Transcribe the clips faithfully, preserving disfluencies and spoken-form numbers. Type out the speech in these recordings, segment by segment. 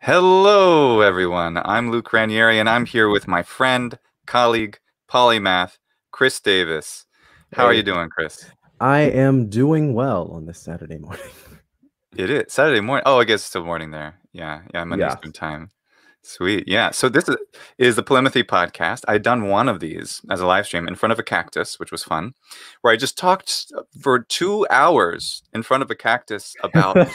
Hello, everyone. I'm Luke Ranieri, and I'm here with my friend, colleague, polymath, Chris Davis. How hey. are you doing, Chris? I am doing well on this Saturday morning. It is Saturday morning. Oh, I guess it's still morning there. Yeah, yeah, I'm on yeah. Eastern time. Sweet. Yeah. So this is, is the Polymathy podcast. I'd done one of these as a live stream in front of a cactus, which was fun, where I just talked for two hours in front of a cactus about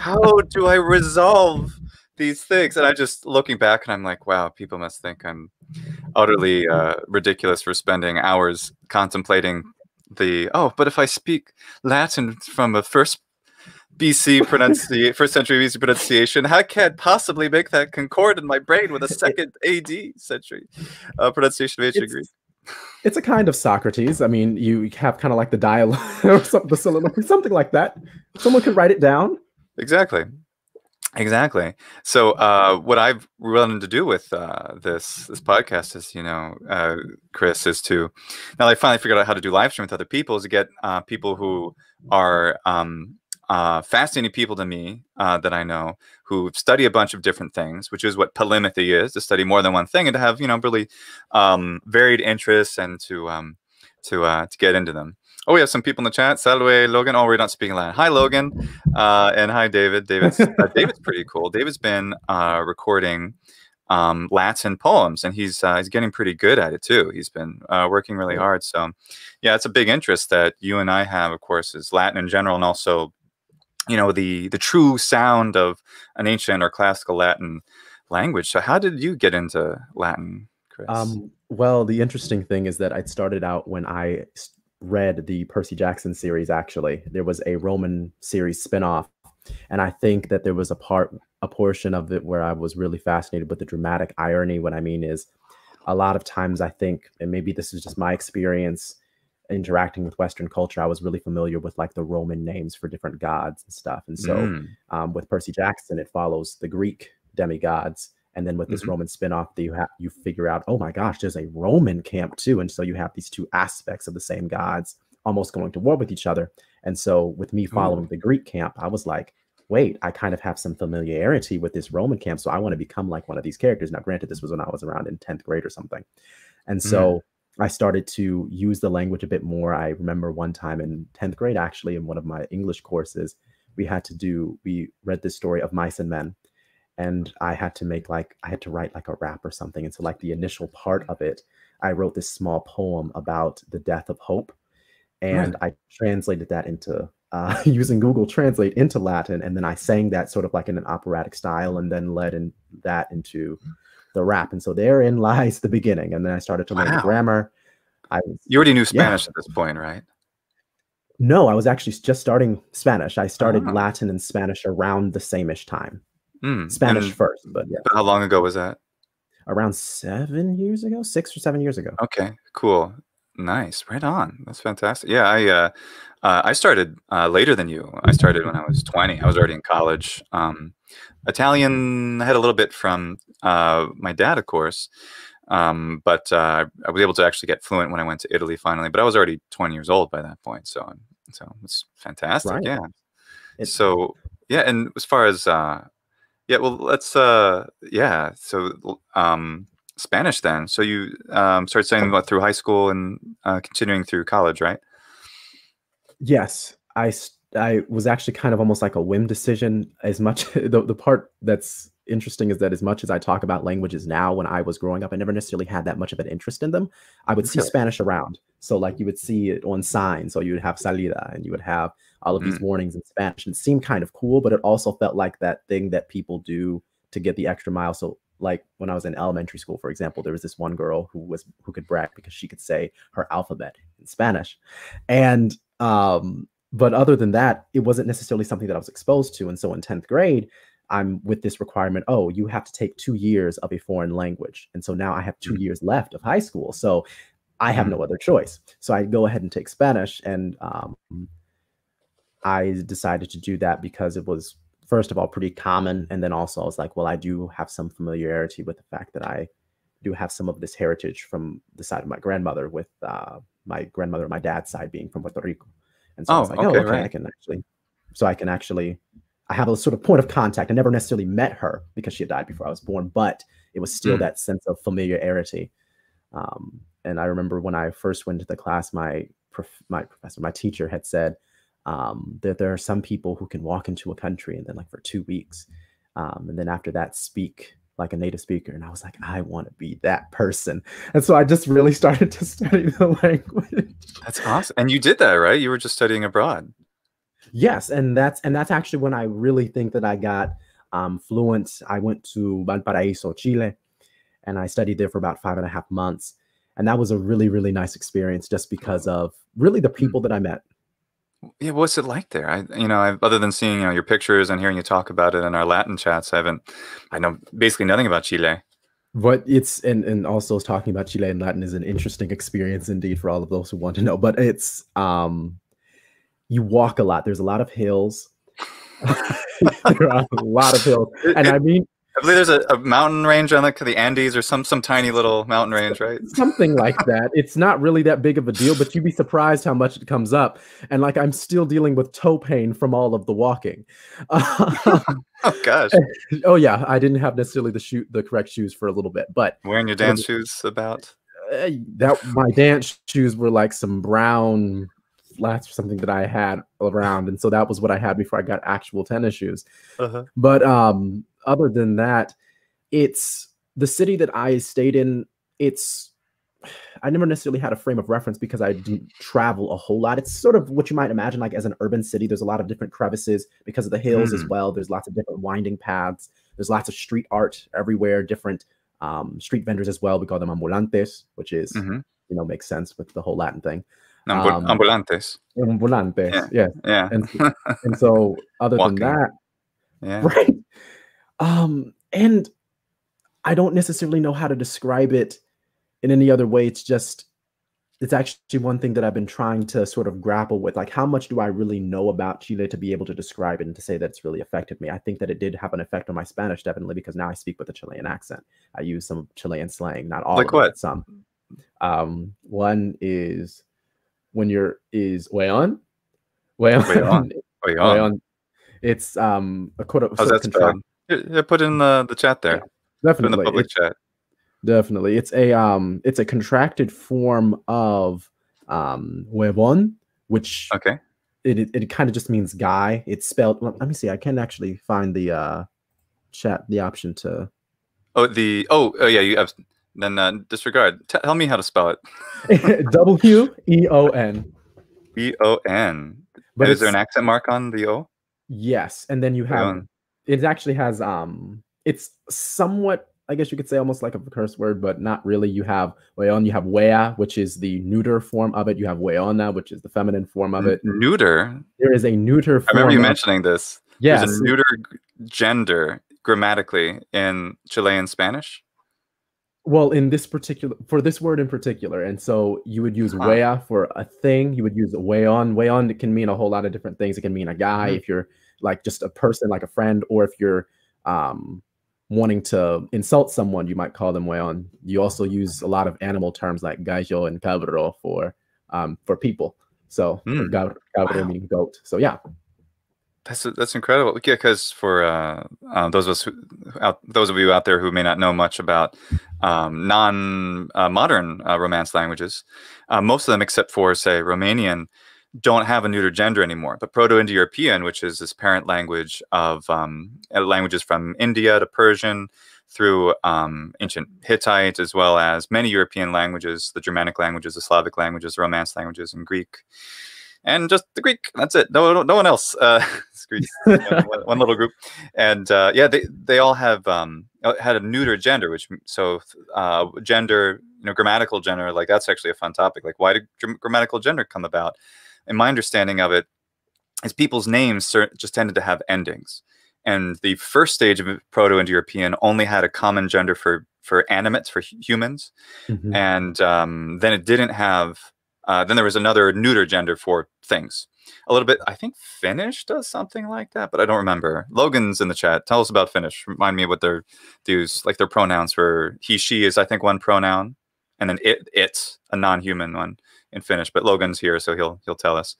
how do I resolve these things. And I just looking back and I'm like, wow, people must think I'm utterly uh, ridiculous for spending hours contemplating the, oh, but if I speak Latin from a first B C pronunciation, first century B C pronunciation, how can I possibly make that concord in my brain with a second A D century uh, pronunciation of ancient it's, Greek? It's a kind of Socrates. I mean, you have kind of like the dialogue or something, something like that. Someone could write it down. Exactly. Exactly. So uh, what I've run to do with uh, this this podcast is, you know, uh, Chris, is to, now that I finally figured out how to do live stream with other people, is to get uh, people who are um, uh, fascinating people to me uh, that I know who study a bunch of different things, which is what polymathy is, to study more than one thing and to have, you know, really um, varied interests and to um, to uh, to get into them. Oh, we have some people in the chat. Salve, Logan. Oh, we're not speaking Latin. Hi, Logan. Uh, and hi, David. David's, uh, David's pretty cool. David's been uh, recording um, Latin poems, and he's uh, he's getting pretty good at it, too. He's been uh, working really hard. So, yeah, it's a big interest that you and I have, of course, is Latin in general, and also, you know, the, the true sound of an ancient or classical Latin language. So how did you get into Latin, Chris? Um, well, the interesting thing is that I started out when I st read the Percy Jackson series. Actually, there was a Roman series spinoff, and I think that there was a part, a portion of it where I was really fascinated with the dramatic irony. What I mean is, a lot of times I think, and maybe this is just my experience interacting with Western culture, I was really familiar with like the Roman names for different gods and stuff. And so mm. um, with Percy Jackson, it follows the Greek demigods. And then with this mm-hmm. Roman spinoff, that you have, you figure out, oh my gosh, there's a Roman camp too. And so you have these two aspects of the same gods almost going to war with each other. And so with me following Ooh. the Greek camp, I was like, wait, I kind of have some familiarity with this Roman camp. So I want to become like one of these characters. Now, granted, this was when I was around in tenth grade or something. And so mm. I started to use the language a bit more. I remember one time in tenth grade, actually, in one of my English courses, we had to do, we read this story of Mice and Men. And I had to make like, I had to write like a rap or something. And so like the initial part of it, I wrote this small poem about the death of hope. And right. I translated that into, uh, using Google Translate into Latin. And then I sang that sort of like in an operatic style and then led in that into the rap. And so therein lies the beginning. And then I started to wow. learn grammar. I was, you already knew Spanish yeah. at this point, right? No, I was actually just starting Spanish. I started oh. Latin and Spanish around the same-ish time. Mm, Spanish first, but yeah. How long ago was that? Around seven years ago, six or seven years ago. Okay, cool, nice, right on. That's fantastic. Yeah, I uh, uh, I started uh, later than you. I started when I was twenty. I was already in college. Um, Italian, I had a little bit from uh, my dad, of course, um, but uh, I was able to actually get fluent when I went to Italy finally. But I was already twenty years old by that point, so so it's fantastic. Right. Yeah. It's so yeah, and as far as uh, yeah, well, let's, uh, yeah, so um, Spanish then. So you um, started studying about through high school and uh, continuing through college, right? Yes. I, I was actually kind of almost like a whim decision. As much, the, the part that's interesting is that as much as I talk about languages now, when I was growing up, I never necessarily had that much of an interest in them. I would see okay. Spanish around. So like you would see it on signs. So you would have salida and you would have all of these mm. warnings in Spanish, and it seemed kind of cool, but it also felt like that thing that people do to get the extra mile. So like when I was in elementary school, for example, there was this one girl who was, who could brag because she could say her alphabet in Spanish. And, um, but other than that, it wasn't necessarily something that I was exposed to. And so in tenth grade, I'm with this requirement, oh, you have to take two years of a foreign language. And so now I have two mm. years left of high school. So I have mm. no other choice. So I go ahead and take Spanish, and, um, I decided to do that because it was, first of all, pretty common. And then also I was like, well, I do have some familiarity with the fact that I do have some of this heritage from the side of my grandmother, with uh, my grandmother on my dad's side being from Puerto Rico. And so oh, I was like, okay, oh, okay, right. I can actually, so I can actually, I have a sort of point of contact. I never necessarily met her because she had died before I was born, but it was still mm. that sense of familiarity. Um, and I remember when I first went to the class, my prof my professor, my teacher had said um, that there are some people who can walk into a country and then like for two weeks. Um, and then after that, speak like a native speaker. And I was like, I want to be that person. And so I just really started to study the language. That's awesome. And you did that, right? You were just studying abroad. Yes. And that's, and that's actually when I really think that I got um, fluent. I went to Valparaíso, Chile, and I studied there for about five and a half months. And that was a really, really nice experience just because of really the people that I met. Yeah, what's it like there? I, you know, I've, other than seeing you know your pictures and hearing you talk about it in our Latin chats, I haven't. I know basically nothing about Chile. But it's and and also talking about Chile and Latin is an interesting experience indeed for all of those who want to know. But it's um, you walk a lot. There's a lot of hills. There are a lot of hills, and I mean. I believe there's a, a mountain range on like the Andes or some some tiny little mountain range, right? Something like that. It's not really that big of a deal, but you'd be surprised how much it comes up. And like I'm still dealing with toe pain from all of the walking. Oh gosh. And, oh yeah, I didn't have necessarily the shoe, the correct shoes for a little bit, but wearing your dance was, shoes about uh, that. My dance shoes were like some brown flats or something that I had around, and so that was what I had before I got actual tennis shoes. Uh-huh. But um. Other than that, it's the city that I stayed in. It's I never necessarily had a frame of reference because I didn't travel a whole lot. It's sort of what you might imagine like as an urban city. There's a lot of different crevices because of the hills mm. as well. There's lots of different winding paths. There's lots of street art everywhere, different um, street vendors as well. We call them ambulantes, which is, mm-hmm. you know, makes sense with the whole Latin thing. Ambul um, ambulantes. Ambulantes, yeah. Yes. Yeah. And, and so other Walking. than that, yeah. right? Um, and I don't necessarily know how to describe it in any other way. It's just, it's actually one thing that I've been trying to sort of grapple with. Like, how much do I really know about Chile to be able to describe it and to say that it's really affected me? I think that it did have an effect on my Spanish, definitely, because now I speak with a Chilean accent. I use some Chilean slang, not all like of what? It, some. Um, one is, when you're, is, weón? Weón. Weón. Weón. It's um, a quote of, oh, that's contract. Yeah, put in the, the chat there. Yeah, definitely. Put in the public it's, chat. Definitely. It's a um it's a contracted form of um huevón, which okay. it it, it kind of just means guy. It's spelled let, let me see. I can actually find the uh chat the option to Oh the oh, oh yeah, you have then uh, disregard. T tell me how to spell it. W E O N. E O N. But is there an accent mark on the O? Yes, and then you have um, it actually has, um, it's somewhat, I guess you could say almost like a curse word, but not really. You have weon, you have wea, which is the neuter form of it. You have weona, which is the feminine form of it. Neuter? There is a neuter form. I remember you mentioning this. Yes. There's a neuter gender grammatically in Chilean Spanish? Well, in this particular, for this word in particular. And so you would use wea for a thing. You would use weon. Weon can mean a whole lot of different things. It can mean a guy mm-hmm. if you're, like just a person, like a friend, or if you're um, wanting to insult someone, you might call them weón. You also use a lot of animal terms like gallo and cabro for um, for people. So mm. cabro, cabro wow. meaning goat. So yeah, that's that's incredible. Yeah, because for uh, uh, those of us who, out, those of you out there who may not know much about um, non-modern uh, uh, Romance languages, uh, most of them except for say Romanian. Don't have a neuter gender anymore. But Proto-Indo-European, which is this parent language of um, languages from India to Persian through um, ancient Hittite, as well as many European languages, the Germanic languages, the Slavic languages, Romance languages, and Greek. And just the Greek, that's it. No, no, no one else. Uh, it's Greek, one, one little group. And uh, yeah, they, they all have um, had a neuter gender, which so uh, gender, you know, grammatical gender, like that's actually a fun topic. Like why did grammatical gender come about? And my understanding of it is people's names just tended to have endings. And the first stage of Proto-Indo-European only had a common gender for, for animates, for humans. Mm-hmm. And um, then it didn't have, uh, then there was another neuter gender for things. A little bit, I think Finnish does something like that, but I don't remember. Logan's in the chat. Tell us about Finnish. Remind me what their dues, like their pronouns for he, she is, I think, one pronoun. And then it, it's a non-human one. In Finnish, but Logan's here, so he'll he'll tell us.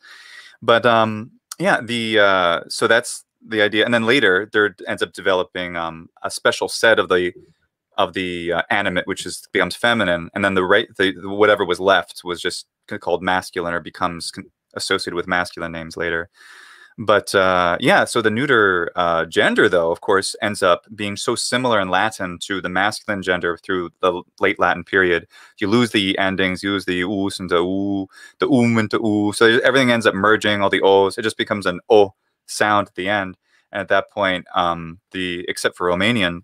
But um, yeah, the uh, so that's the idea, and then later there ends up developing um, a special set of the of the uh, animate, which is becomes feminine, and then the right the whatever was left was just called masculine or becomes con associated with masculine names later. But uh, yeah, so the neuter uh, gender, though, of course, ends up being so similar in Latin to the masculine gender through the late Latin period. You lose the endings, you lose the us and the u, the um and the u. So everything ends up merging, all the os. It just becomes an o sound at the end. And at that point, um, the except for Romanian,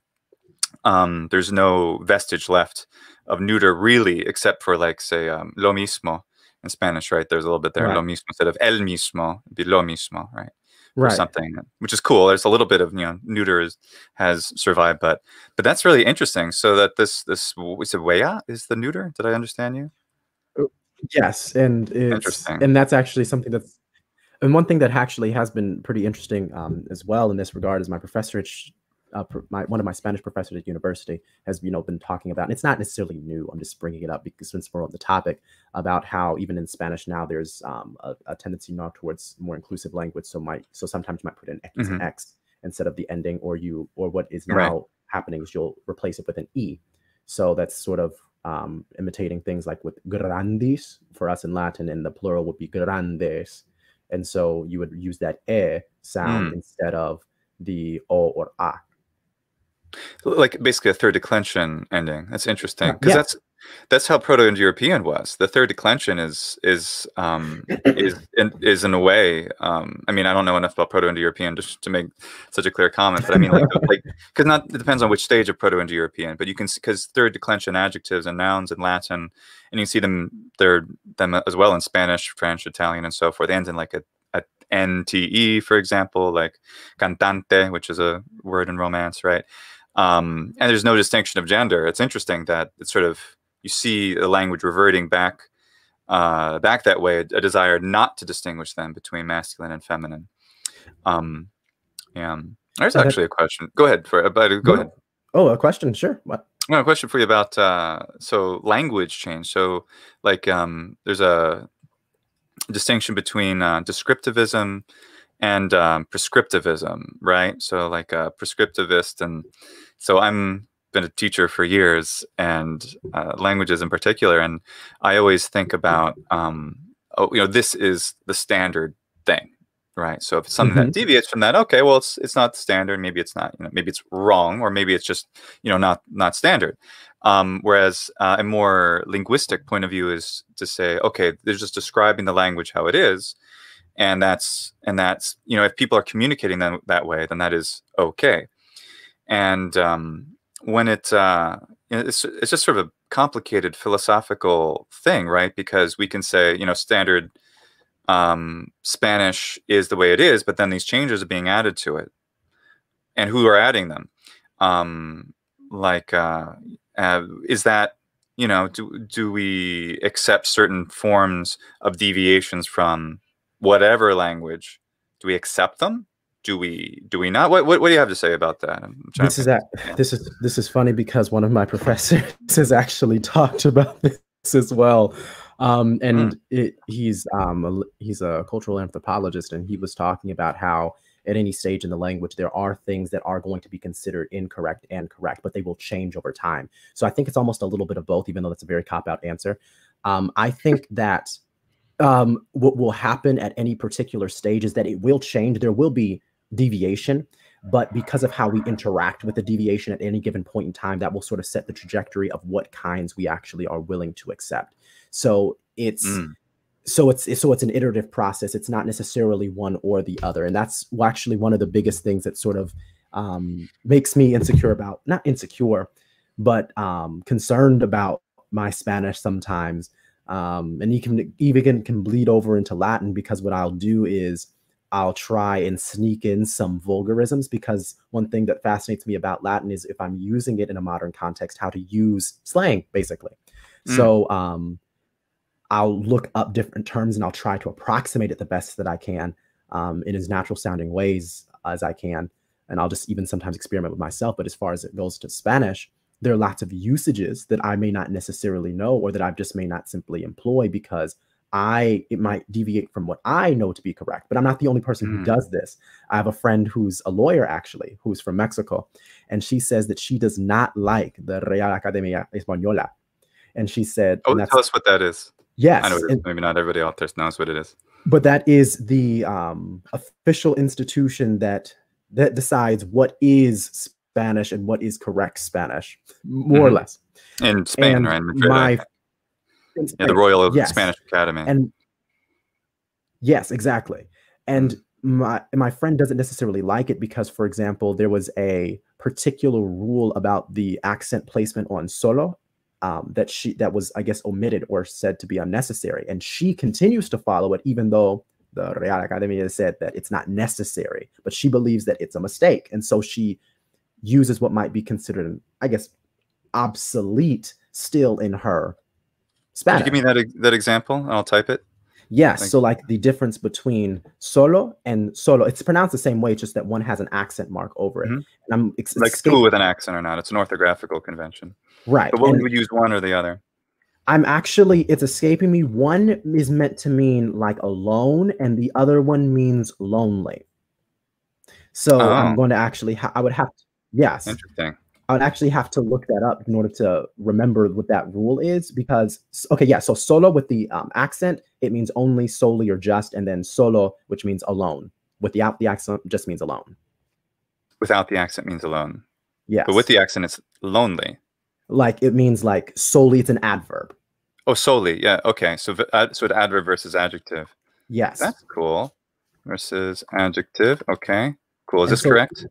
um, there's no vestige left of neuter really, except for, like, say, um, lo mismo. In Spanish, right? There's a little bit there, right. Lo mismo instead of el mismo, it'd be lo mismo, right? Right. Or something, which is cool. There's a little bit of, you know, neuter is, has survived, but but that's really interesting. So that this this we said wea is the neuter. Did I understand you? Yes, and it's, interesting. And that's actually something that's and one thing that actually has been pretty interesting um, as well in this regard is my professor, uh, my one of my Spanish professors at university has you know been talking about, and it's not necessarily new. I'm just bringing it up because since we're on the topic, about how even in Spanish now there's um, a, a tendency now towards more inclusive language. So might so sometimes you might put an X, mm-hmm. X instead of the ending, or you or what is now right. happening is you'll replace it with an E. So that's sort of um, imitating things like with grandis for us in Latin, and the plural would be grandes, and so you would use that E sound mm. instead of the O or A. Like basically a third declension ending. That's interesting because yeah. that's that's how Proto-Indo-European was. The third declension is is um, is in, is in a way. Um, I mean, I don't know enough about Proto-Indo-European just to make such a clear comment, but I mean, like, like because not it depends on which stage of Proto-Indo-European. But you can see because third declension adjectives and nouns in Latin, and you see them they're them as well in Spanish, French, Italian, and so forth. They end in like a. N T E, for example, like cantante, which is a word in Romance, right? Um, and there's no distinction of gender. It's interesting that it's sort of, you see the language reverting back uh, back that way, a, a desire not to distinguish them between masculine and feminine. Um, yeah. There's uh, actually a question. Go ahead. For, but go no. ahead. Oh, a question. Sure. What? No, a question for you about, uh, so language change. So like um, there's a, distinction between uh, descriptivism and um, prescriptivism, right? So like a prescriptivist, and so I'm been a teacher for years, and uh, languages in particular, and I always think about, um, oh, you know, this is the standard thing, right? So if it's something mm-hmm. that deviates from that, okay, well, it's it's not standard. Maybe it's not, you know, maybe it's wrong, or maybe it's just, you know, not not standard. Um, whereas uh, a more linguistic point of view is to say, okay, they're just describing the language how it is, and that's and that's you know, if people are communicating them that way, then that is okay. And um, when it uh, it's it's just sort of a complicated philosophical thing, right? Because we can say, you know, standard um, Spanish is the way it is, but then these changes are being added to it, and who are adding them? Um, like. Uh, Uh, is that, you know, do, do we accept certain forms of deviations from whatever language? Do we accept them? Do we do we not? What what, what do you have to say about that? This is that this is this is funny because one of my professors has actually talked about this as well, um, and mm. it, he's um, a, he's a cultural anthropologist, and he was talking about how. At any stage in the language, there are things that are going to be considered incorrect and correct, but they will change over time. So I think it's almost a little bit of both, even though that's a very cop-out answer. Um, I think that um, what will happen at any particular stage is that it will change. There will be deviation, but because of how we interact with the deviation at any given point in time, that will sort of set the trajectory of what kinds we actually are willing to accept. So it's... Mm. So it's so it's an iterative process. It's not necessarily one or the other, and that's actually one of the biggest things that sort of um, makes me insecure about, not insecure, but um, concerned about my Spanish sometimes. Um, and you can even can bleed over into Latin because what I'll do is I'll try and sneak in some vulgarisms, because one thing that fascinates me about Latin is if I'm using it in a modern context, how to use slang basically. Mm. So. Um, I'll look up different terms and I'll try to approximate it the best that I can um, in as natural sounding ways as I can. And I'll just even sometimes experiment with myself. But as far as it goes to Spanish, there are lots of usages that I may not necessarily know, or that I just may not simply employ because I it might deviate from what I know to be correct, but I'm not the only person mm. who does this. I have a friend who's a lawyer, actually, who's from Mexico, and she says that she does not like the Real Academia Española. And she said, oh, tell us what that is. Yes. I know it, and, maybe not everybody out there knows what it is. But that is the um, official institution that that decides what is Spanish and what is correct Spanish, more mm-hmm. or less. In Spain, and right? In Madrid, my, in Spain, yeah, the Royal yes. Spanish Academy. And yes, exactly. And my, my friend doesn't necessarily like it because, for example, there was a particular rule about the accent placement on solo. Um, that she that was, I guess, omitted or said to be unnecessary. And she continues to follow it, even though the Real Academia said that it's not necessary, but she believes that it's a mistake. And so she uses what might be considered, I guess, obsolete still in her Spanish. Can you give me that, that example and I'll type it? Yes. Thanks. So like the difference between solo and solo, it's pronounced the same way, it's just that one has an accent mark over it. Mm-hmm. And I'm it's like school with an accent or not. It's an orthographical convention. Right. But when we use one or the other? I'm actually, it's escaping me. One is meant to mean like alone and the other one means lonely. So oh. I'm going to actually, ha I would have to, yes. Interesting. I would actually have to look that up in order to remember what that rule is because, okay, yeah, so solo with the um, accent, it means only, solely, or just, and then solo, which means alone. Without the accent, just means alone. Without the accent means alone. Yes. But with the accent, it's lonely. Like, it means like solely, it's an adverb. Oh, solely, yeah, okay. So, uh, so an adverb versus adjective. Yes. That's cool. Versus adjective, okay. Cool, is and this so correct?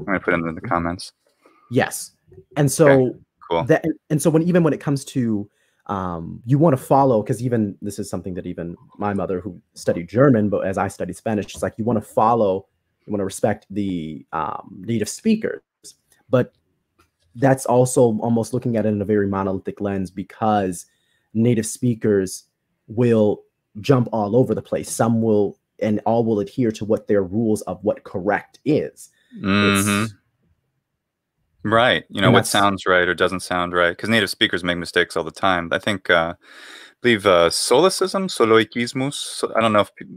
I'm gonna put it in the comments. Yes. And so okay, cool. that and so when even when it comes to um you want to follow, because even this is something that even my mother who studied German, but as I studied Spanish, she's like, you want to follow, you want to respect the um native speakers. But that's also almost looking at it in a very monolithic lens because native speakers will jump all over the place. Some will and all will adhere to what their rules of what correct is. Mm-hmm. It's right. You know, and what sounds right or doesn't sound right. Because native speakers make mistakes all the time. I think, uh, I believe uh, solecism, soloicismus. So, I don't know if people,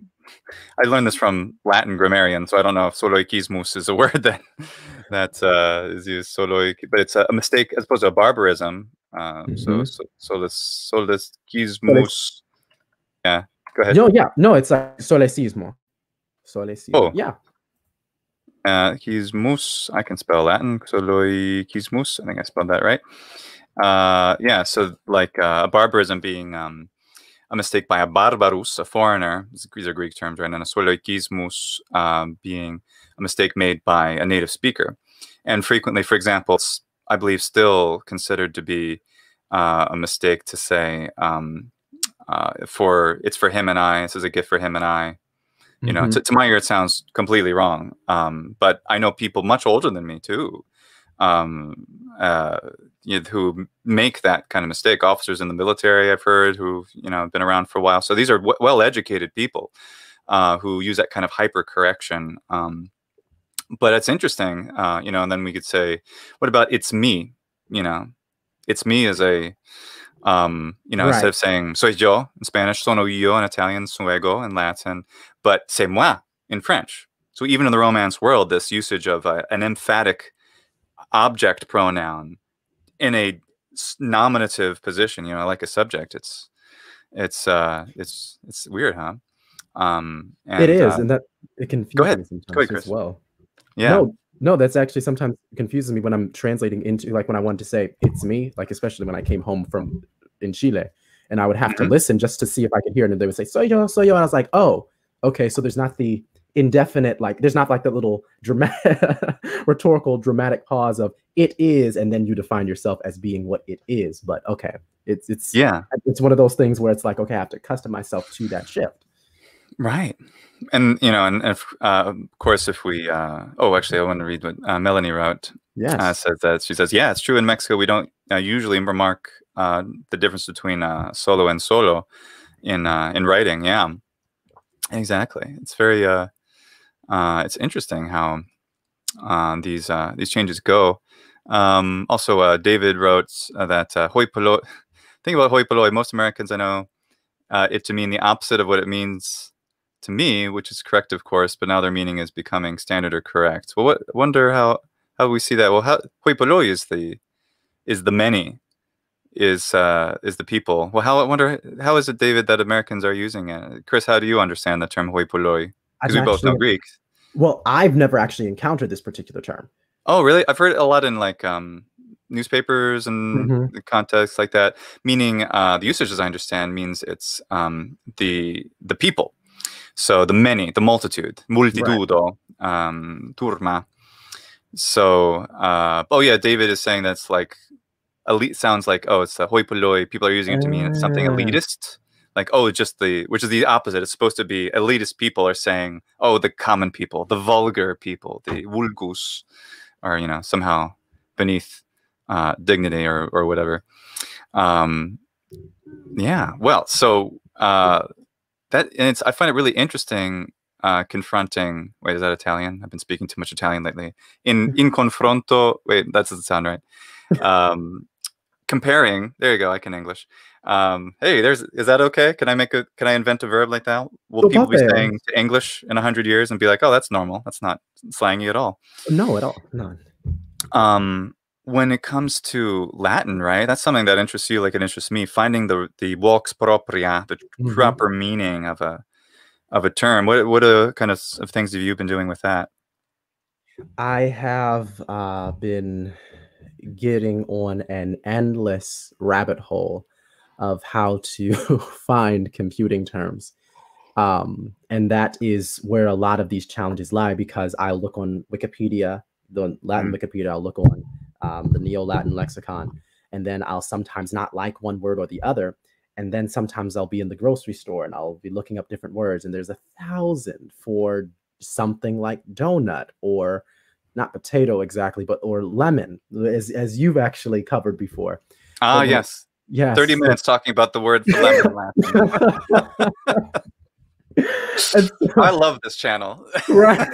I learned this from Latin grammarian, so I don't know if soloicismus is a word that that uh, is used, soloic, but it's a, a mistake as opposed to a barbarism. Uh, mm-hmm. So, so solis, solecismus. Yeah, go ahead. No, yeah, no, it's like solecismo. Solecismo. Oh, yeah. Uh, Quismus, I can spell Latin, Soloicismus, I think I spelled that right. Uh, yeah, so like uh, a barbarism being um, a mistake by a barbarus, a foreigner, these are Greek terms, right? And a Soloicismus um, being a mistake made by a native speaker. And frequently, for example, it's, I believe, still considered to be uh, a mistake to say, um, uh, for it's for him and I, this is a gift for him and I. You know, mm-hmm. to, to my ear, it sounds completely wrong. Um, but I know people much older than me, too, um, uh, you know, who make that kind of mistake. Officers in the military, I've heard, who've, you know, been around for a while. So these are w well-educated people uh, who use that kind of hyper-correction. Um, but that's interesting, uh, you know, and then we could say, what about it's me? You know, it's me is a... Um, you know, right. Instead of saying soy yo in Spanish, sono yo in Italian, suego in Latin, but c'est moi in French. So even in the Romance world, this usage of a, an emphatic object pronoun in a nominative position, you know, like a subject, it's, it's, uh, it's, it's weird, huh? Um, and, it is. Uh, and that it confuses go ahead. me sometimes go ahead, Chris. as well. Yeah. No. No, that's actually sometimes confuses me when I'm translating into, like when I want to say it's me, like especially when I came home from in Chile and I would have to listen just to see if I could hear it. And they would say, soy yo, soy yo. And I was like, oh, okay. So there's not the indefinite, like there's not like that little dramatic, rhetorical, dramatic pause of it is. And then you define yourself as being what it is. But okay, it's, it's, yeah, it's one of those things where it's like, okay, I have to accustom myself to that shift. Right. And, you know, and, and uh, of course, if we, uh, oh, actually, I want to read what uh, Melanie wrote. Yes. Uh, says that she says, yeah, it's true. In Mexico, we don't uh, usually remark uh, the difference between uh, solo and solo in uh, in writing. Yeah, exactly. It's very, uh, uh, it's interesting how uh, these uh, these changes go. Um, also, uh, David wrote uh, that uh, Hoi polloi, think about Hoi polloi. Most Americans I know uh, it to mean the opposite of what it means to me, which is correct, of course, but now their meaning is becoming standard or correct. Well, what, wonder how how we see that. Well, how, hoi polloi is the is the many, is uh, is the people. Well, how I wonder how is it, David, that Americans are using it? Chris, how do you understand the term hoi polloi? Because we actually, both know Greek. Well, I've never actually encountered this particular term. Oh, really? I've heard a lot in like um, newspapers and mm-hmm. contexts like that. Meaning, uh, the usage, as I understand, means it's um, the the people. So the many, the multitude, multitudo, right. um, turma. So, uh, oh yeah, David is saying that's like elite. Sounds like, oh, it's a hoi polloi. People are using it to mean it's something elitist. Like, oh, just the, which is the opposite. It's supposed to be elitist people are saying, oh, the common people, the vulgar people, the vulgus, are, you know, somehow beneath uh, dignity or or whatever. Um, yeah. Well, so. Uh, That, and it's, I find it really interesting, uh, confronting. Wait, is that Italian? I've been speaking too much Italian lately. In in confronto. Wait, that doesn't sound right. Um, comparing. There you go. I can English. Um, hey, there's. Is that okay? Can I make a? Can I invent a verb like that? Will people be saying to English in a hundred years and be like, "Oh, that's normal. That's not slangy at all." No, at all. None. Um, when it comes to Latin, right, that's something that interests you like it interests me, finding the the vox propria, the mm-hmm. proper meaning of a of a term. What what uh, kind of, of things have you been doing with that? I have uh, been getting on an endless rabbit hole of how to find computing terms. Um, and that is where a lot of these challenges lie, because I look on Wikipedia, the Latin mm-hmm. Wikipedia, I'll look on Um, the Neo-Latin lexicon, and then I'll sometimes not like one word or the other, and then sometimes I'll be in the grocery store and I'll be looking up different words, and there's a thousand for something like donut, or not potato exactly, but or lemon, as, as you've actually covered before. Ah, uh, yes. Yes. thirty minutes talking about the word for lemon laughing. And so, I love this channel. Right.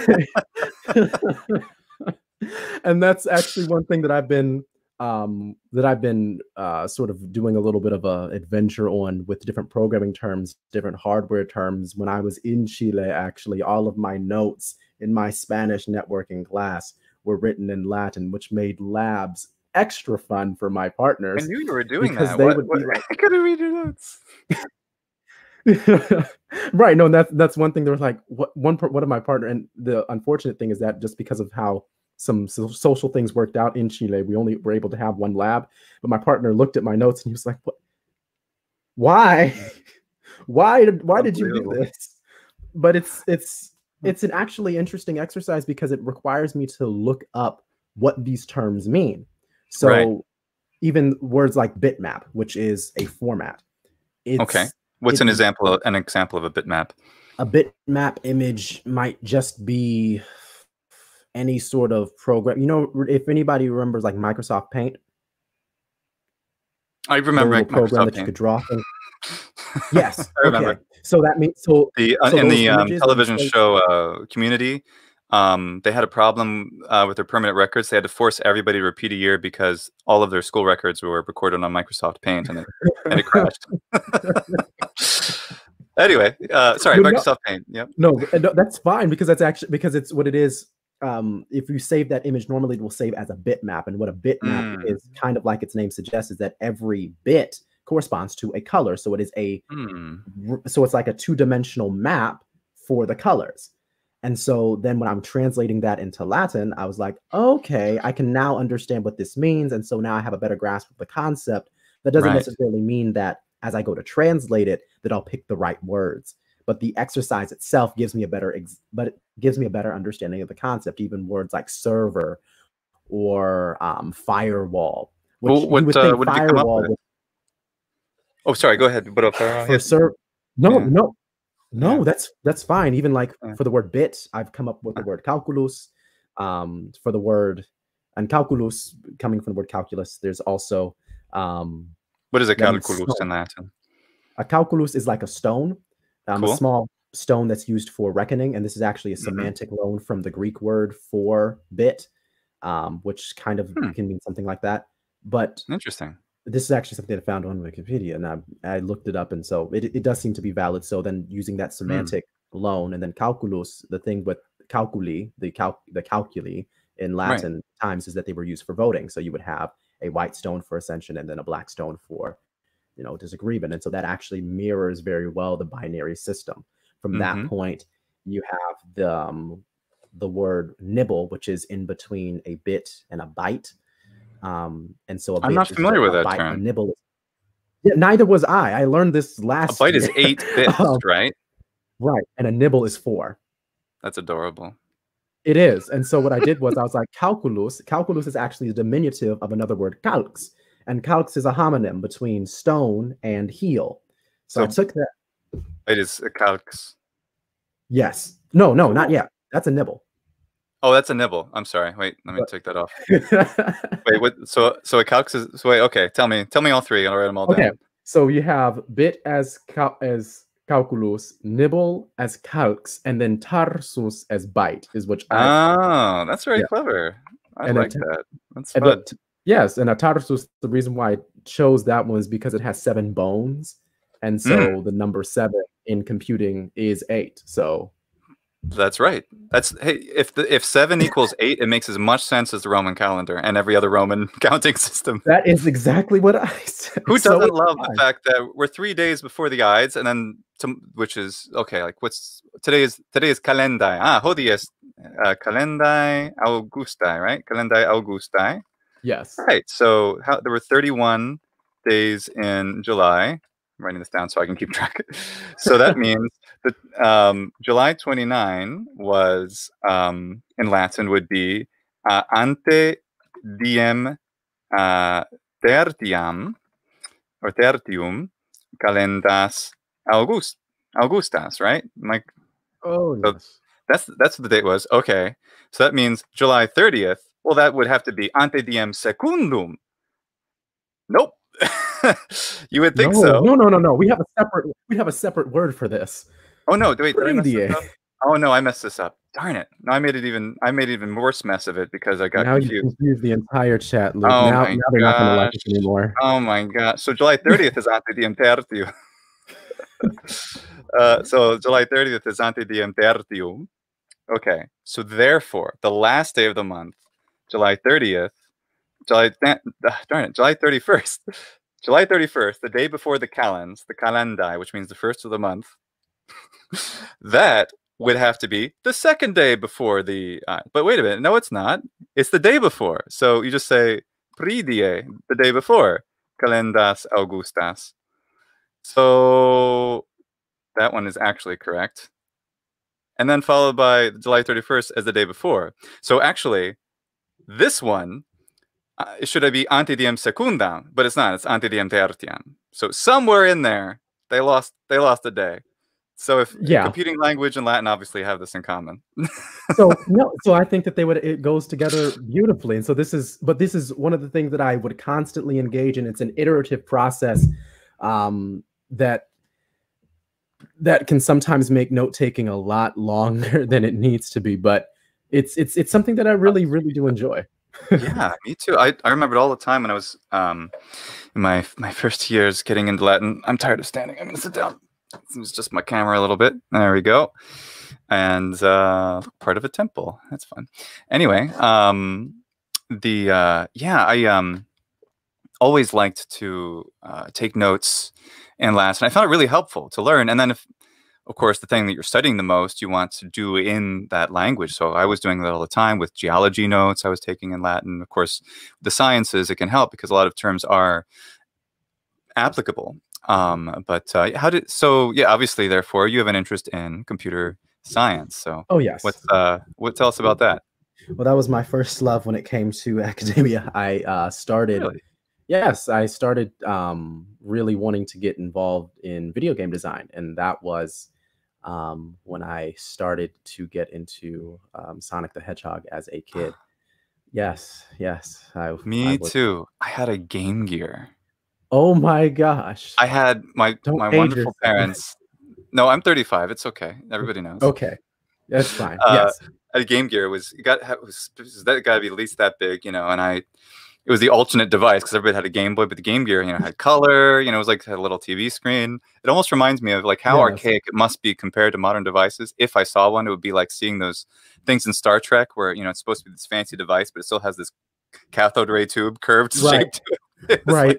And that's actually one thing that I've been um, that I've been uh, sort of doing a little bit of a adventure on, with different programming terms, different hardware terms. When I was in Chile, actually, all of my notes in my Spanish networking class were written in Latin, which made labs extra fun for my partners. I knew you were doing that. They what, would what, be like, I couldn't read your notes. Right. No, that's that's one thing. They were like, what one one of my partner, and the unfortunate thing is that just because of how some social things worked out in Chile, we only were able to have one lab, but my partner looked at my notes and he was like, what? Why? why, why did you do this? But it's, it's, it's an actually interesting exercise, because it requires me to look up what these terms mean. So right. even words like bitmap, which is a format. It's, okay. What's an example, of, an example of a bitmap? A bitmap image might just be any sort of program. You know, if anybody remembers like Microsoft Paint. I remember a program Microsoft that Paint. You could draw things. Yes. I remember. Okay. So that means, so, the, uh, so in the um, television show uh, Community, um, they had a problem uh, with their permanent records. They had to force everybody to repeat a year because all of their school records were recorded on Microsoft Paint, and it, and it crashed. Anyway, uh, sorry, no, Microsoft no, Paint. Yep. No, no, that's fine, because that's actually, because it's what it is. Um, if you save that image, normally it will save as a bitmap. And what a bitmap mm. is, kind of like its name suggests, is that every bit corresponds to a color. So it is a, mm. so it's like a two-dimensional map for the colors. And so then when I'm translating that into Latin, I was like, okay, I can now understand what this means. And so now I have a better grasp of the concept. That doesn't right. necessarily mean that as I go to translate it, that I'll pick the right words. But the exercise itself gives me a better, ex but it gives me a better understanding of the concept. Even words like server or um, firewall. Which well, what, you would uh, think what did you come up with? Would... Oh, sorry. Go ahead. But uh, for ser no, yeah. no, no. Yeah. That's that's fine. Even like yeah. for the word bit, I've come up with the word calculus. Um, for the word and calculus coming from the word calculus. There's also um, what is a calculus in Latin? A calculus is like a stone. Um, cool. A small stone that's used for reckoning, and this is actually a semantic mm-hmm. loan from the Greek word for bit, um, which kind of hmm. can mean something like that. But interesting. this is actually something I found on Wikipedia, and I, I looked it up, and so it, it does seem to be valid. So then using that semantic mm. loan, and then calculus, the thing with calculi, the cal the calculi in Latin right. times is that they were used for voting. So you would have a white stone for ascension and then a black stone for, you know, disagreement. And so that actually mirrors very well the binary system. From mm-hmm. that point, you have the, um, the word nibble, which is in between a bit and a bite. Um, and so a I'm not familiar with that bite, term. Nibble. Yeah, neither was I. I learned this last. A bite year. Is eight bits, um, right? Right, and a nibble is four. That's adorable. It is. And so what I did was I was like, calculus. Calculus is actually the diminutive of another word, calx, and calx is a homonym between stone and heel. So, so I took that. It is a calx. Yes. No. No. Not yet. That's a nibble. Oh, that's a nibble. I'm sorry. Wait, let me but... take that off. Wait, what? So, so a calx is. So wait. Okay. Tell me. Tell me all three. I'll write them all okay. down. So you have bit as cal as calculus, nibble as calx, and then tarsus as bite is which. Oh, I... that's very yeah. clever. I and like that. That's and fun. Yes, and a tarsus. The reason why I chose that one is because it has seven bones, and so mm. the number seven in computing is eight. So. That's right. That's hey. If the, if seven equals eight, it makes as much sense as the Roman calendar and every other Roman counting system. That is exactly what I said. Who doesn't so love the fact that we're three days before the Ides, and then to, which is okay. Like what's today is today is calendae. Ah, hodies uh, calendae Augustae, right? Calendae Augustae. Yes. All right. So how, there were thirty-one days in July. I'm writing this down so I can keep track. So that means that um, July twenty-ninth was, um, in Latin, would be uh, ante diem uh, tertiam, or tertium, calendas August, Augustas, right? Like, oh, so yes. That's, that's what the date was. Okay. So that means July thirtieth. Well, that would have to be ante diem secundum. Nope. You would think no, so. No, no, no, no. We have a separate. We have a separate word for this. Oh no! Wait, did I mess this up? Oh no! I messed this up. Darn it! No, I made it even. I made even worse mess of it because I got now confused. You confused the entire chat, Luke. Oh now, my now they're gosh. Not going to like it anymore. Oh my gosh! So July thirtieth is ante diem tertium. uh, so July thirtieth is ante diem tertium. Okay. So therefore, the last day of the month, July thirtieth. July, uh, darn it, July thirty-first. July thirty-first, the day before the calends, the calendai, which means the first of the month, that would have to be the second day before the... Uh, but wait a minute, no, it's not. It's the day before. So you just say, pridie, the day before, calendas Augustas. So that one is actually correct. And then followed by July thirty-first as the day before. So actually, this one... Uh, should I be ante diem secundam? But it's not. It's ante diem tertiam. So somewhere in there, they lost. They lost a day. So if yeah. computing language and Latin obviously have this in common. so no. So I think that they would. It goes together beautifully. And so this is. But this is one of the things that I would constantly engage in. It's an iterative process um, that that can sometimes make note taking a lot longer than it needs to be. But it's it's it's something that I really really do enjoy. Yeah, me too. I, I remember it all the time when I was um, in my my first years getting into Latin. I'm tired of standing. I'm going to sit down. It's just my camera a little bit. There we go. And uh, part of a temple. That's fun. Anyway, um, the uh, yeah, I um, always liked to uh, take notes in Latin. I found it really helpful to learn. And then, if, of course, the thing that you're studying the most, you want to do in that language. So I was doing that all the time with geology notes I was taking in Latin. Of course, the sciences, it can help because a lot of terms are applicable. Um, but uh, how did so? Yeah, obviously, therefore, you have an interest in computer science. So oh yes, what's uh, what tell us about that? Well, that was my first love when it came to academia. I uh, started. Really? Yes, I started um, really wanting to get involved in video game design, and that was um, when I started to get into um, Sonic the Hedgehog as a kid. Yes, yes. I, Me I too. I had a Game Gear. Oh my gosh! I had my Don't my wonderful parents. No, I'm thirty-five. It's okay. Everybody knows. Okay, that's fine. Uh, yes, a Game Gear was got was, was that got to be at least that big, you know, and I. it was the alternate device because everybody had a Game Boy, but the Game Gear, you know, had color, you know, it was like had a little T V screen. It almost reminds me of like how yeah, archaic it must be compared to modern devices. If I saw one, it would be like seeing those things in Star Trek where, you know, it's supposed to be this fancy device, but it still has this cathode ray tube curved right. shape to it. Right.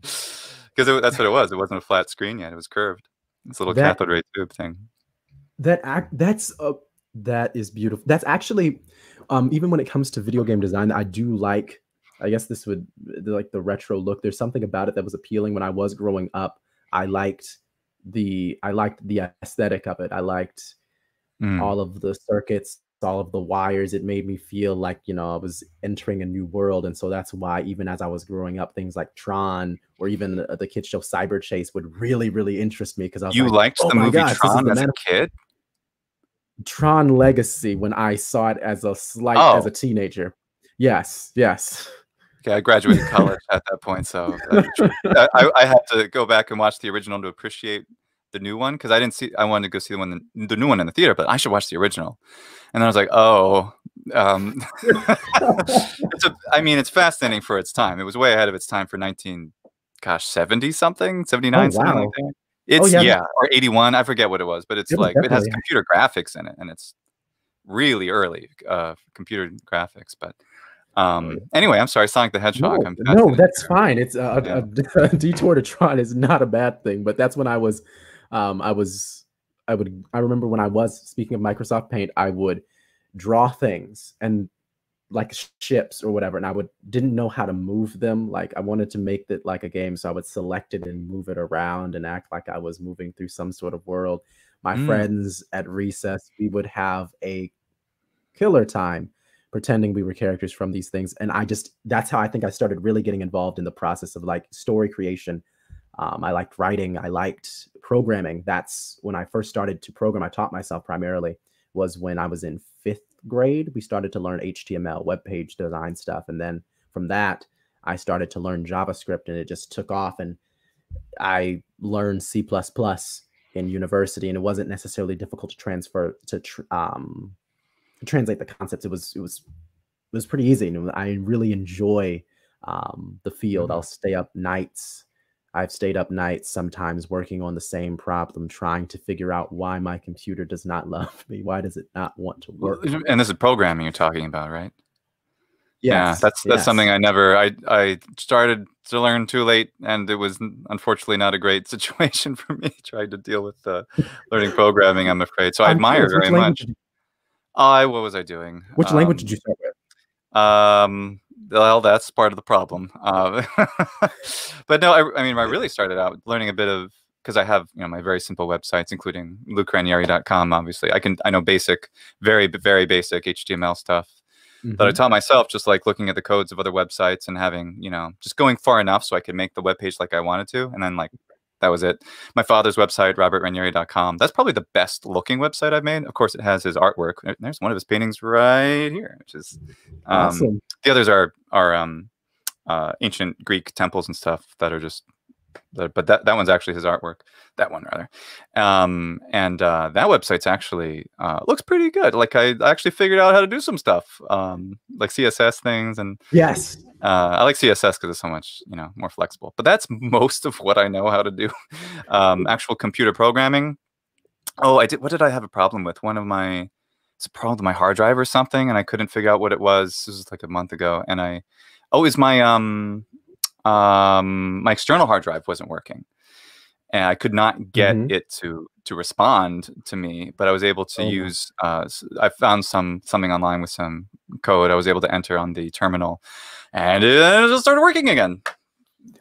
Because like, that's what it was. It wasn't a flat screen yet. It was curved. This little that, cathode ray tube thing. That act, that's a, that is beautiful. That's actually, um, even when it comes to video game design, I do like, I guess this would like the retro look. There's something about it that was appealing when I was growing up. I liked the I liked the aesthetic of it. I liked mm. all of the circuits, all of the wires. It made me feel like, you know, I was entering a new world. And so that's why even as I was growing up, things like Tron or even the, the kid show Cyber Chase would really, really interest me because I was you like, liked oh the movie gosh, Tron as a kid. Tron Legacy when I saw it as a slight oh. as a teenager. Yes, yes. Okay, I graduated college at that point, so I, I, I had to go back and watch the original to appreciate the new one because I didn't see. I wanted to go see the one, the new one in the theater, but I should watch the original. And then I was like, oh, um, it's a, I mean, it's fascinating for its time. It was way ahead of its time for nineteen, gosh, seventy something, seventy nine, oh, wow. something like that. It's oh, yeah, yeah, or eighty one. I forget what it was, but it's it like it has yeah. computer graphics in it, and it's really early uh, computer graphics, but. Um, anyway, I'm sorry, Sonic the Hedgehog. No, I'm no that's fine. It's a, yeah. a, a detour to Tron is not a bad thing, but that's when I was, um, I was, I would, I remember when I was speaking of Microsoft Paint, I would draw things and like ships or whatever, and I would didn't know how to move them. Like I wanted to make it like a game, so I would select it and move it around and act like I was moving through some sort of world. My mm. friends at recess, we would have a killer time pretending we were characters from these things. And I just, that's how I think I started really getting involved in the process of like story creation. Um, I liked writing, I liked programming. That's when I first started to program. I taught myself primarily was when I was in fifth grade. We started to learn H T M L, web page design stuff. And then from that, I started to learn JavaScript and it just took off. And I learned C plus plus in university and it wasn't necessarily difficult to transfer to, tr um, translate the concepts. It was it was it was pretty easy, and I really enjoy um, the field. I'll stay up nights. I've stayed up nights sometimes working on the same problem, trying to figure out why my computer does not love me. Why does it not want to work? And this is programming you're talking about, right? Yes. Yeah, that's that's yes. something I never. I I started to learn too late, and it was unfortunately not a great situation for me trying to deal with uh, learning programming. I'm afraid. So I admire very much. I what was I doing? Which um, language did you start with? Um, well, that's part of the problem. Uh, but no, I, I mean, I really started out learning a bit of because I have you know my very simple websites, including Luke Ranieri dot com. Obviously, I can I know basic, very very basic H T M L stuff mm-hmm. that I taught myself, just like looking at the codes of other websites and having you know just going far enough so I could make the web page like I wanted to, and then like. That was it. My father's website, Robert Ranieri dot com. That's probably the best looking website I've made. Of course, it has his artwork. There's one of his paintings right here, which is um, awesome. The others are are um, uh, ancient Greek temples and stuff that are just. But that that one's actually his artwork. That one rather, um, and uh, that website's actually uh, looks pretty good. Like I actually figured out how to do some stuff, um, like C S S things, and yes, uh, I like C S S because it's so much you know more flexible. But that's most of what I know how to do. Um, actual computer programming. Oh, I did. What did I have a problem with? One of my it's a problem with my hard drive or something, and I couldn't figure out what it was. This was like a month ago, and I oh, is my um. Um, my external hard drive wasn't working and I could not get mm-hmm. it to, to respond to me, but I was able to oh. use, uh, I found some, something online with some code I was able to enter on the terminal and it, it just started working again.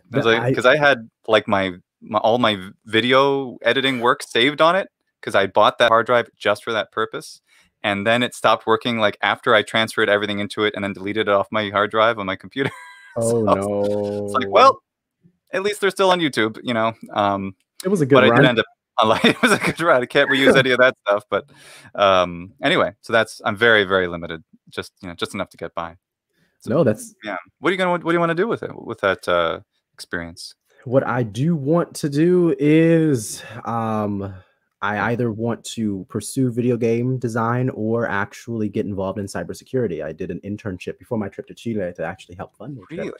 Because like, I, I had like my, my, all my video editing work saved on it because I bought that hard drive just for that purpose. And then it stopped working like after I transferred everything into it and then deleted it off my hard drive on my computer. Oh, so no. It's like, well, at least they're still on YouTube, you know. Um, it was a good but run. I did end up online. It was a good run. I can't reuse any of that stuff. But um, anyway, so that's, I'm very, very limited. Just, you know, just enough to get by. So, no, that's. Yeah. What are you going to, what do you want to do with it, with that uh, experience? What I do want to do is um, I either want to pursue video game design or actually get involved in cybersecurity. I did an internship before my trip to Chile to actually help fund the trip. Really?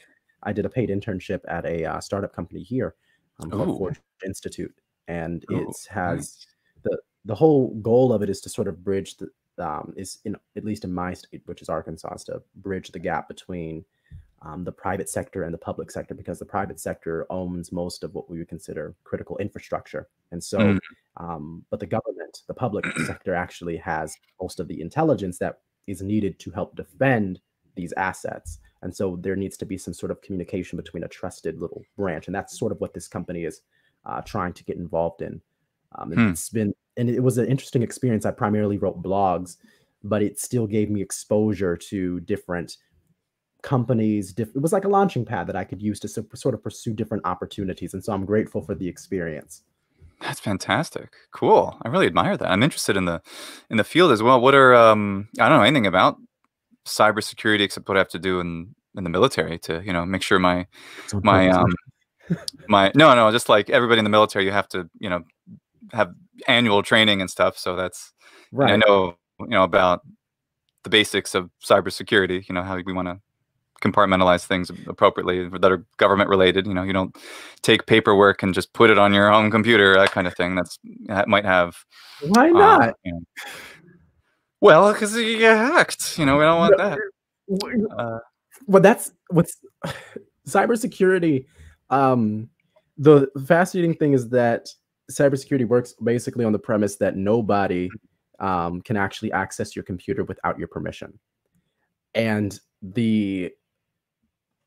I did a paid internship at a uh, startup company here um, called Forge Institute. And Ooh, it has nice. the the whole goal of it is to sort of bridge the um, is in at least in my state, which is Arkansas, is to bridge the gap between um, the private sector and the public sector, because the private sector owns most of what we would consider critical infrastructure. And so, mm. um, but the government, the public sector actually has most of the intelligence that is needed to help defend these assets. And so there needs to be some sort of communication between a trusted little branch. And that's sort of what this company is uh, trying to get involved in. Um, and hmm. it's been, and it was an interesting experience. I primarily wrote blogs, but it still gave me exposure to different companies. Diff- it was like a launching pad that I could use to so- sort of pursue different opportunities. And so I'm grateful for the experience. That's fantastic. Cool. I really admire that. I'm interested in the, in the field as well. What are, um, I don't know anything about cybersecurity except what I have to do in, in the military to, you know, make sure my, Sometimes. my, um, my, no, no, just like everybody in the military, you have to, you know, have annual training and stuff. So that's right. I know, you know, about the basics of cybersecurity, you know, how we want to compartmentalize things appropriately that are government related. You know, you don't take paperwork and just put it on your home computer, that kind of thing. That's, that might have. Why not? Um, you know, well, because you get hacked, you know, we don't want that. Uh, well, that's what's cybersecurity. Um, the fascinating thing is that cybersecurity works basically on the premise that nobody um, can actually access your computer without your permission. And the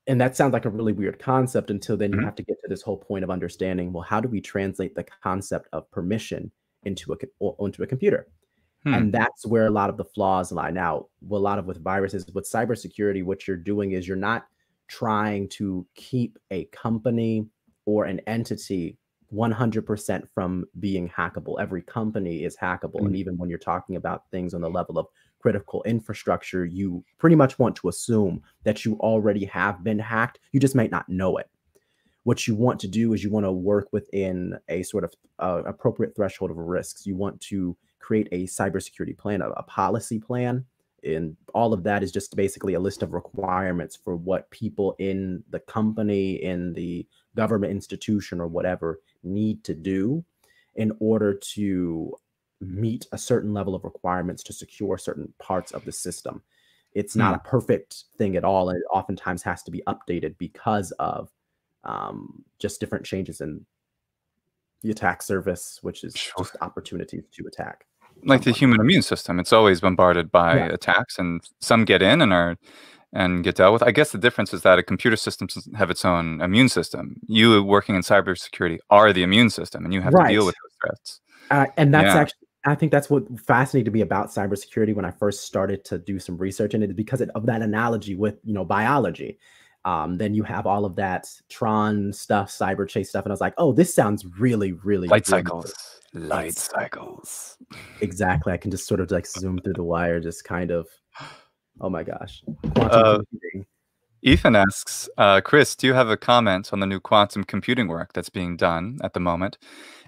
and that sounds like a really weird concept until then you have to get to this whole point of understanding, well, how do we translate the concept of permission into a, into a computer? Hmm. And that's where a lot of the flaws lie. Now, well, a lot of with viruses, with cybersecurity, what you're doing is you're not trying to keep a company or an entity one hundred percent from being hackable. Every company is hackable. Hmm. And even when you're talking about things on the level of critical infrastructure, you pretty much want to assume that you already have been hacked. You just might not know it. What you want to do is you want to work within a sort of uh, appropriate threshold of risks. You want to create a cybersecurity plan, a, a policy plan. And all of that is just basically a list of requirements for what people in the company, in the government institution or whatever need to do in order to meet a certain level of requirements to secure certain parts of the system. It's not a perfect thing at all. And it oftentimes has to be updated because of um, just different changes in the attack service, which is just opportunities to attack. Like the human immune system, it's always bombarded by yeah. attacks, and some get in and are and get dealt with. I guess the difference is that a computer system have its own immune system. You working in cybersecurity are the immune system, and you have right. to deal with those threats. Uh, and that's yeah. actually, I think that's what fascinated me about cybersecurity when I first started to do some research in it, because of that analogy with, you know, biology. Um, then you have all of that Tron stuff, cyber chase stuff. And I was like, oh, this sounds really, really light cycles, light cycles. Exactly. I can just sort of like zoom through the wire, just kind of, oh my gosh. Uh, Ethan asks, uh, Chris, do you have a comment on the new quantum computing work that's being done at the moment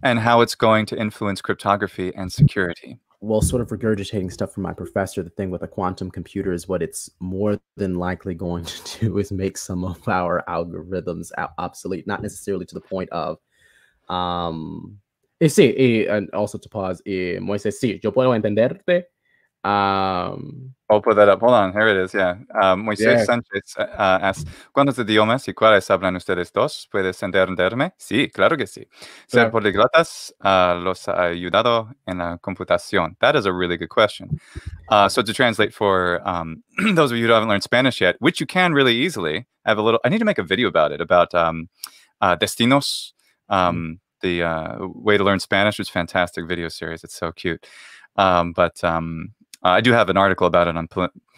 and how it's going to influence cryptography and security? Well, sort of regurgitating stuff from my professor, the thing with a quantum computer is what it's more than likely going to do is make some of our algorithms obsolete, not necessarily to the point of, um, y sí, y, and also to pause, y Moises, sí, yo puedo entenderte. Um, I'll put that up. Hold on, here it is, yeah. Um, Moises yeah. Sánchez uh, asks, ¿Cuántos idiomas y cuáles hablan ustedes dos? ¿Puedes entenderme? Sí, claro que sí. Ser políglotas uh, los ha ayudado en la computación. That is a really good question. Uh, so to translate for um, those of you who haven't learned Spanish yet, which you can really easily, I have a little, I need to make a video about it, about um, uh, Destinos, um, the uh, way to learn Spanish, which is a fantastic video series. It's so cute. Um, but... Um, Uh, I do have an article about it on,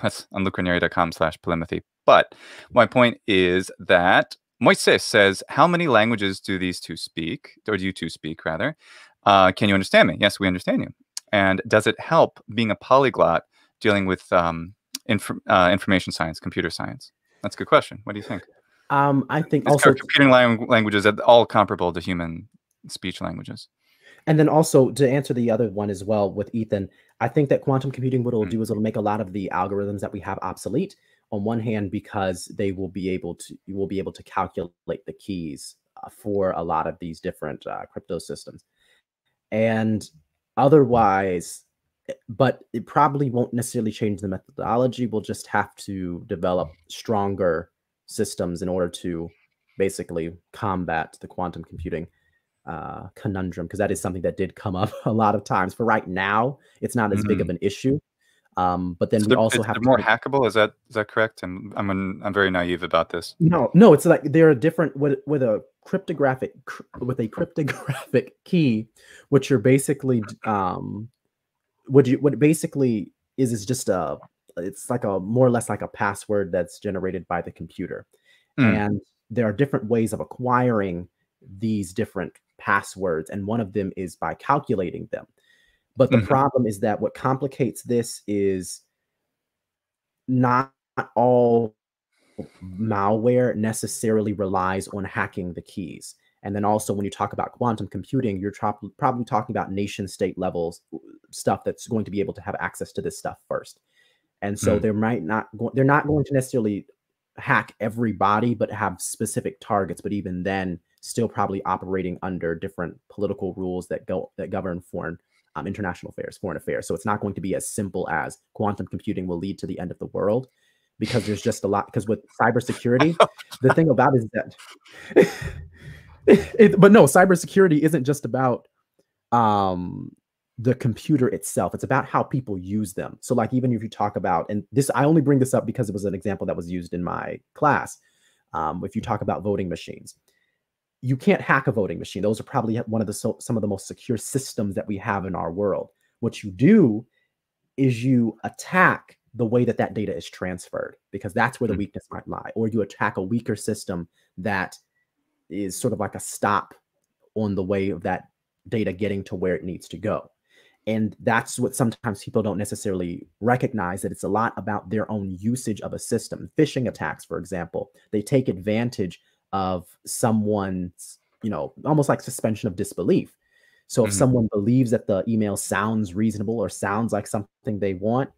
that's on luke ranieri dot com slash polymathy. But my point is that Moises says, how many languages do these two speak? Or do you two speak, rather? Uh, can you understand me? Yes, we understand you. And does it help being a polyglot dealing with um, inf uh, information science, computer science? That's a good question. What do you think? Um, I think also... Are computing languages all comparable to human speech languages? And then also to answer the other one as well with Ethan, I think that quantum computing, what it'll mm. do is it'll make a lot of the algorithms that we have obsolete on one hand, because they will be able to, you will be able to calculate the keys uh, for a lot of these different uh, crypto systems. And otherwise, but it probably won't necessarily change the methodology. We'll just have to develop stronger systems in order to basically combat the quantum computing uh, conundrum, because that is something that did come up a lot of times. For right now, it's not as mm-hmm. big of an issue. Um, but then so we they're, also have to more hackable. Is that is that correct? And I'm an, I'm very naive about this. No, no. It's like there are different with with a cryptographic with a cryptographic key, which you're basically um, what you what it basically is is just a it's like a more or less like a password that's generated by the computer, mm. and there are different ways of acquiring these different passwords, and one of them is by calculating them. But the mm-hmm. problem is that what complicates this is not all malware necessarily relies on hacking the keys. And then also when you talk about quantum computing, you're probably talking about nation state levels stuff that's going to be able to have access to this stuff first. And so mm-hmm. there might not go, they're not going to necessarily hack everybody, but have specific targets. But even then, still probably operating under different political rules that go that govern foreign. Um, international affairs, foreign affairs. So it's not going to be as simple as quantum computing will lead to the end of the world, because there's just a lot, because with cybersecurity, the thing about it is that, it, it, but no, cybersecurity isn't just about um, the computer itself. It's about how people use them. So like, even if you talk about, and this, I only bring this up because it was an example that was used in my class. Um, if you talk about voting machines, you can't hack a voting machine. Those are probably one of the so, some of the most secure systems that we have in our world. What you do is you attack the way that that data is transferred, because that's where the weakness might lie. Or you attack a weaker system that is sort of like a stop on the way of that data getting to where it needs to go. And that's what sometimes people don't necessarily recognize, that it's a lot about their own usage of a system. Phishing attacks, for example, they take advantage of someone's, you know, almost like suspension of disbelief. So if mm-hmm. someone believes that the email sounds reasonable or sounds like something they want,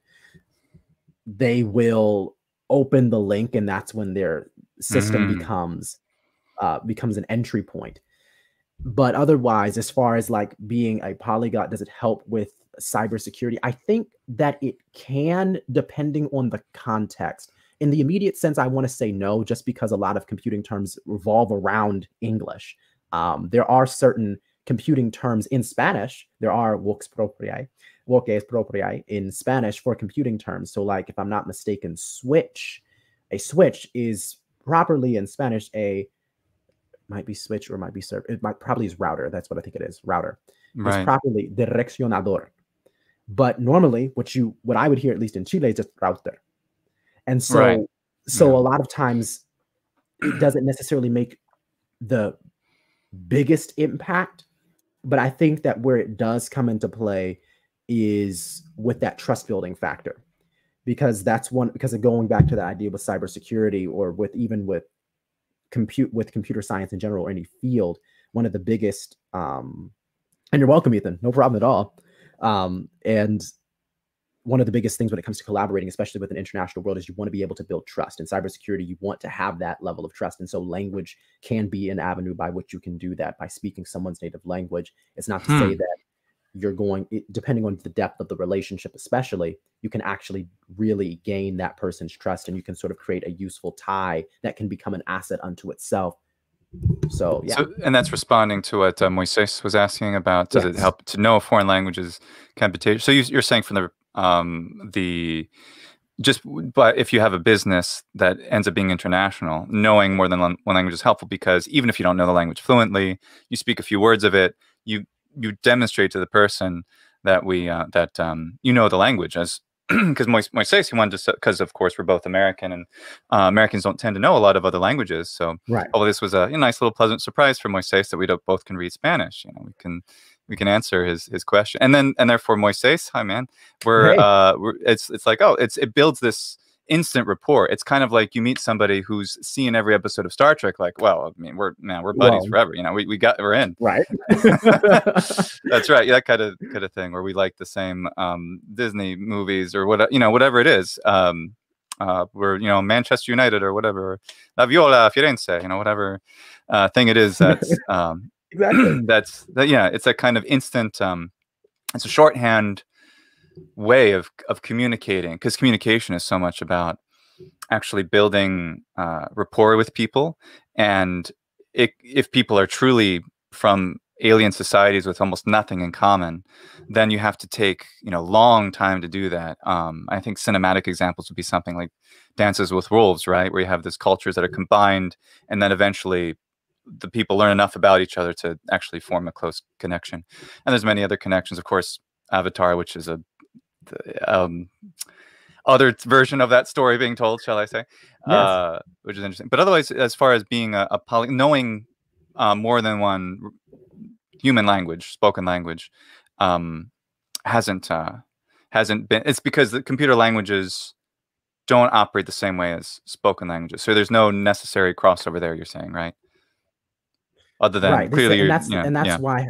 they will open the link, and that's when their system mm-hmm. becomes uh, becomes an entry point. But otherwise, as far as like being a polyglot, does it help with cybersecurity? I think that it can, depending on the context. In the immediate sense, I want to say no, just because a lot of computing terms revolve around English. Um, there are certain computing terms in Spanish. There are vox proprii, voces proprii in Spanish for computing terms. So like, if I'm not mistaken, switch, a switch is properly in Spanish, a might be switch or might be server. It might probably is router. That's what I think it is, router. Right. It's properly direccionador. But normally what you, what I would hear, at least in Chile, is just router. And so, right. so yeah. a lot of times it doesn't necessarily make the biggest impact, but I think that where it does come into play is with that trust building factor, because that's one, because of going back to the idea with cybersecurity or with even with compute, with computer science in general, or any field, one of the biggest, um, and you're welcome, Ethan, no problem at all. Um, and one of the biggest things when it comes to collaborating, especially with an international world, is you want to be able to build trust. In cybersecurity, you want to have that level of trust. And so language can be an avenue by which you can do that, by speaking someone's native language. It's not to hmm. say that you're going, it, depending on the depth of the relationship especially, you can actually really gain that person's trust, and you can sort of create a useful tie that can become an asset unto itself. So, yeah. So, and that's responding to what uh, Moises was asking about, does yes. it help to know foreign languages can be, so you, you're saying from the um the just but if you have a business that ends up being international, knowing more than one language is helpful, because even if you don't know the language fluently, you speak a few words of it, you you demonstrate to the person that we uh, that um you know the language, as because Moises, he wanted to, because of course we're both American, and uh, Americans don't tend to know a lot of other languages, so right. although this was a you know, nice little pleasant surprise for Moises that we both can read Spanish, you know, we can we can answer his his question, and then and therefore Moises, hi man, we're hey. uh, we're, it's it's like oh, it's it builds this instant rapport. It's kind of like you meet somebody who's seen every episode of Star Trek. Like, well, I mean, we're now we're buddies well, forever. You know, we we got we're in. Right. That's right. Yeah, that kind of kind of thing where we like the same um, Disney movies or what you know, whatever it is. Um, uh, we're you know Manchester United or whatever, La Viola, Firenze, you know, whatever uh, thing it is. That's um, exactly. That's that. Yeah, it's a kind of instant. Um, it's a shorthand way of of communicating, because communication is so much about actually building uh, rapport with people. And it, if people are truly from alien societies with almost nothing in common, then you have to take you know long time to do that. Um, I think cinematic examples would be something like Dances with Wolves, right, where you have these cultures that are combined, and then eventually the people learn enough about each other to actually form a close connection. And there's many other connections, of course. Avatar, which is a um, other version of that story being told, shall I say? Yes. Uh, which is interesting. But otherwise, as far as being a, a poly, knowing uh, more than one human language, spoken language, um, hasn't uh, hasn't been. It's because the computer languages don't operate the same way as spoken languages. So there's no necessary crossover there. You're saying, right? Other than right. clearly, and that's, you know, and that's yeah. why.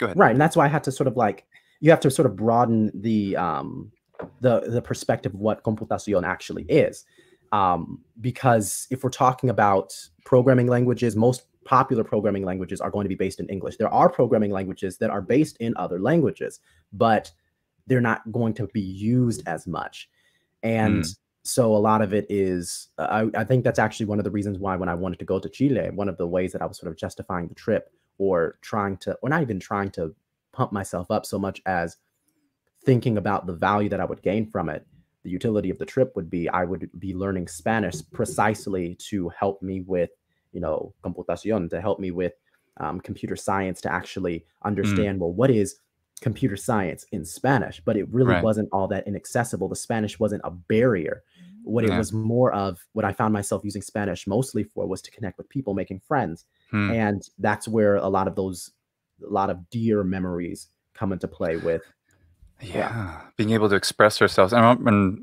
Go ahead. Right, and that's why I had to sort of like you have to sort of broaden the um, the the perspective of what computación actually is, um, because if we're talking about programming languages, most popular programming languages are going to be based in English. There are programming languages that are based in other languages, but they're not going to be used as much, and mm. so a lot of it is. I, I think that's actually one of the reasons why when I wanted to go to Chile, one of the ways that I was sort of justifying the trip. Or trying to, or not even trying to pump myself up so much as thinking about the value that I would gain from it. The utility of the trip would be I would be learning Spanish precisely to help me with, you know, computación, to help me with um, computer science, to actually understand, mm. well, what is computer science in Spanish? But it really right. wasn't all that inaccessible. The Spanish wasn't a barrier. What yeah. it was more of, what I found myself using Spanish mostly for was to connect with people, making friends. Hmm. And that's where a lot of those, a lot of dear memories come into play with. Yeah. yeah. Being able to express ourselves. And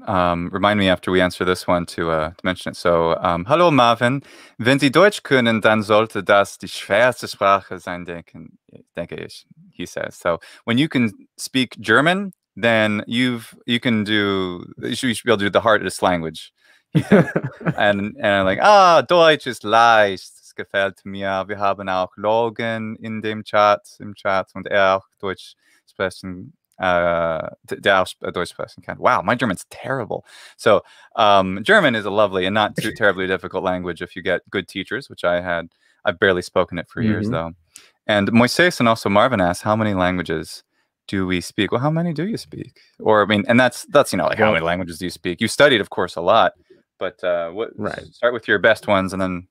um, remind me after we answer this one to, uh, to mention it. So, um, hallo Marvin. Wenn Sie Deutsch können, dann sollte das die schwerste Sprache sein, denken, denke ich, he says. So when you can speak German, then you've you can do you should, you should be able to do the hardest language, and and I'm like ah oh, Deutsch ist leicht, es gefällt mir. Wir haben auch Logan in dem Chat im Chat und er auch Deutsch sprechen, uh, der auch Deutsch sprechen kann. Wow, my German's terrible. So um, German is a lovely and not too terribly difficult language if you get good teachers, which I had. I've barely spoken it for mm-hmm. years though. And Moises and also Marvin asked how many languages. Do we speak? Well, how many do you speak? Or I mean, and that's that's you know, like how many languages do you speak? You studied, of course, a lot, but uh, what? Right. Start with your best ones and then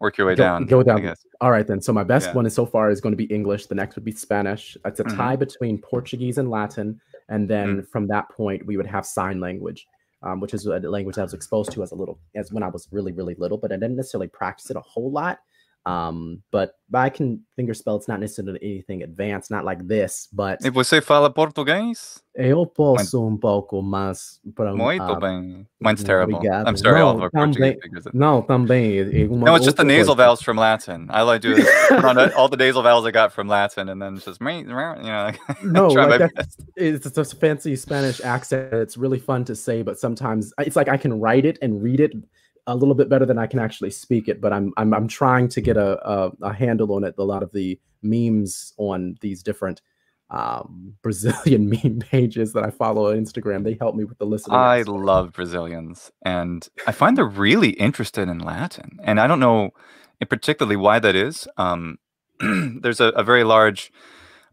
work your way go, down. Go down. I guess. All right, then. So my best yeah. one is so far is going to be English. The next would be Spanish. It's a mm-hmm. tie between Portuguese and Latin, and then mm-hmm. from that point we would have sign language, um, which is a language that I was exposed to as a little as when I was really really little, but I didn't necessarily practice it a whole lot. Um, but I can fingerspell. It's not necessarily anything advanced, not like this, but... E você fala português? Eu posso um pouco, mas... Para, Muito uh, bem. Mine's terrible. Obrigado. I'm sorry, no, all of our Portuguese figures it. No, também. No, it's just the nasal vowels from Latin. I like do all the nasal vowels I got from Latin, and then it's just... You know, no, like that's, it's a fancy Spanish accent. It's really fun to say, but sometimes... It's like I can write it and read it, a little bit better than I can actually speak it, but I'm I'm I'm trying to get a a, a handle on it. A lot of the memes on these different um, Brazilian meme pages that I follow on Instagram, they help me with the listening. I love Brazilians, and I find they're really interested in Latin, and I don't know, in particularly why that is. Um, there's a, a very large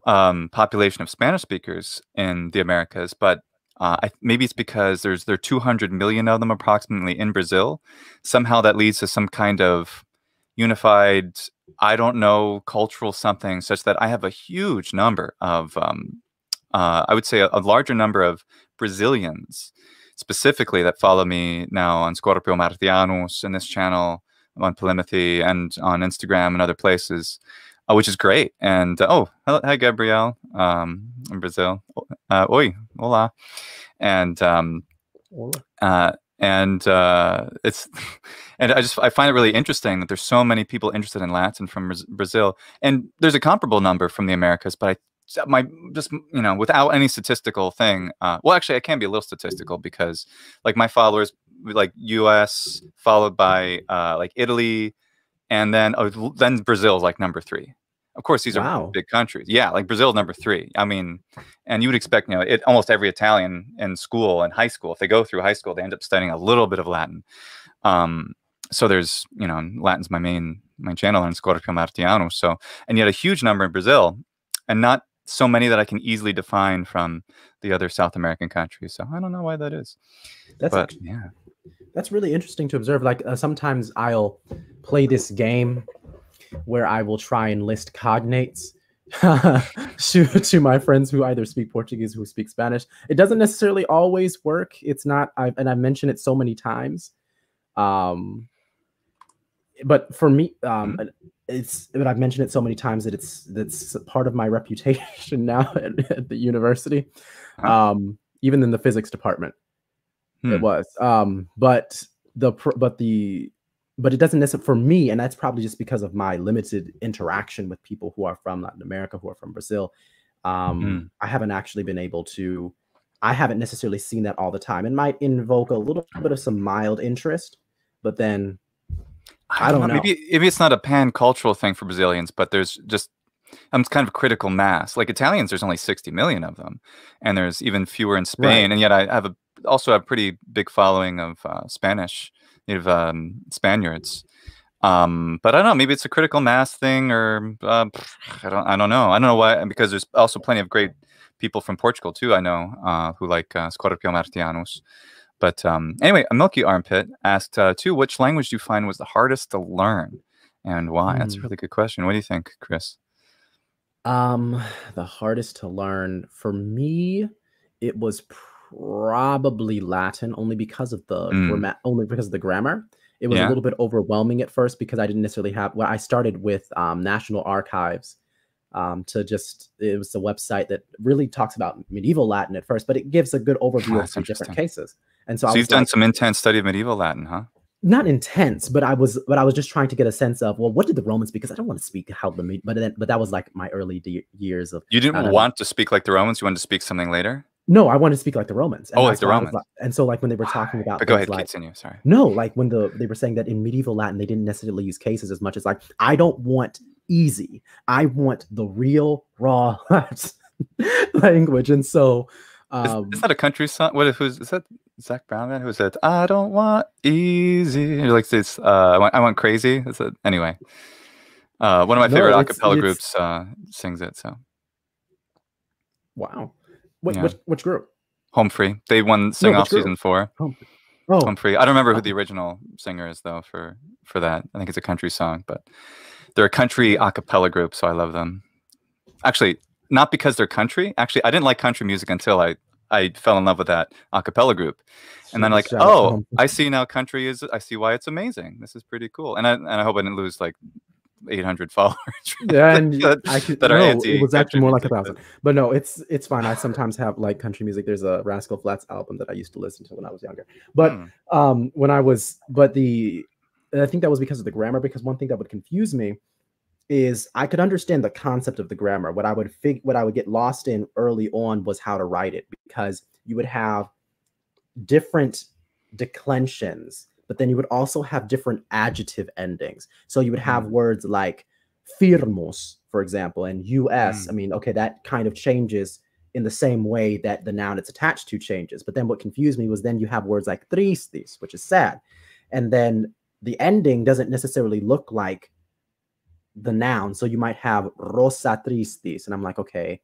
um, population of Spanish speakers in the Americas, but. Uh, I, maybe it's because there's there are two hundred million of them approximately in Brazil. Somehow that leads to some kind of unified, I don't know, cultural something such that I have a huge number of, um, uh, I would say a, a larger number of Brazilians specifically that follow me now on Scorpio Martianus in this channel, on Polymathy and on Instagram and other places. Uh, which is great. And uh, oh, hello, hi, Gabrielle um, in Brazil. Uh, Oi, hola. And um, Uh, and uh, it's, and I just I find it really interesting that there's so many people interested in Latin from Brazil, and there's a comparable number from the Americas. But I, my just you know, without any statistical thing, uh, well, actually, I can be a little statistical because like my followers, like U S followed by uh, like Italy, and then oh, then Brazil is like number three. Of course, these wow. are big countries. Yeah, like Brazil, number three. I mean, and you would expect, you know, it, almost every Italian in school and high school, if they go through high school, they end up studying a little bit of Latin. Um, so there's, you know, Latin's my main my channel on Scorpio Martianus. So, and yet a huge number in Brazil, and not so many that I can easily define from the other South American countries. So I don't know why that is. That's but, yeah, that's really interesting to observe. Like uh, sometimes I'll play this game where I will try and list cognates to, to my friends who either speak Portuguese or who speak Spanish. It doesn't necessarily always work. It's not, I've, and I've mentioned it so many times. Um, but for me, um, it's, but I've mentioned it so many times that it's, that's part of my reputation now at, at the university, um, even in the physics department. Hmm. It was, um, but the, but the, But it doesn't necessarily, for me, and that's probably just because of my limited interaction with people who are from Latin America, who are from Brazil. Um, mm-hmm. I haven't actually been able to, I haven't necessarily seen that all the time. It might invoke a little bit of some mild interest, but then I don't, I don't know. know. Maybe, maybe it's not a pan-cultural thing for Brazilians, but there's just, um, it's kind of a critical mass. Like Italians, there's only sixty million of them, and there's even fewer in Spain. Right. And yet I have a, also a pretty big following of uh, Spanish Native um, Spaniards, um, but I don't know. Maybe it's a critical mass thing, or uh, I don't. I don't know. I don't know why. Because there's also plenty of great people from Portugal too. I know uh, who like uh, Scorpio Martianus. But um, anyway, a Milky Armpit asked uh, too, which language do you find was the hardest to learn, and why? Mm. That's a really good question. What do you think, Chris? Um, the hardest to learn for me, it was probably Latin, only because of the mm. only because of the grammar. It was yeah. a little bit overwhelming at first because I didn't necessarily have. Well, I started with um, National Archives um, to just. It was a website that really talks about medieval Latin at first, but it gives a good overview oh, of some different cases. And so, so I was you've like, done some intense study of medieval Latin, huh? Not intense, but I was, but I was just trying to get a sense of, well, what did the Romans? Because I don't want to speak how the, but then, but that was like my early years of. You didn't want to speak like the Romans. You wanted to speak something later. No, I wanted to speak like the Romans. And oh, like the Romans. Like, and so, like when they were talking about, but go ahead, like, continue. Sorry. No, like when the they were saying that in medieval Latin they didn't necessarily use cases as much as like I don't want easy. I want the real raw language. And so, um, is, is that a country song? What if who's is that? Zach Brown man who said I don't want easy. He likes this. Uh, I want I want crazy. That's it. Anyway, uh, one of my no, favorite it's, acapella it's, groups uh, sings it. So, wow. What, yeah. which, which group? Home Free. They won Sing no, Off Season four. Home Free. Oh. Home Free. I don't remember who the original singer is, though, for, for that. I think it's a country song, but they're a country a cappella group, so I love them. Actually, not because they're country. Actually, I didn't like country music until I, I fell in love with that a cappella group. And then like, Shout oh, I see now country is, I see why it's amazing. This is pretty cool. And I, and I hope I didn't lose like eight hundred followers. Yeah, and that, I could, that no, are anti- it was actually more like a thousand. But no, it's it's fine. I sometimes have like country music. There's a Rascal Flatts album that I used to listen to when I was younger. But hmm. um, when I was, but the, I think that was because of the grammar. Because one thing that would confuse me is I could understand the concept of the grammar. What I would fig, what I would get lost in early on was how to write it, because you would have different declensions, but then you would also have different adjective endings. So you would have words like firmos, for example, and U S. Mm. I mean, okay, that kind of changes in the same way that the noun it's attached to changes. But then what confused me was then you have words like tristes, which is sad. And then the ending doesn't necessarily look like the noun. So you might have rosa tristes. And I'm like, okay.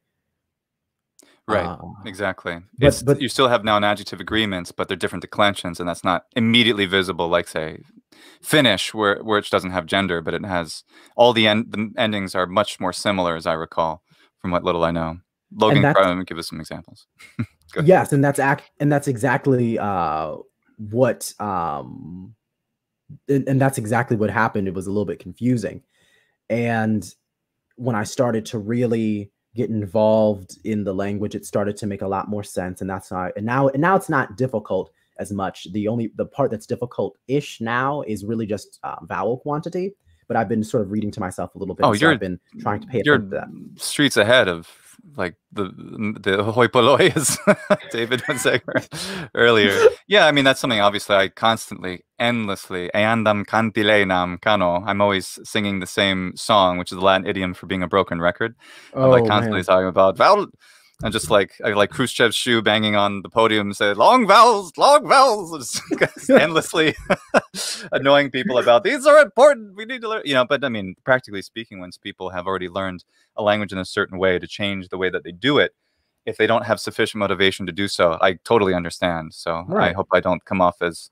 Right, uh, exactly. But, it's, but you still have noun adjective agreements, but they're different declensions, and that's not immediately visible. Like say, Finnish, where which doesn't have gender, but it has all the end. The endings are much more similar, as I recall, from what little I know. Logan, probably give us some examples. Yes, and that's act, and that's exactly uh, what, um, and, and that's exactly what happened. It was a little bit confusing, and when I started to really get involved in the language, it started to make a lot more sense. And that's not, and now, and now it's not difficult. as much. The only, the part that's difficult-ish now is really just uh, vowel quantity, but I've been sort of reading to myself a little bit. Oh, so you're, I've been trying to pay attention to that. Streets ahead of like the the hoi polloi, as David was saying earlier. Yeah, I mean, that's something obviously I constantly, endlessly, eandam cantilenam cano. I'm always singing the same song, which is the Latin idiom for being a broken record. Oh, I'm like constantly man. talking about vowel. And just like I like Khrushchev's shoe banging on the podium, say long vowels, long vowels, just endlessly annoying people about these are important. We need to learn, you know. But I mean, practically speaking, once people have already learned a language in a certain way, to change the way that they do it, if they don't have sufficient motivation to do so, I totally understand. So right. I hope I don't come off as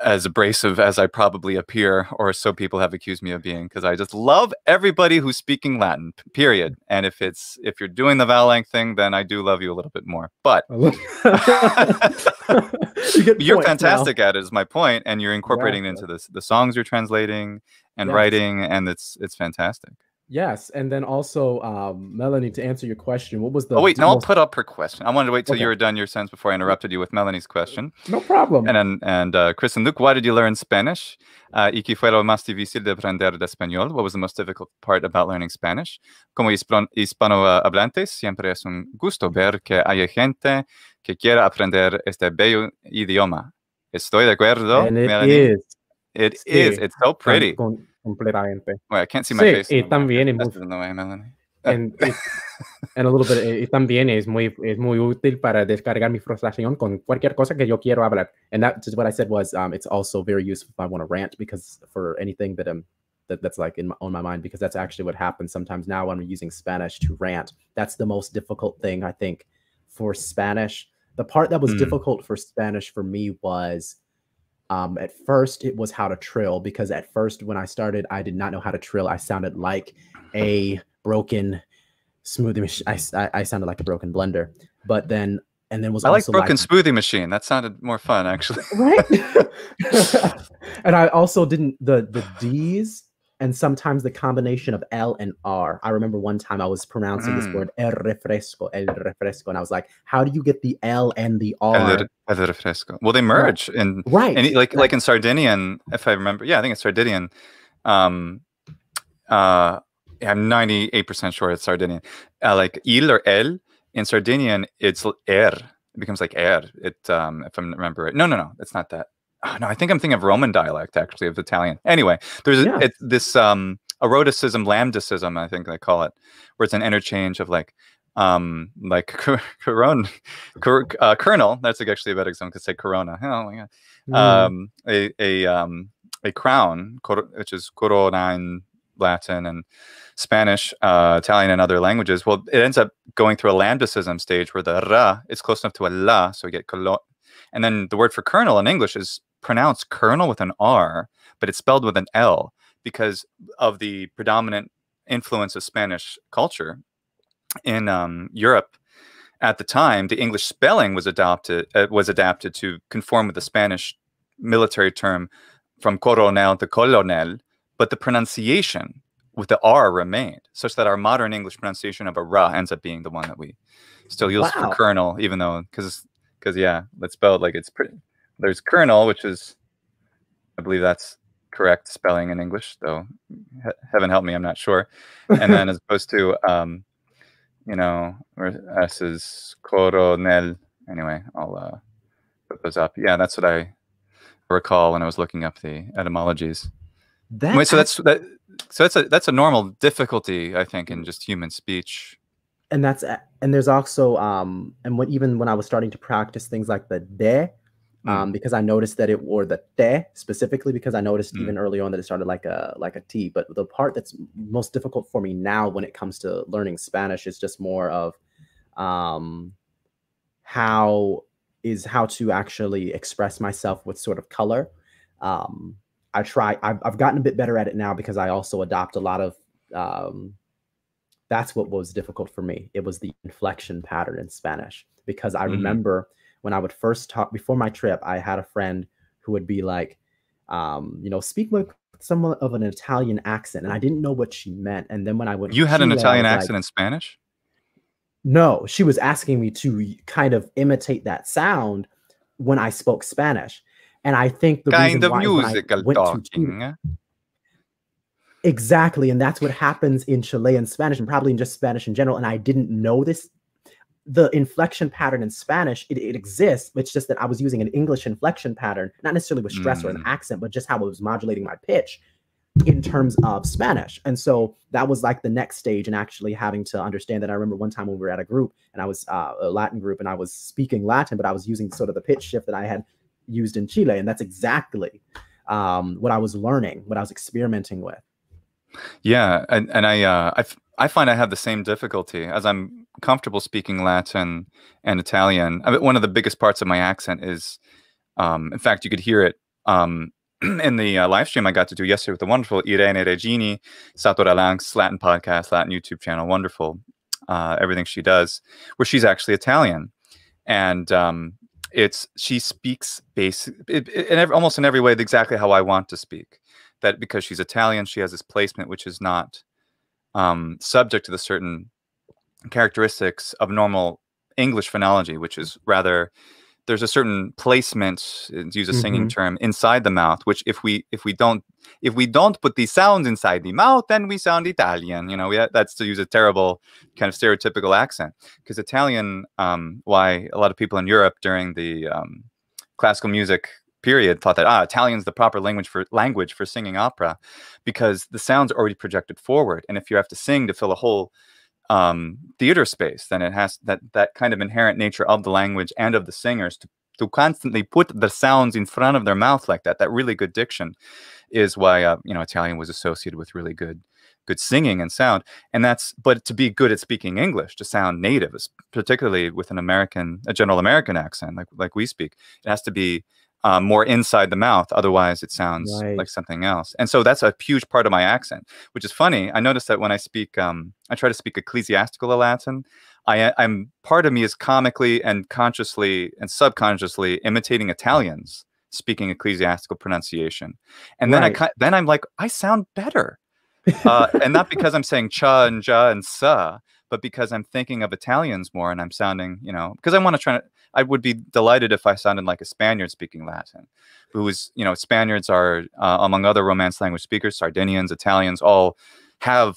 as abrasive as I probably appear, or so people have accused me of being, because I just love everybody who's speaking Latin, period. And if it's if you're doing the vowel length thing, then I do love you a little bit more. But you you're fantastic now. at it is my point, and you're incorporating yeah. it into this the songs you're translating and yes. writing, and it's it's fantastic. Yes, and then also, um, Melanie, to answer your question, what was the... Oh, wait, no, I'll put up her question. I wanted to wait till okay. you were done your sentence before I interrupted you with Melanie's question. No problem. And then, and uh, Chris and Luke, why did you learn Spanish? Uh, ¿Y qué fue lo más difícil de aprender de español? What was the most difficult part about learning Spanish? Como hispanohablantes, siempre es un gusto ver que hay gente que quiera aprender este bello idioma. Estoy de acuerdo, and it Melanie. Is. It sí. is. It's so pretty. Con Completamente. Wait, I can't see my sí, face. Y también es muy, way, and, it, and a little bit, y también es muy, es muy útil para descargar mi frustración con cualquier cosa que yo quiero hablar. And that is what I said was, um, it's also very useful if I want to rant, because for anything that um that, that's like in my, on my mind, because that's actually what happens sometimes now when I'm using Spanish to rant. That's the most difficult thing, I think, for Spanish. The part that was mm. difficult for Spanish for me was... Um, at first, it was how to trill, because at first, when I started, I did not know how to trill. I sounded like a broken smoothie machine. I, I sounded like a broken blender. But then, and then was I also like broken like, smoothie machine. That sounded more fun, actually. Right? And I also didn't, the, the D's and sometimes the combination of L and R. I remember one time I was pronouncing mm. this word, el refresco, el refresco. And I was like, how do you get the L and the R? El, el refresco. Well, they merge. Right. In, right. And like, right. like in Sardinian, if I remember. Yeah, I think it's Sardinian. Um, uh, I'm ninety-eight percent sure it's Sardinian. Uh, like il or el. In Sardinian, it's er. It becomes like er. It, um, if I remember it. No, no, no. It's not that. Oh, no, I think I'm thinking of Roman dialect, actually, of Italian. Anyway, there's yeah. it, this um, eroticism, lambdacism, I think they call it, where it's an interchange of like, um, like coron, cor uh, kernel. That's like actually a better example. Could say corona. Oh my god. Mm. Um, a a um, a crown, cor which is corona in Latin and Spanish, uh, Italian, and other languages. Well, it ends up going through a lambdacism stage where the ra is close enough to a la, so we get colon. And then the word for kernel in English is pronounced kernel with an R, but it's spelled with an L because of the predominant influence of Spanish culture in um, Europe at the time. The English spelling was adopted uh, was adapted to conform with the Spanish military term from coronel to colonel, but the pronunciation with the R remained, such that our modern English pronunciation of a ra ends up being the one that we still use wow. for kernel, even though because because yeah, that's spelled like it's pretty. There's kernel, which is, I believe that's correct spelling in English, though he heaven help me, I'm not sure. And then as opposed to, um, you know, or S is coronel. Anyway, I'll uh, put those up. Yeah, that's what I recall when I was looking up the etymologies. That Wait, so that's that, so that's a that's a normal difficulty, I think, in just human speech. And that's and there's also um and when even when I was starting to practice things like the de. Um, because I noticed that it wore the te specifically, because I noticed mm. even early on that it started like a like a T. But the part that's most difficult for me now when it comes to learning Spanish is just more of um, how is how to actually express myself with sort of color. Um, I try. I've, I've gotten a bit better at it now because I also adopt a lot of. Um, that's what was difficult for me. It was the inflection pattern in Spanish, because I mm. remember. When I would first talk before my trip, I had a friend who would be like, um, you know, speak with somewhat of an Italian accent. And I didn't know what she meant. And then when I would- You had an Italian accent in Spanish? No, she was asking me to kind of imitate that sound. when I spoke Spanish. And I think the kind of musical talking. Exactly. And that's what happens in Chilean Spanish and probably in just Spanish in general. And I didn't know this. The inflection pattern in Spanish, it, it exists. It's just that I was using an English inflection pattern, not necessarily with stress mm. or an accent, but just how it was modulating my pitch in terms of Spanish. And so that was like the next stage and actually having to understand that. I remember one time when we were at a group and I was uh, a Latin group and I was speaking Latin, but I was using sort of the pitch shift that I had used in Chile. And that's exactly um, what I was learning, what I was experimenting with. Yeah. And, and I, uh, I, I find I have the same difficulty as I'm comfortable speaking Latin and Italian. I mean, one of the biggest parts of my accent is, um, in fact, you could hear it um, in the uh, live stream I got to do yesterday with the wonderful Irene Regini, Satora Lang's Latin podcast, Latin YouTube channel, wonderful, uh, everything she does, where she's actually Italian. And um, it's she speaks basic, it, it, in every, almost in every way exactly how I want to speak. That because she's Italian, she has this placement which is not um, subject to the certain characteristics of normal English phonology, which is rather, there's a certain placement, use a singing mm-hmm. term, inside the mouth, which if we if we don't if we don't put these sounds inside the mouth, then we sound Italian. You know, we ha that's to use a terrible kind of stereotypical accent, because Italian, um, why a lot of people in Europe during the um, classical music period thought that ah, Italian's the proper language for language for singing opera, because the sounds are already projected forward, and if you have to sing to fill a whole um, theater space, then it has that that kind of inherent nature of the language and of the singers to to constantly put the sounds in front of their mouth like that. That really good diction is why uh, you know, Italian was associated with really good good singing and sound, and that's but to be good at speaking English, to sound native, particularly with an American a general American accent like like we speak, it has to be. Um, more inside the mouth, otherwise it sounds right. like something else. And so that's a huge part of my accent, which is funny. I noticed that when I speak, um, I try to speak ecclesiastical Latin. I, I'm part of me is comically and consciously and subconsciously imitating Italians speaking ecclesiastical pronunciation, and then right. I then I'm like, I sound better, uh, and not because I'm saying cha and ja and sa, but because I'm thinking of Italians more, and I'm sounding, you know, because I want to try to. I would be delighted if I sounded like a Spaniard speaking Latin, who is, you know, Spaniards are, uh, among other Romance language speakers, Sardinians, Italians, all have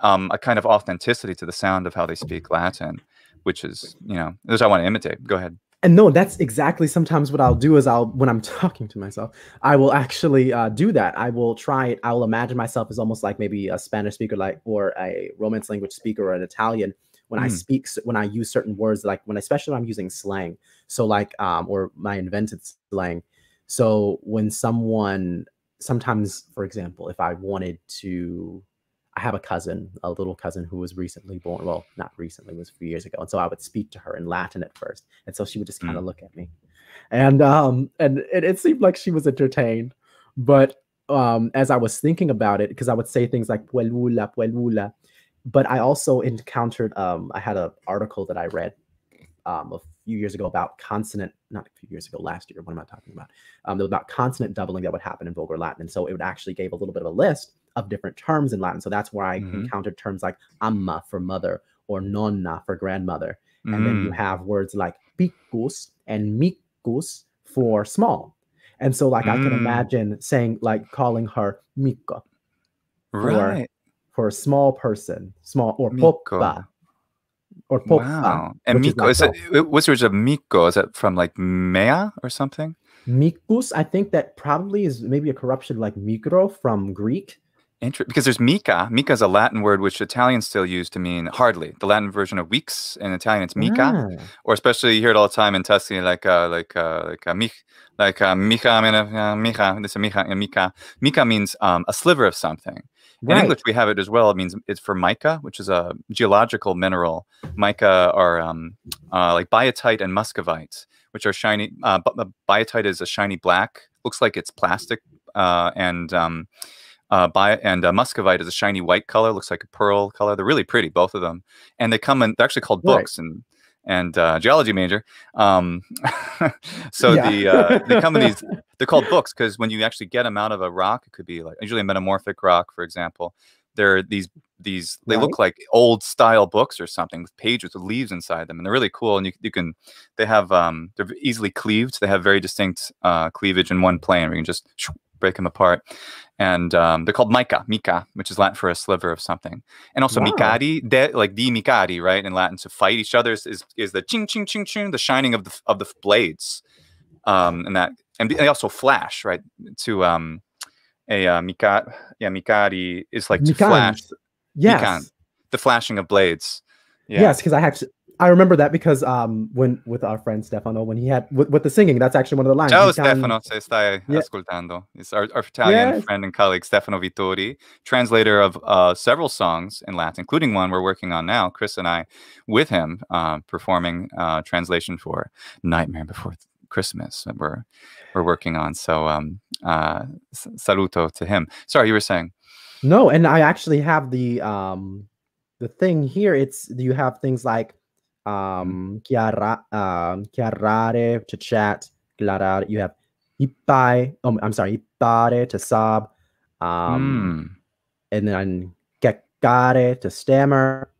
um, a kind of authenticity to the sound of how they speak Latin, which is, you know, which I want to imitate. Go ahead. And no, that's exactly sometimes what I'll do is I'll, when I'm talking to myself, I will actually uh, do that. I will try it. I'll imagine myself as almost like maybe a Spanish speaker, like, or a Romance language speaker or an Italian. When mm. I speak, when I use certain words, like when, especially when I'm using slang, so like, um, or my invented slang. So when someone, sometimes, for example, if I wanted to, I have a cousin, a little cousin who was recently born. Well, not recently, it was a few years ago. And so I would speak to her in Latin at first. And so she would just kind of mm. look at me and, um, and it, it seemed like she was entertained. But, um, as I was thinking about it, because I would say things like, puelula, puelula. But I also encountered, um, I had an article that I read um, a few years ago about consonant, not a few years ago, last year, what am I talking about? Um, about consonant doubling that would happen in Vulgar Latin. And so it would actually gave a little bit of a list of different terms in Latin. So that's where I mm-hmm. encountered terms like amma for mother or nonna for grandmother. And mm-hmm. then you have words like picus and micus for small. And so like mm-hmm. I can imagine saying, like calling her mica. Right. Or, for a small person, small, or mico. Popa, or popa. Wow. And mico, is, like is it, what's the original mico? Is that from like mea or something? Micus, I think that probably is maybe a corruption like micro from Greek. Interesting, because there's mica. Mica is a Latin word which Italians still use to mean hardly. The Latin version of weeks, in Italian it's mica, ah. or especially you hear it all the time in Tuscany, like uh, like uh, like uh, mich, like uh, mica, uh, mica. This is mica, mica. Mica means um, a sliver of something. Right. In English, we have it as well. It means it's for mica, which is a geological mineral. Mica are um, uh, like biotite and muscovite, which are shiny. Uh, biotite is a shiny black, looks like it's plastic, uh, and um, uh, bi and uh, muscovite is a shiny white color, looks like a pearl color. They're really pretty, both of them, and they come in. They're actually called books right. and. and uh, geology major. Um, so yeah. the, uh, they come in these, they're called books because when you actually get them out of a rock, it could be like usually a metamorphic rock, for example, there are these these, they right. look like old style books or something with pages with leaves inside them. And they're really cool. And you, you can, they have, um, they're easily cleaved. They have very distinct uh, cleavage in one plane where you can just break them apart. And um, they're called mica, mica, which is Latin for a sliver of something. And also wow. micari, de, like di micari, right? In Latin, to fight each other is, is the ching, ching, ching, ching, the shining of the, of the blades. Um, and that, and they also flash, right? To, um, a uh, mica, yeah, micari is like to Mikan. flash. Yes. Mikan, the flashing of blades. Yeah. Yes, because I actually I remember that because um when with our friend Stefano, when he had with, with the singing, that's actually one of the lines. Ciao Mikan. Stefano, se stai yeah. ascoltando. It's our, our Italian yes. friend and colleague Stefano Vittori, translator of uh, several songs in Latin, including one we're working on now. Chris and I, with him, uh, performing uh, translation for "Nightmare Before Christmas" that we're we're working on. So um uh, saluto to him. Sorry, you were saying. No, and I actually have the um the thing here. It's you have things like um chiara um chiarare to chat, clarare. You have ipai. Oh, I'm sorry, ipare to sob, um, mm. and then kekare to stammer.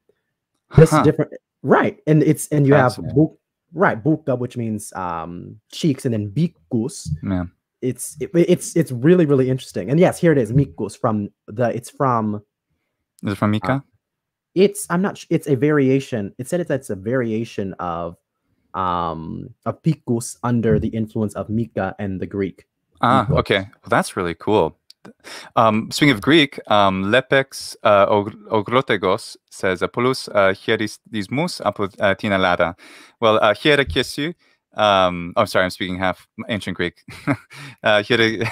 This huh. different, right? And it's and you have bu, right buka, which means um cheeks, and then bikus. Yeah. It's it, it's it's really really interesting, and yes, here it is. Mikus from the it's from. Is it from Mika? Uh, it's I'm not. It's a variation. It said it, that's a variation of, um, of Pikus under the influence of Mika and the Greek. Ah, Mikus. Okay, well, that's really cool. Um, speaking of Greek, um, Lepex uh, Ogrotegos says Apollos hierismus apod tinalada. Well, hierikesu. Um, I'm oh, sorry, I'm speaking half ancient Greek. uh, here,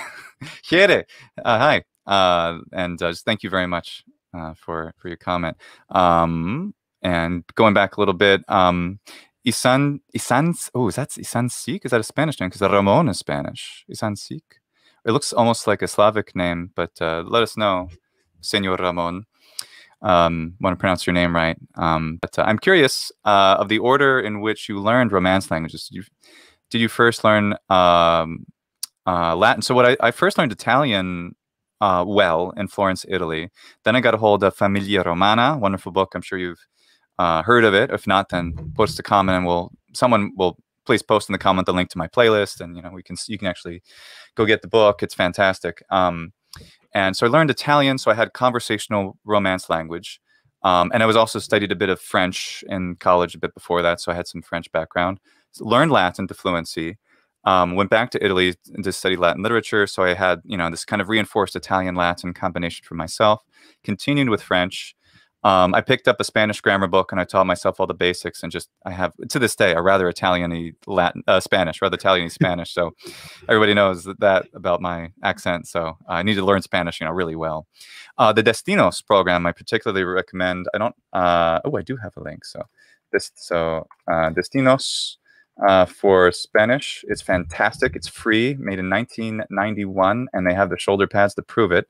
here, uh, hi, uh, and uh, just thank you very much uh, for for your comment. Um, and going back a little bit, um, Isan, Isans, oh, is that Isansic? Is that a Spanish name? Because Ramon is Spanish. Isansic. It looks almost like a Slavic name, but uh, let us know, Señor Ramon. Um, want to pronounce your name right. Um, but uh, I'm curious uh, of the order in which you learned Romance languages. Did you, did you first learn um, uh, Latin? So what I, I first learned Italian uh, well in Florence, Italy. Then I got a hold of Famiglia Romana, wonderful book. I'm sure you've uh, heard of it. If not, then post a comment and we'll someone will please post in the comment the link to my playlist, and you know we can you can actually go get the book. It's fantastic. Um, And so I learned Italian, so I had conversational Romance language. Um, and I was also studied a bit of French in college a bit before that, so I had some French background. So learned Latin to fluency, um, went back to Italy to study Latin literature, so I had you know this kind of reinforced Italian-Latin combination for myself, continued with French. Um, I picked up a Spanish grammar book, and I taught myself all the basics, and just I have, to this day, a rather Italian-y Latin, uh, Spanish, rather Italian-y Spanish, so everybody knows that, that about my accent, so I need to learn Spanish, you know, really well. Uh, the Destinos program, I particularly recommend, I don't, uh, oh, I do have a link, so, this, so uh, Destinos uh, for Spanish, it's fantastic, it's free, made in nineteen ninety-one, and they have the shoulder pads to prove it.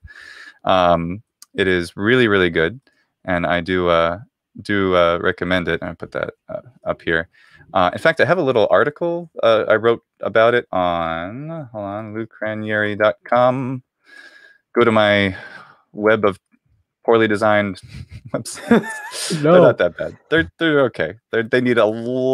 Um, it is really, really good. And I do uh, do uh, recommend it. And I put that uh, up here. Uh, in fact, I have a little article uh, I wrote about it on, hold on, Luke Ranieri dot com. Go to my web of poorly designed websites. No. They're not that bad. They're, they're okay. They're, they need a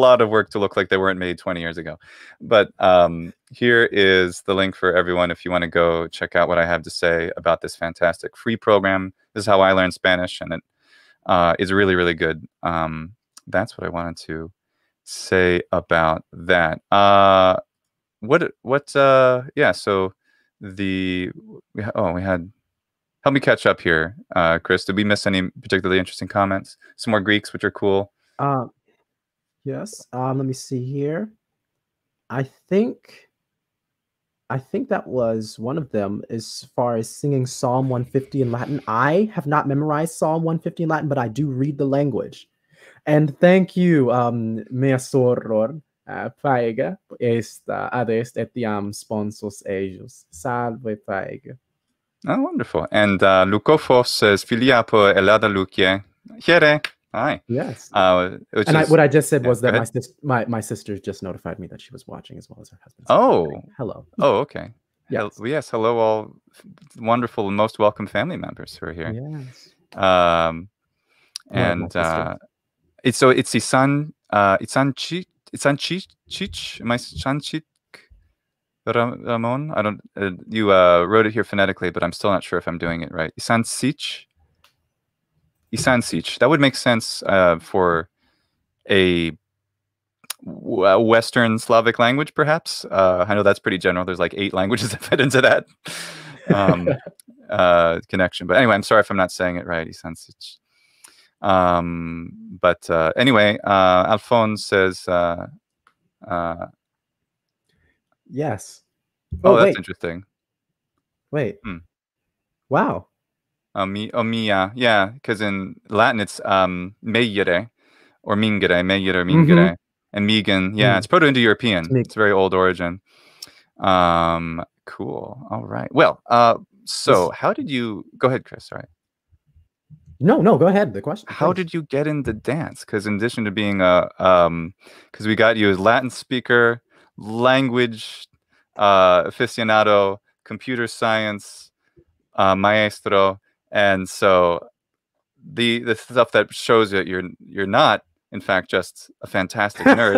lot of work to look like they weren't made twenty years ago. But um, here is the link for everyone if you want to go check out what I have to say about this fantastic free program. This is how I learned Spanish, and it Uh, is really, really good. Um, that's what I wanted to say about that. Uh, what, what, uh, yeah, so the, we oh, we had, help me catch up here, uh, Chris. Did we miss any particularly interesting comments? Some more Greeks, which are cool. Uh, yes, um, let me see here. I think, I think that was one of them as far as singing Psalm one fifty in Latin. I have not memorized Psalm one fifty in Latin, but I do read the language. And thank you, um, mea soror, paega, esta adest etiam sponsos eius, salve paega. Oh, wonderful. And uh, Lukofos says, filiapo elada lucie, here. Hi. Yes. Uh, and is, I, what I just said was yeah, that my, sis my my sister just notified me that she was watching as well as her husband. Oh. Family. Hello. Oh, okay. Yes. Hel yes. Hello, all wonderful and most welcome family members who are here. Yes. Um, and uh, it's so it's Isan uh, Isan Chich Isan Chich am I Isan Chich Ramon? I don't. Uh, you uh, wrote it here phonetically, but I'm still not sure if I'm doing it right. Isan Chich. Isan Chich. That would make sense uh, for a Western Slavic language, perhaps. Uh, I know that's pretty general. There's like eight languages that fit into that um, uh, connection. But anyway, I'm sorry if I'm not saying it right. Um, but uh, anyway, uh, Alphonse says, uh, uh, yes. Oh, oh that's wait. interesting. Wait. Hmm. Wow. Oh, mi, oh, mia. Yeah, because in Latin it's um, meyere or mingere, meyere, mingere. Mm-hmm. And Megan, yeah, mm. it's Proto-Indo-European. It's, it's a very old origin. Um, cool. All right. Well, uh, so this... how did you... Go ahead, Chris. All right. No, no, go ahead. The question. How please. did you get into dance? Because in addition to being a... Because um, we got you as Latin speaker, language, uh, aficionado, computer science, uh, maestro. And so the the stuff that shows that you're you're not... in fact, just a fantastic nerd.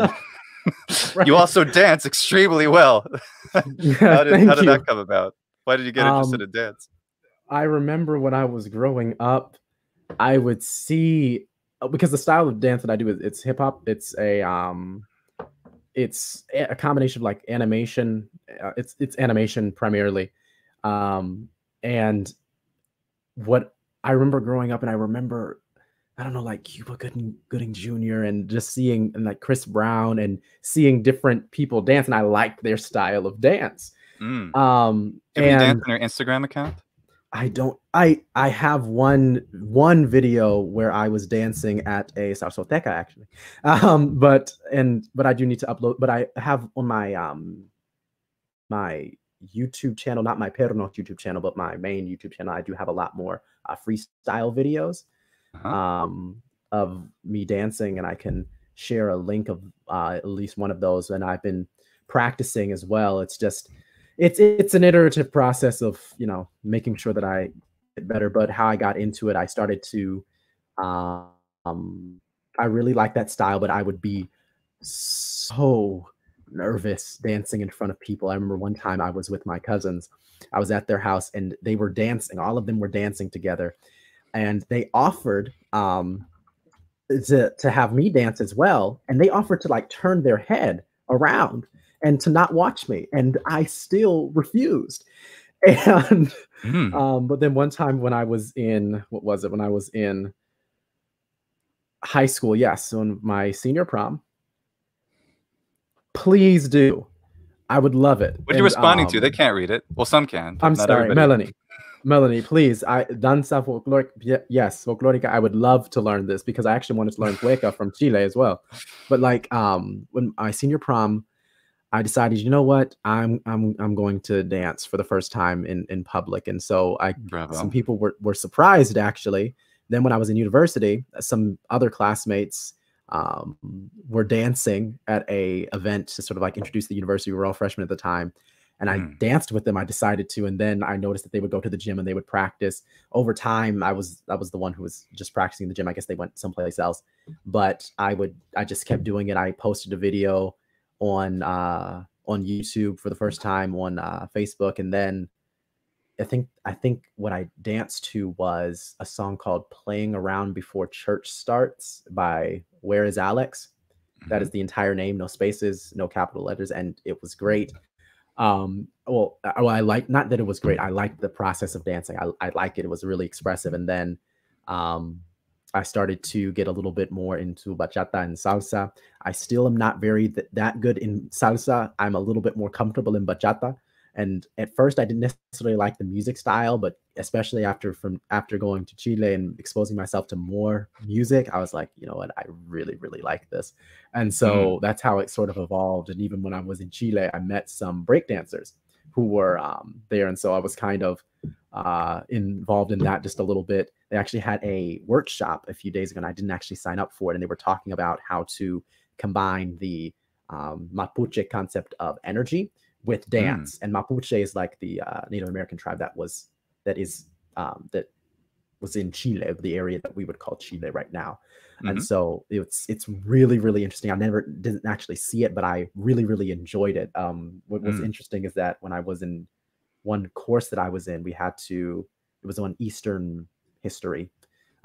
Right. You also dance extremely well. Yeah, how did, how did that come about? Why did you get interested um, in dance? I remember when I was growing up, I would see, because the style of dance that I do is it's hip hop. It's a um, it's a combination of like animation. Uh, it's it's animation primarily, um, and what I remember growing up, and I remember. I don't know, like Cuba Gooding, Gooding Junior and just seeing and like Chris Brown and seeing different people dance. And I liked their style of dance. Mm. Um, Can and we dance on their Instagram account? I don't, I, I have one, one video where I was dancing at a Sarsoteca actually. Um, but, and, but I do need to upload, but I have on my, um, my YouTube channel, not my Pernox YouTube channel, but my main YouTube channel. I do have a lot more uh, freestyle videos. Uh-huh. Um, of me dancing, and I can share a link of uh, at least one of those. And I've been practicing as well. It's just, it's it's an iterative process of you know making sure that I get better. But how I got into it, I started to, um, I really like that style, but I would be so nervous dancing in front of people. I remember one time I was with my cousins. I was at their house, and they were dancing. All of them were dancing together. And they offered um, to, to have me dance as well. And they offered to like turn their head around and to not watch me. And I still refused. And, mm. um, but then one time when I was in, what was it? When I was in high school, yes, on my senior prom, please do. I would love it. What are you and, responding um, to? They can't read it. Well, some can. I'm sorry, everybody. Melanie. Melanie, please, I danza folklorica. Yes, folklorica. I would love to learn this because I actually wanted to learn Cueca from Chile as well. But like, um, when my senior prom, I decided, you know what, I'm I'm I'm going to dance for the first time in in public, and so I Bravo. some people were were surprised actually. Then when I was in university, some other classmates um, were dancing at a event to sort of like introduce the university. We were all freshmen at the time. And I mm. danced with them. I decided to, and then I noticed that they would go to the gym and they would practice over time. I was I was the one who was just practicing in the gym. I guess they went someplace else, but I would I just kept doing it. I posted a video on uh, on YouTube for the first time on uh, Facebook, and then I think I think what I danced to was a song called "Playing Around Before Church Starts" by Where Is Alex? Mm-hmm. That is the entire name, no spaces, no capital letters, and it was great. Um, well, I, I like, not that it was great. I liked the process of dancing. I, I liked it. It was really expressive. And then, um, I started to get a little bit more into bachata and salsa. I still am not very th that good in salsa. I'm a little bit more comfortable in bachata. And at first I didn't necessarily like the music style, but especially after, from after going to Chile and exposing myself to more music, I was like, you know what, I really, really like this. And so mm. that's how it sort of evolved. And even when I was in Chile, I met some breakdancers who were um, there. And so I was kind of uh, involved in that just a little bit. They actually had a workshop a few days ago, and I didn't actually sign up for it. And they were talking about how to combine the um, Mapuche concept of energy with dance. Mm. And Mapuche is like the uh, Native American tribe that was that is um, that was in Chile, the area that we would call Chile right now. Mm-hmm. And so it's it's really, really interesting. I never didn't actually see it, but I really, really enjoyed it. Um, what was mm. interesting is that when I was in one course that I was in, we had to, it was on Eastern history,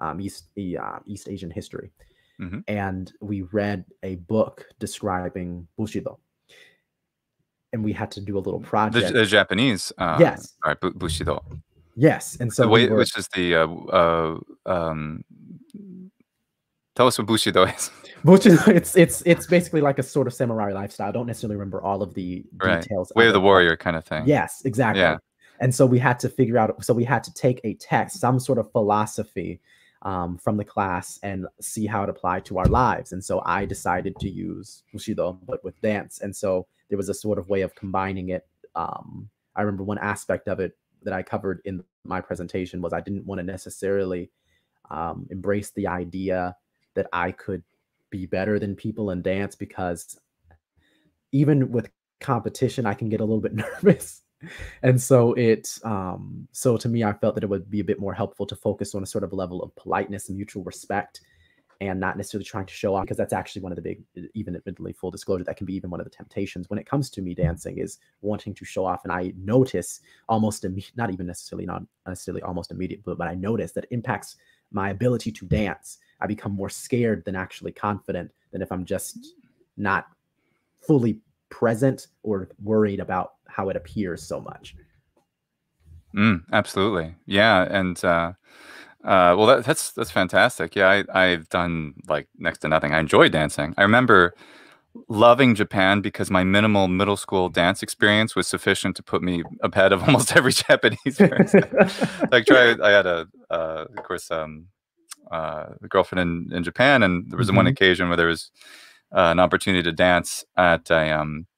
um, East, uh, East Asian history. Mm-hmm. And we read a book describing Bushido. And we had to do a little project. The, the Japanese. Uh, yes. All right, Bushido. Yes, and so the way, we were, which is the uh, uh, um, tell us what Bushido is. Bushido, it's it's it's basically like a sort of samurai lifestyle. I don't necessarily remember all of the details. Right. Way of the warrior kind of thing. Yes, exactly. Yeah. And so we had to figure out. So we had to take a text, some sort of philosophy um, from the class, and see how it applied to our lives. And so I decided to use Bushido, but with dance. And so there was a sort of way of combining it. Um, I remember one aspect of it that I covered in my presentation was I didn't want to necessarily um, embrace the idea that I could be better than people in dance, because even with competition, I can get a little bit nervous. And so it, um, so to me, I felt that it would be a bit more helpful to focus on a sort of level of politeness and mutual respect, and not necessarily trying to show off, because that's actually one of the big, even admittedly full disclosure, that can be even one of the temptations when it comes to me dancing, is wanting to show off. And I notice almost, not even necessarily, not necessarily almost immediately, but, but I notice that impacts my ability to dance. I become more scared than actually confident, than if I'm just not fully present or worried about how it appears so much. Mm, absolutely. Yeah. And, uh, Uh, well, that, that's that's fantastic. Yeah, I, I've done like next to nothing. I enjoy dancing. I remember loving Japan because my minimal middle school dance experience was sufficient to put me ahead of almost every Japanese person. Like, try, I had a, uh, of course, um, uh, a girlfriend in, in Japan, and there was mm-hmm. one occasion where there was uh, an opportunity to dance at a, um,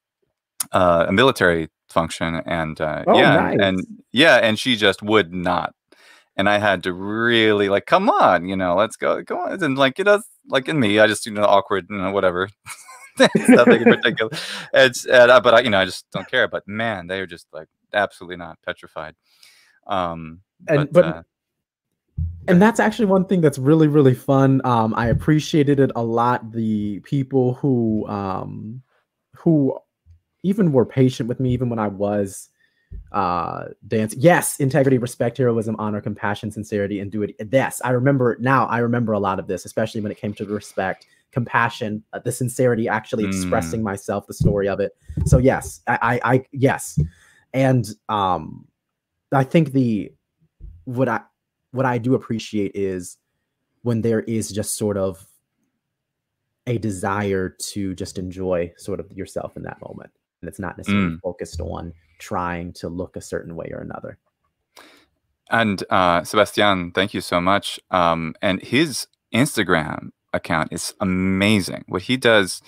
uh, a military function, and uh, oh, yeah, nice. and yeah, and she just would not. And I had to really like, come on, you know, let's go, come on. And like, you know, like in me, I just, you know, awkward, you know, whatever. Nothing in particular. It's, and, uh, but I, you know, I just don't care. But man, they are just like absolutely not, petrified. Um, and, but, but uh, and that's actually one thing that's really, really fun. Um, I appreciated it a lot. The people who, um, who even were patient with me, even when I was, uh dance. Yes, integrity, respect, heroism, honor, compassion, sincerity, and do it. Yes, I remember now. I remember a lot of this, especially when it came to the respect, compassion, uh, the sincerity, actually mm. expressing myself, the story of it. So yes, I, I, I yes, and um, I think the what I what I do appreciate is when there is just sort of a desire to just enjoy sort of yourself in that moment, and it's not necessarily mm. focused on trying to look a certain way or another. And uh, Sebastian, thank you so much. Um, and his Instagram account is amazing. What he does,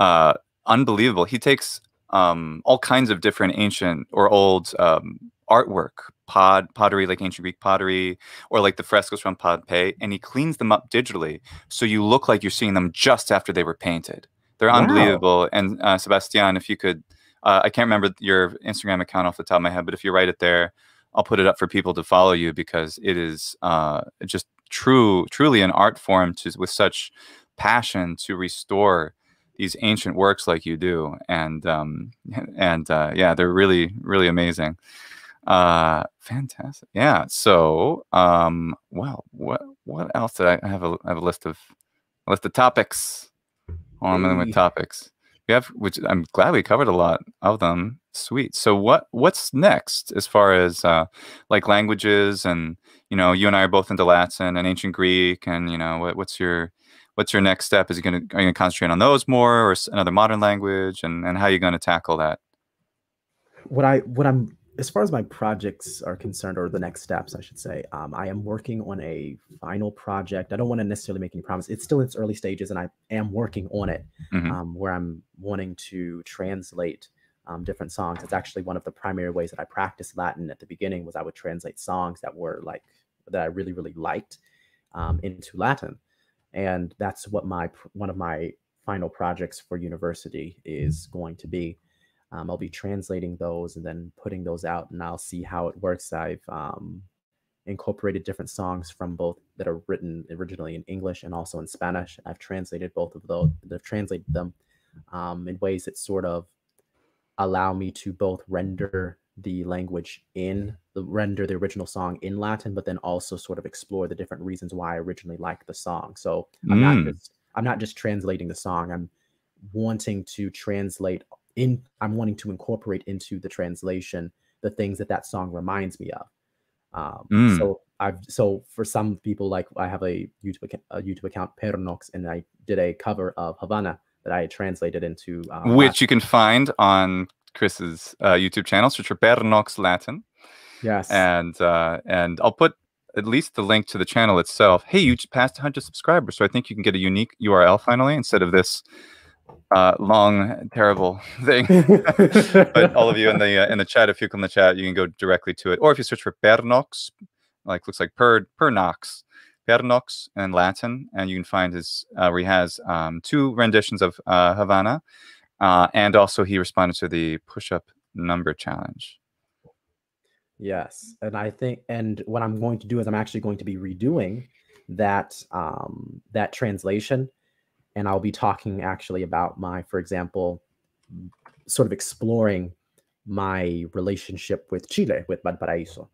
uh, unbelievable. He takes um, all kinds of different ancient or old um, artwork, pod pottery, like ancient Greek pottery, or like the frescoes from Pompeii, and he cleans them up digitally, so you look like you're seeing them just after they were painted. They're wow. unbelievable. And uh, Sebastian, if you could, Uh, I can't remember your Instagram account off the top of my head, but if you write it there, I'll put it up for people to follow you, because it is uh, just true, truly an art form to, with such passion to restore these ancient works like you do. And um, and uh, yeah, they're really, really amazing. Uh, fantastic. Yeah. So, um, well, what what else did I, I have? A, I have a list of a list of topics. Oh, I'm in with topics. We have, which I'm glad we covered a lot of them. Sweet. So what what's next as far as uh, like languages, and you know, you and I are both into Latin and ancient Greek, and you know, what, what's your what's your next step? Is you gonna are you gonna concentrate on those more, or another modern language, and and how are you gonna tackle that? What I what I'm as far as my projects are concerned, or the next steps, I should say, um, I am working on a final project. I don't want to necessarily make any promise. It's still in its early stages, and I am working on it. Mm-hmm. um, where I'm wanting to translate um, different songs. It's actually one of the primary ways that I practiced Latin at the beginning, was I would translate songs that were like, that I really, really liked um, into Latin. And that's what my, one of my final projects for university is going to be. Um, I'll be translating those and then putting those out, and I'll see how it works. I've um, incorporated different songs from both that are written originally in English and also in Spanish. I've translated both of those, I've translated them um, in ways that sort of allow me to both render the language in, the, render the original song in Latin, but then also sort of explore the different reasons why I originally liked the song. So I'm, mm. not, just, I'm not just translating the song, I'm wanting to translate in, I'm wanting to incorporate into the translation the things that that song reminds me of. Um, mm. So I've, so for some people, like I have a YouTube, a YouTube account, Pernox, and I did a cover of Havana that I had translated into. Uh, Which Latin. You can find on Chris's uh, YouTube channel, search for Pernox Latin. Yes. And, uh, and I'll put at least the link to the channel itself. Hey, you just passed one hundred subscribers, so I think you can get a unique U R L finally instead of this uh, long, terrible thing. But all of you in the uh, in the chat, if you click on the chat, you can go directly to it. Or if you search for Pernox, like looks like per Pernox, Pernox in Latin, and you can find his uh, where he has um, two renditions of uh, Havana, uh, and also he responded to the push-up number challenge. Yes, and I think, and what I'm going to do is I'm actually going to be redoing that um, that translation. And I'll be talking actually about my, for example, sort of exploring my relationship with Chile, with Valparaíso,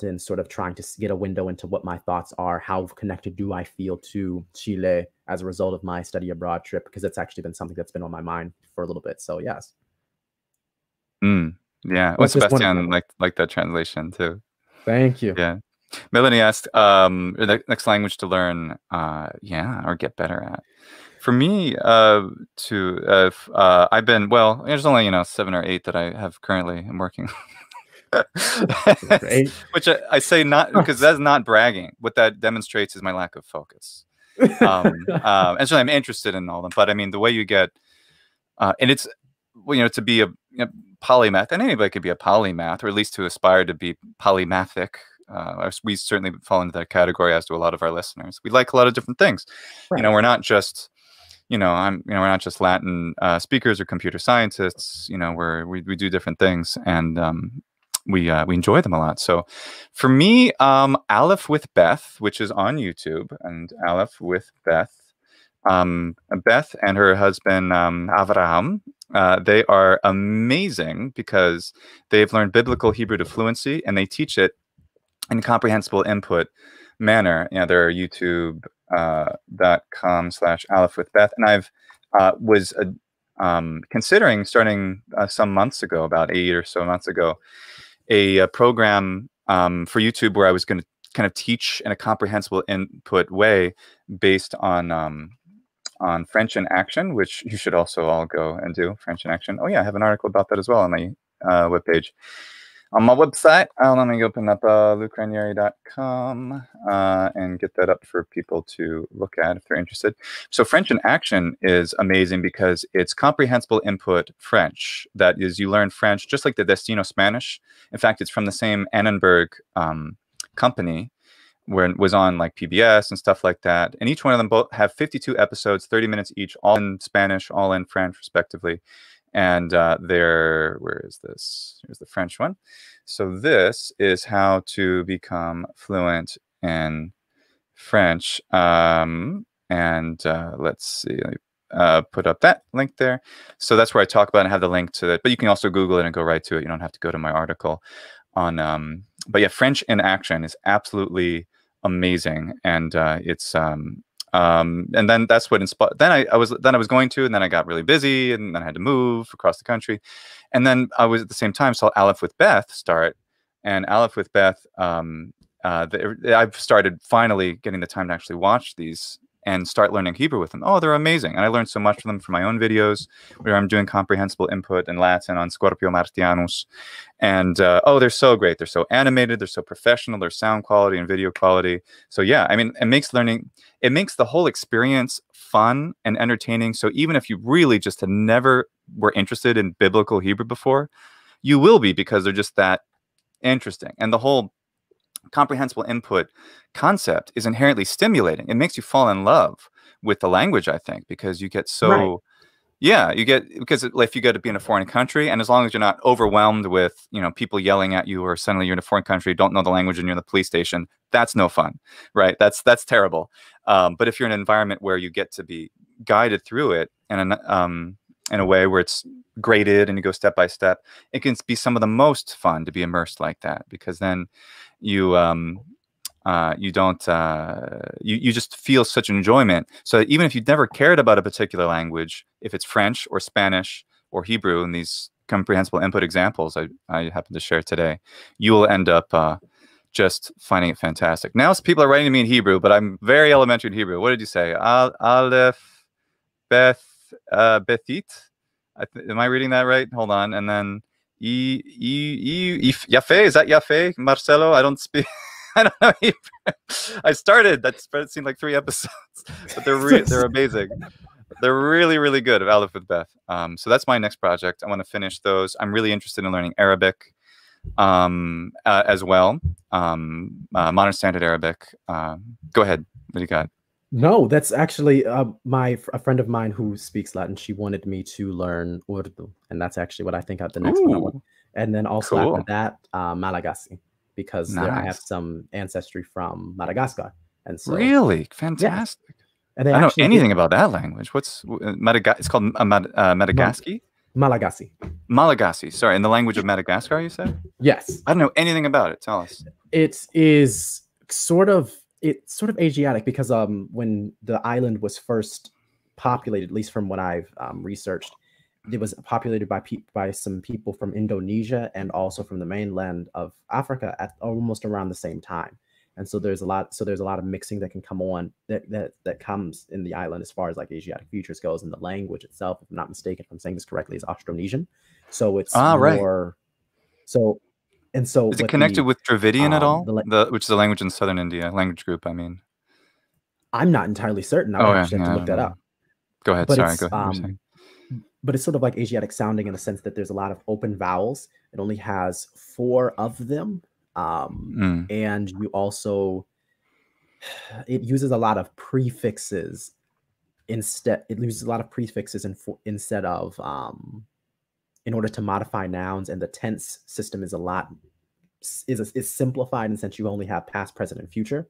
then sort of trying to get a window into what my thoughts are, how connected do I feel to Chile as a result of my study abroad trip, because it's actually been something that's been on my mind for a little bit. So, yes. Mm, yeah. Well, Sebastian liked, liked that translation, too. Thank you. Yeah. Melanie asked, um, the next language to learn, uh, yeah, or get better at. For me, uh, to uh, if, uh, I've been, well, there's only, you know, seven or eight that I have currently am working, which I, I say not because that's not bragging. What that demonstrates is my lack of focus. Um, um, and so I'm interested in all of them, but I mean, the way you get, uh, and it's, well, you know, to be a, you know, polymath, and anybody could be a polymath, or at least to aspire to be polymathic. Uh, we certainly fall into that category, as do a lot of our listeners. We like a lot of different things. Right. You know, we're not just You know, I'm. You know, we're not just Latin uh, speakers or computer scientists. You know, we're we we do different things, and um, we uh, we enjoy them a lot. So, for me, um, Aleph with Beth, which is on YouTube, and Aleph with Beth, um, Beth and her husband um, Avraham, uh, they are amazing because they've learned biblical Hebrew to fluency, and they teach it in comprehensible input manner. You know, their YouTube. Uh, dot com slash Aleph with Beth, and I've uh, was uh, um, considering starting uh, some months ago, about eight or so months ago, a, a program um, for YouTube where I was going to kind of teach in a comprehensible input way based on um, on French in Action, which you should also all go and do. French in Action. Oh yeah, I have an article about that as well on my uh, webpage. On my website, I'll let me open up uh, luke ranieri dot com uh, and get that up for people to look at if they're interested. So French in Action is amazing because it's comprehensible input French. That is, you learn French just like the Destino Spanish. In fact, it's from the same Annenberg um, company where it was on like P B S and stuff like that. And each one of them both have fifty-two episodes, thirty minutes each, all in Spanish, all in French, respectively. And uh, there, where is this? Here's the French one. So this is how to become fluent in French. Um, and uh, let's see, uh, put up that link there. So that's where I talk about and have the link to it. But you can also Google it and go right to it. You don't have to go to my article on. Um, but yeah, French in Action is absolutely amazing, and uh, it's. Um, Um, and then that's what inspired, then I, I was, then I was going to, and then I got really busy, and then I had to move across the country. And then I was at the same time, saw Aleph with Beth start, and Aleph with Beth, um, uh, the, I've started finally getting the time to actually watch these and start learning Hebrew with them. Oh, they're amazing. And I learned so much from them from my own videos where I'm doing comprehensible input in Latin on Scorpio Martianus. And uh, oh, they're so great. They're so animated. They're so professional. Their sound quality and video quality. So yeah, I mean, it makes learning, it makes the whole experience fun and entertaining. So even if you really just had never were interested in biblical Hebrew before, you will be, because they're just that interesting. And the whole comprehensible input concept is inherently stimulating. It makes you fall in love with the language, I think, because you get so right. Yeah, you get, because if you go to be in a foreign country, and as long as you're not overwhelmed with, you know, people yelling at you, or suddenly you're in a foreign country, don't know the language, and you're in the police station, that's no fun, right? That's that's terrible. Um, but if you're in an environment where you get to be guided through it, and um, in a way where it's graded and you go step by step, it can be some of the most fun to be immersed like that, because then you um, uh, you don't uh, you you just feel such enjoyment. So even if you never cared about a particular language, if it's French or Spanish or Hebrew, and these comprehensible input examples I, I happen to share today, you will end up uh, just finding it fantastic. Now people are writing to me in Hebrew, but I'm very elementary in Hebrew. What did you say? Al Aleph, Beth, uh, Bethit? I th am I reading that right? Hold on. And then, e, e, e, Yafe, is that Yafe? Marcelo, I don't speak. I don't know Hebrew. I started, that seemed like three episodes, but they're, re they're amazing. They're really, really good, of Aleph with Beth. Um, so that's my next project. I want to finish those. I'm really interested in learning Arabic um, uh, as well. Um, uh, modern Standard Arabic. Uh, go ahead. What do you got? No, that's actually uh, my a friend of mine who speaks Latin. She wanted me to learn Urdu, and that's actually what I think out the next Ooh, one. I want. And then also cool. after that, uh, Malagasy, because nice. I have some ancestry from Madagascar. And so, really fantastic. Yeah. And I don't know anything about that language. What's uh, Madagascar? It's called uh, Mad uh, Madagascar. Malagasy. Malagasy. Sorry, in the language of Madagascar, you said. Yes. I don't know anything about it. Tell us. It is sort of it's sort of Asiatic, because um when the island was first populated, at least from what I've um, researched, it was populated by pe by some people from Indonesia and also from the mainland of Africa at almost around the same time. And so there's a lot, so there's a lot of mixing that can come on that that that comes in the island as far as like Asiatic futures goes, and the language itself, if I'm not mistaken, if I'm saying this correctly, is Austronesian. So it's ah, more right. so and so is it connected the, with Dravidian um, at all? The, the, which is a language in southern India, language group, I mean. I'm not entirely certain. I oh, yeah, have to yeah, look yeah. that up. Go ahead, but sorry, go ahead. Um, but it's sort of like Asiatic sounding in the sense that there's a lot of open vowels. It only has four of them. Um, mm. And you also, it uses a lot of prefixes instead. It uses a lot of prefixes in for, instead of, um, in order to modify nouns, and the tense system is a lot, is, a, is simplified in the sense you only have past, present, and future,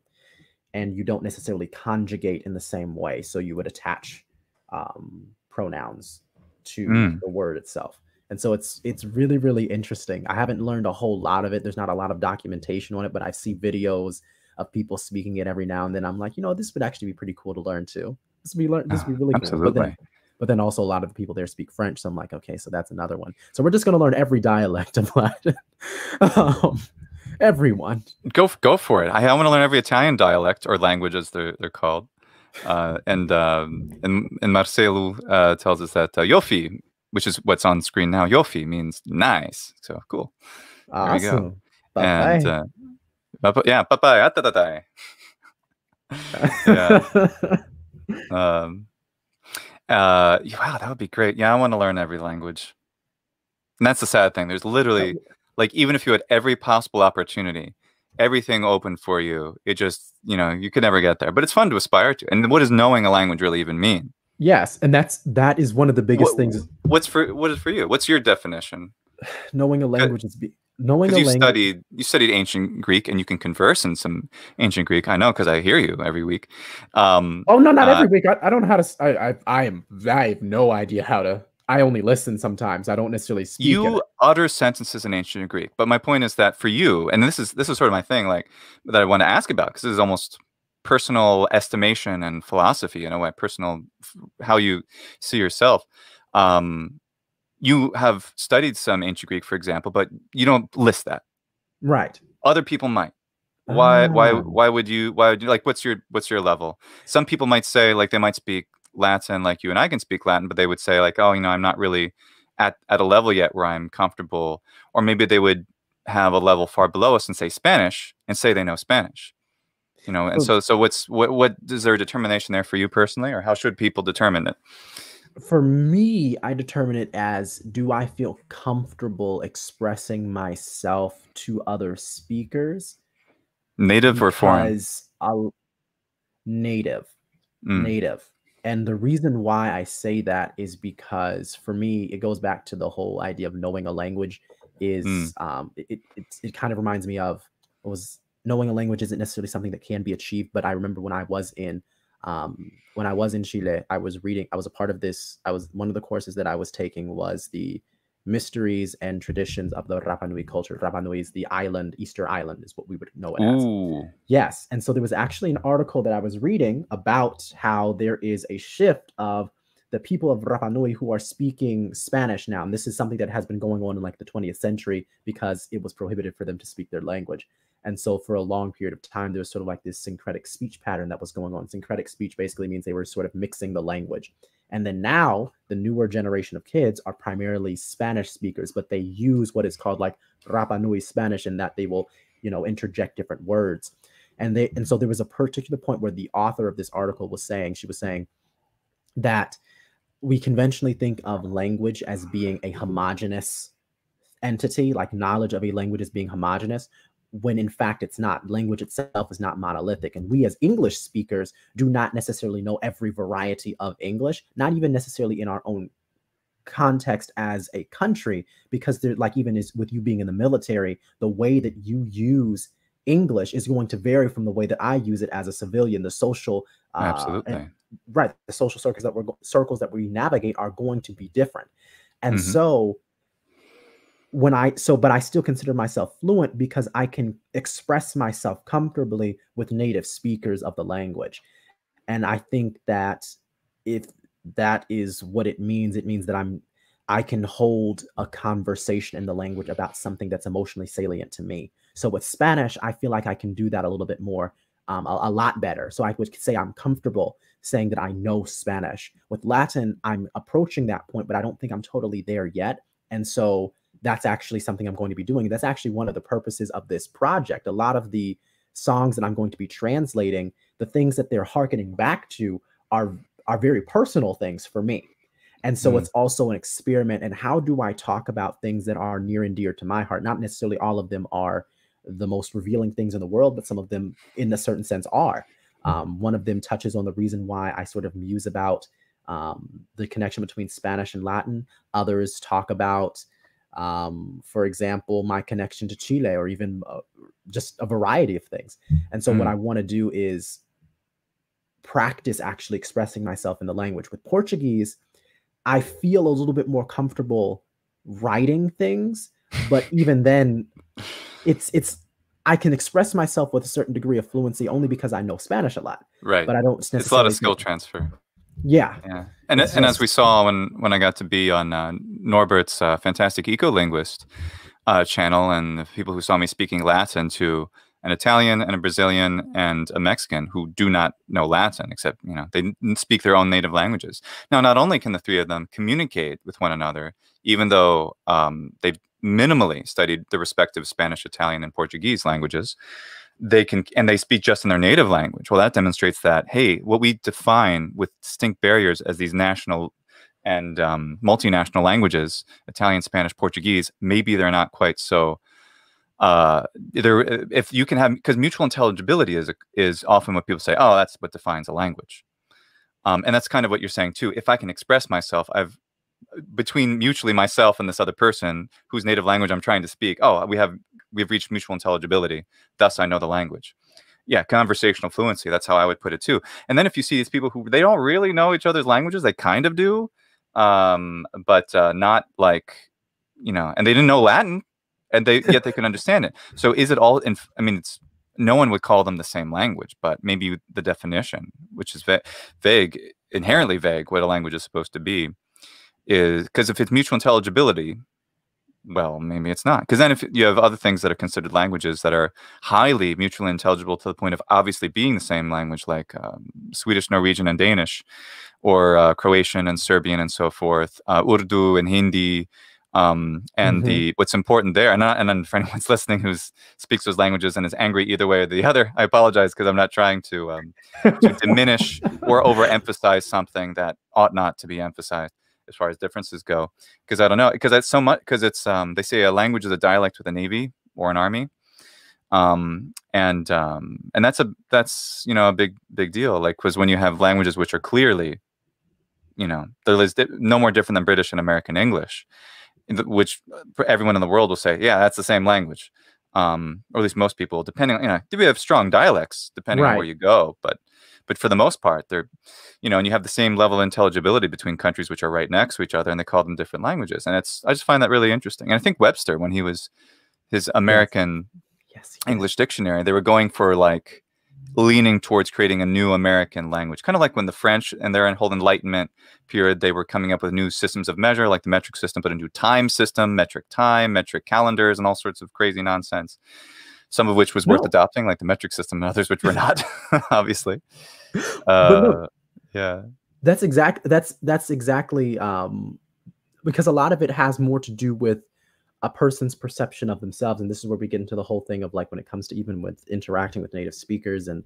and you don't necessarily conjugate in the same way. So you would attach, um, pronouns to mm. the word itself. And so it's it's really, really interesting. I haven't learned a whole lot of it. There's not a lot of documentation on it, but I see videos of people speaking it every now and then. I'm like, you know, this would actually be pretty cool to learn too. This would be, learn, this would be really oh, cool. But then, but then also a lot of the people there speak French. So I'm like, okay, so that's another one. So we're just going to learn every dialect of Latin. um, everyone. Go, go for it. I, I want to learn every Italian dialect or language, as they're, they're called. Uh, and, um, and, and Marcelo uh, tells us that uh, Yofi, which is what's on screen now, Yofi means nice. So cool. Awesome. There we go. Bye -bye. And, uh, bye -bye, yeah, papai. yeah. um, uh, wow, that would be great. Yeah, I want to learn every language. And that's the sad thing. There's literally, like, even if you had every possible opportunity, everything open for you, it just, you know, you could never get there. But it's fun to aspire to. And what does knowing a language really even mean? Yes, and that's that is one of the biggest what, things. What's for what is for you? What's your definition? Knowing a language is be, knowing a you language. Studied, you studied ancient Greek, and you can converse in some ancient Greek. I know, because I hear you every week. Um, oh no, not uh, every week. I, I don't know how to. I, I I am. I have no idea how to. I only listen sometimes. I don't necessarily speak. You utter sentences in ancient Greek, but my point is that for you, and this is this is sort of my thing, like that I want to ask about, because this is almost personal estimation and philosophy in a way, personal, how you see yourself. Um, you have studied some ancient Greek, for example, but you don't list that. Right. Other people might. Why, oh. why, why would you, why would you, like, what's your, what's your level? Some people might say, like, they might speak Latin, like you and I can speak Latin, but they would say, like, oh, you know, I'm not really at, at a level yet where I'm comfortable. Or maybe they would have a level far below us and say Spanish and say they know Spanish. You know, and so so what's what what is there a determination there for you personally, or how should people determine it? For me, I determine it as, do I feel comfortable expressing myself to other speakers? Native or foreign? I'll, native. Mm. Native. And the reason why I say that is because for me, it goes back to the whole idea of knowing a language is mm. um, it, it, it kind of reminds me of it was knowing a language isn't necessarily something that can be achieved. But I remember when I was in um, when I was in Chile, I was reading I was a part of this. I was one of the courses that I was taking was the mysteries and traditions of the Rapa Nui culture. Rapa Nui is the island, Easter Island is what we would know it as. Mm. Yes. And so there was actually an article that I was reading about how there is a shift of the people of Rapa Nui who are speaking Spanish now. And this is something that has been going on in like the twentieth century because it was prohibited for them to speak their language. And so for a long period of time, there was sort of like this syncretic speech pattern that was going on. Syncretic speech basically means they were sort of mixing the language. And then now the newer generation of kids are primarily Spanish speakers, but they use what is called like Rapa Nui Spanish in that they will, you know, interject different words. And they, and so there was a particular point where the author of this article was saying, she was saying that we conventionally think of language as being a homogenous entity, like knowledge of a language as being homogenous, when in fact it's not. Language itself is not monolithic. And we as English speakers do not necessarily know every variety of English, not even necessarily in our own context as a country, because they're like, even is with you being in the military, the way that you use English is going to vary from the way that I use it as a civilian. The social, uh, absolutely and, right, the social circles that we're circles that we navigate are going to be different. And mm-hmm. so When I so, but I still consider myself fluent because I can express myself comfortably with native speakers of the language. And I think that if that is what it means, it means that I'm I can hold a conversation in the language about something that's emotionally salient to me. So with Spanish, I feel like I can do that a little bit more, um, a, a lot better. So I would say I'm comfortable saying that I know Spanish. With Latin, I'm approaching that point, but I don't think I'm totally there yet. And so that's actually something I'm going to be doing. That's actually one of the purposes of this project. A lot of the songs that I'm going to be translating, the things that they're hearkening back to are, are very personal things for me. And so mm. it's also an experiment. And how do I talk about things that are near and dear to my heart? Not necessarily all of them are the most revealing things in the world, but some of them in a certain sense are. Um, one of them touches on the reason why I sort of muse about um, the connection between Spanish and Latin. Others talk about um for example my connection to Chile, or even uh, just a variety of things. And so mm. what I want to do is practice actually expressing myself in the language. With Portuguese, I feel a little bit more comfortable writing things, but even then it's it's I can express myself with a certain degree of fluency only because I know Spanish a lot, right? But I don't necessarily it's a lot of skill transfer. Yeah, yeah, and and as we saw when when I got to be on uh, Norbert's uh, fantastic Ecolinguist uh, channel, and the people who saw me speaking Latin to an Italian and a Brazilian and a Mexican who do not know Latin, except you know they speak their own native languages. Now, not only can the three of them communicate with one another, even though um, they've minimally studied the respective Spanish, Italian, and Portuguese languages, they can, and they speak just in their native language. Well, that demonstrates that, hey, what we define with distinct barriers as these national and um, multinational languages, Italian, Spanish, Portuguese, maybe they're not quite so, uh, they're, if you can have, because mutual intelligibility is, a, is often what people say, oh, that's what defines a language. Um, and that's kind of what you're saying too. If I can express myself, I've, between mutually myself and this other person whose native language I'm trying to speak, oh, we have, we've reached mutual intelligibility, thus I know the language. Yeah, conversational fluency, that's how I would put it too. And then if you see these people who, they don't really know each other's languages, they kind of do, um, but uh, not like, you know, and they didn't know Latin, and they yet they can understand it. So is it all, in, I mean, it's, no one would call them the same language, but maybe the definition, which is va vague, inherently vague, what a language is supposed to be, is, because if it's mutual intelligibility, well, maybe it's not. Because then if you have other things that are considered languages that are highly mutually intelligible to the point of obviously being the same language, like um, Swedish, Norwegian, and Danish, or uh, Croatian and Serbian and so forth, uh, Urdu and Hindi, um, and mm-hmm. the what's important there, and, I, and then for anyone's listening who speaks those languages and is angry either way or the other, I apologize because I'm not trying to, um, to diminish or overemphasize something that ought not to be emphasized, as far as differences go, because I don't know, because that's so much, because it's, um, they say a language is a dialect with a navy or an army. Um, and, um, and that's a, that's, you know, a big, big deal. Like, because when you have languages which are clearly you know, they're no more different than British and American English, which everyone in the world will say, yeah, that's the same language. Um, or at least most people, depending on, you know, do we have strong dialects depending right. on where you go, but, but for the most part, they're, you know, and you have the same level of intelligibility between countries which are right next to each other, and they call them different languages. And it's, I just find that really interesting. And I think Webster, when he was his American yes. Yes, English dictionary, they were going for like leaning towards creating a new American language, kind of like when the French and their whole Enlightenment period, they were coming up with new systems of measure, like the metric system, but a new time system, metric time, metric calendars, and all sorts of crazy nonsense, some of which was worth no. adopting, like the metric system, and others which were not, obviously. Uh, no, yeah, that's exact. That's that's exactly um, because a lot of it has more to do with a person's perception of themselves. And this is where we get into the whole thing of like, when it comes to even with interacting with native speakers and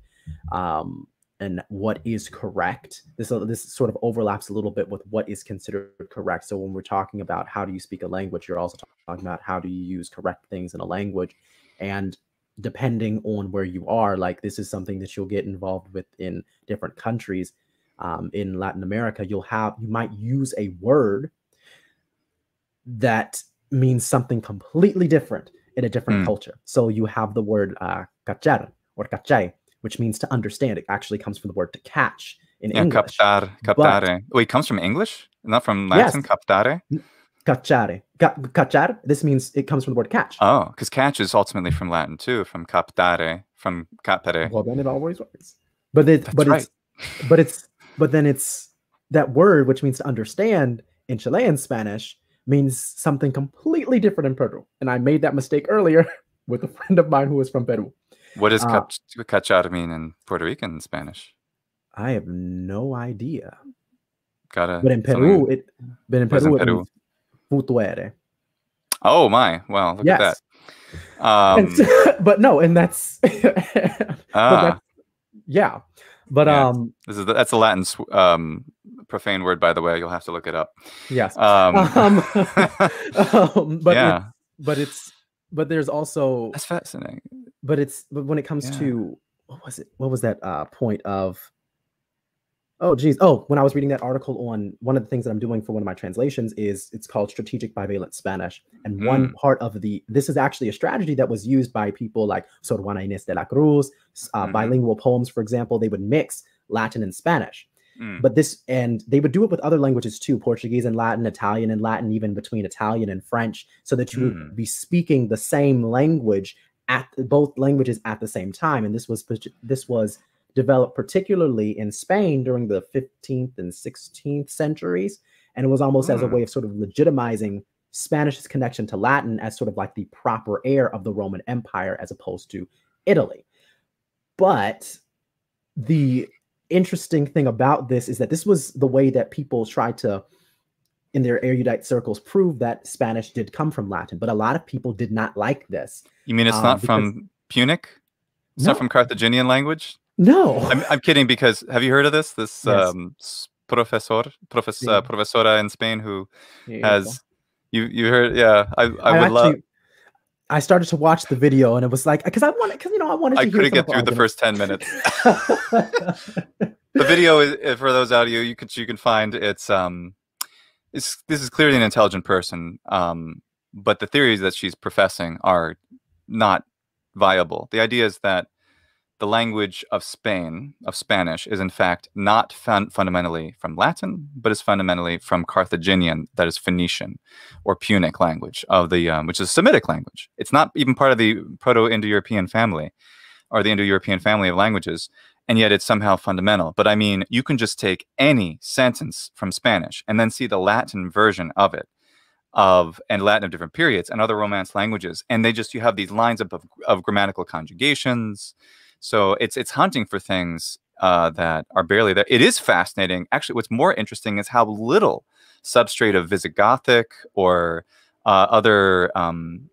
um, and what is correct, this, this sort of overlaps a little bit with what is considered correct. So when we're talking about how do you speak a language, you're also talking about how do you use correct things in a language. And depending on where you are, like this is something that you'll get involved with in different countries. Um, in Latin America, you'll have, you might use a word that means something completely different in a different mm. culture. So you have the word uh, cachar or cachai, which means to understand. It actually comes from the word to catch in yeah, English. Captar, captare. But, oh, it comes from English? Not from Latin? Yes. Captare? Cachare. Ca cachar, this means it comes from the word catch. Oh, because catch is ultimately from Latin too, from captare, from capere. Well, then it always works. But, it, but, right. it's, but, it's, but then it's that word, which means to understand in Chilean Spanish, means something completely different in Peru. And I made that mistake earlier with a friend of mine who was from Peru. What does uh, cachar mean in Puerto Rican Spanish? I have no idea. Gotta, but in Peru, something... it, but in Peru, in Peru? It means futuere. Oh my, wow, look yes. at that. Um, so, but no, and that's, ah. but that's yeah. But yeah. um, this is the, that's a Latin um, profane word, by the way. You'll have to look it up. Yes. Um, um, um but yeah. It's, but it's but there's also that's fascinating. But it's but when it comes yeah. to what was it? What was that uh, point of? Oh geez. Oh, when I was reading that article on one of the things that I'm doing for one of my translations is it's called Strategic Bivalent Spanish, and mm. one part of the this is actually a strategy that was used by people like Sor Juana Inés de la Cruz, uh, mm. bilingual poems, for example. They would mix Latin and Spanish, mm. but this and they would do it with other languages too, Portuguese and Latin, Italian and Latin, even between Italian and French, so that you mm. would be speaking the same language at both languages at the same time. And this was this was. developed particularly in Spain during the fifteenth and sixteenth centuries. And it was almost mm. as a way of sort of legitimizing Spanish's connection to Latin as sort of like the proper heir of the Roman Empire as opposed to Italy. But the interesting thing about this is that this was the way that people tried to, in their erudite circles, prove that Spanish did come from Latin. But a lot of people did not like this. You mean it's um, not from Punic? It's no. not from Carthaginian language? No, I'm, I'm kidding. Because have you heard of this? This yes. um, professor, profes, yeah. uh, professora in Spain who yeah, has you you heard? Yeah, I, I, I would actually, love. I started to watch the video and it was like because I wanted because you know I wanted. To I couldn't get through the first ten minutes. The video is for those out of you. You could you can find it's um, it's this is clearly an intelligent person. Um, but the theories that she's professing are not viable. The idea is that the language of Spain, of Spanish, is in fact not fun fundamentally from Latin, but is fundamentally from Carthaginian, that is Phoenician or Punic language, of the um, which is a Semitic language. It's not even part of the Proto-Indo-European family or the Indo-European family of languages, and yet it's somehow fundamental. But I mean, you can just take any sentence from Spanish and then see the Latin version of it. Of and Latin of different periods and other Romance languages, and they just you have these lines up of, of grammatical conjugations, so it's it's hunting for things uh, that are barely there. It is fascinating, actually. What's more interesting is how little substrate of Visigothic or uh, other um,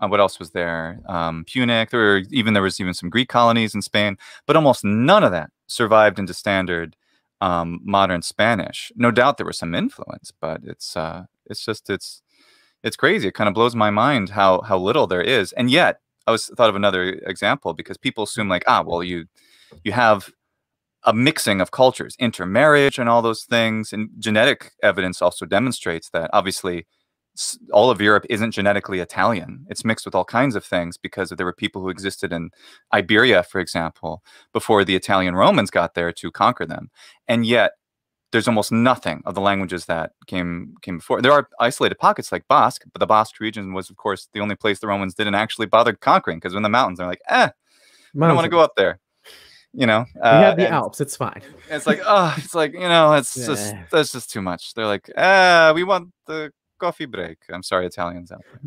uh, what else was there? Um, Punic, or even there was even some Greek colonies in Spain, but almost none of that survived into standard um, modern Spanish. No doubt there was some influence, but it's uh, it's just it's. It's crazy. It kind of blows my mind how how little there is. And yet, I was thought of another example because people assume like, ah, well, you you have a mixing of cultures, intermarriage and all those things. And genetic evidence also demonstrates that. Obviously, all of Europe isn't genetically Italian. It's mixed with all kinds of things, because there were people who existed in Iberia, for example, before the Italian Romans got there to conquer them. And yet there's almost nothing of the languages that came came before. There are isolated pockets like Basque, but the Basque region was, of course, the only place the Romans didn't actually bother conquering, because in the mountains, they're like, eh, mountains. I don't want to go up there. You know, uh, we have the Alps. It's fine. It's like, oh, it's like, you know, it's yeah. just, that's just too much. They're like, ah, we want the coffee break. I'm sorry, Italians out there.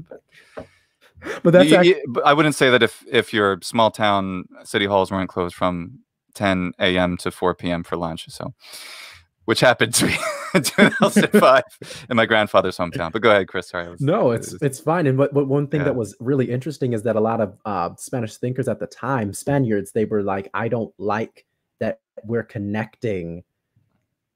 But, but that's you, actually... you, I wouldn't say that if if your small town city halls weren't closed from ten a m to four p m for lunch, so which happened to me in two thousand five in my grandfather's hometown. But go ahead, Chris. Sorry. Was, no, it's was, it's fine. And what, what one thing yeah. that was really interesting is that a lot of uh, Spanish thinkers at the time, Spaniards, they were like, I don't like that we're connecting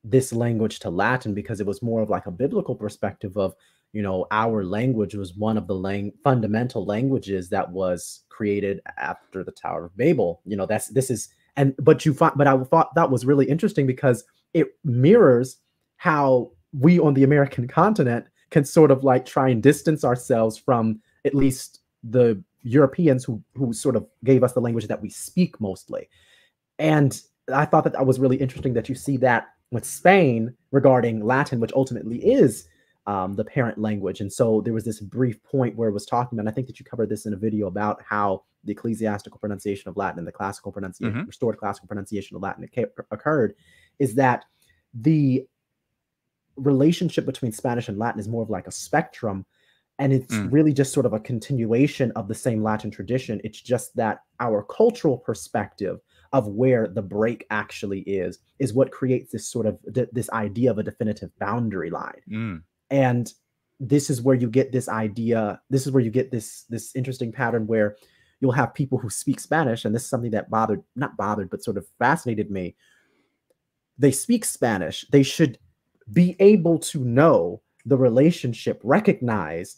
this language to Latin, because it was more of like a biblical perspective of, you know, our language was one of the lang fundamental languages that was created after the Tower of Babel. You know, that's this is and but you find but I thought that was really interesting, because it mirrors how we on the American continent can sort of like try and distance ourselves from at least the Europeans who, who sort of gave us the language that we speak mostly. And I thought that that was really interesting, that you see that with Spain regarding Latin, which ultimately is um, the parent language. And so there was this brief point where it was talking about, and I think that you covered this in a video about how the ecclesiastical pronunciation of Latin and the classical pronunciation, mm-hmm. restored classical pronunciation of Latin occurred, is that the relationship between Spanish and Latin is more of like a spectrum, and it's mm. really just sort of a continuation of the same Latin tradition. It's just that our cultural perspective of where the break actually is, is what creates this sort of, this idea of a definitive boundary line. Mm. And this is where you get this idea, this is where you get this, this interesting pattern where you'll have people who speak Spanish, and this is something that bothered, not bothered, but sort of fascinated me. They speak Spanish. They should be able to know the relationship, recognize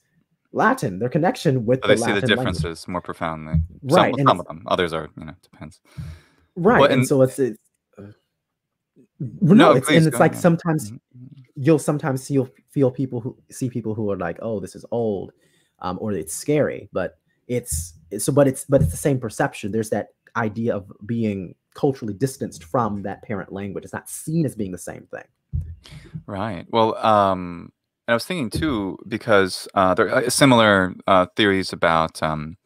Latin, their connection with. But the they Latin see the differences language. More profoundly. Right, some, some of them. Others are, you know, depends. Right, well, and, and so it's. it's uh, no, no it's, please, and it's like on. Sometimes you'll sometimes see you'll feel people who see people who are like, oh, this is old, um, or it's scary, but it's so, but it's but it's the same perception. There's that idea of being culturally distanced from that parent language. It's not seen as being the same thing. Right. Well, um, and I was thinking too, because uh, there are similar uh, theories about um,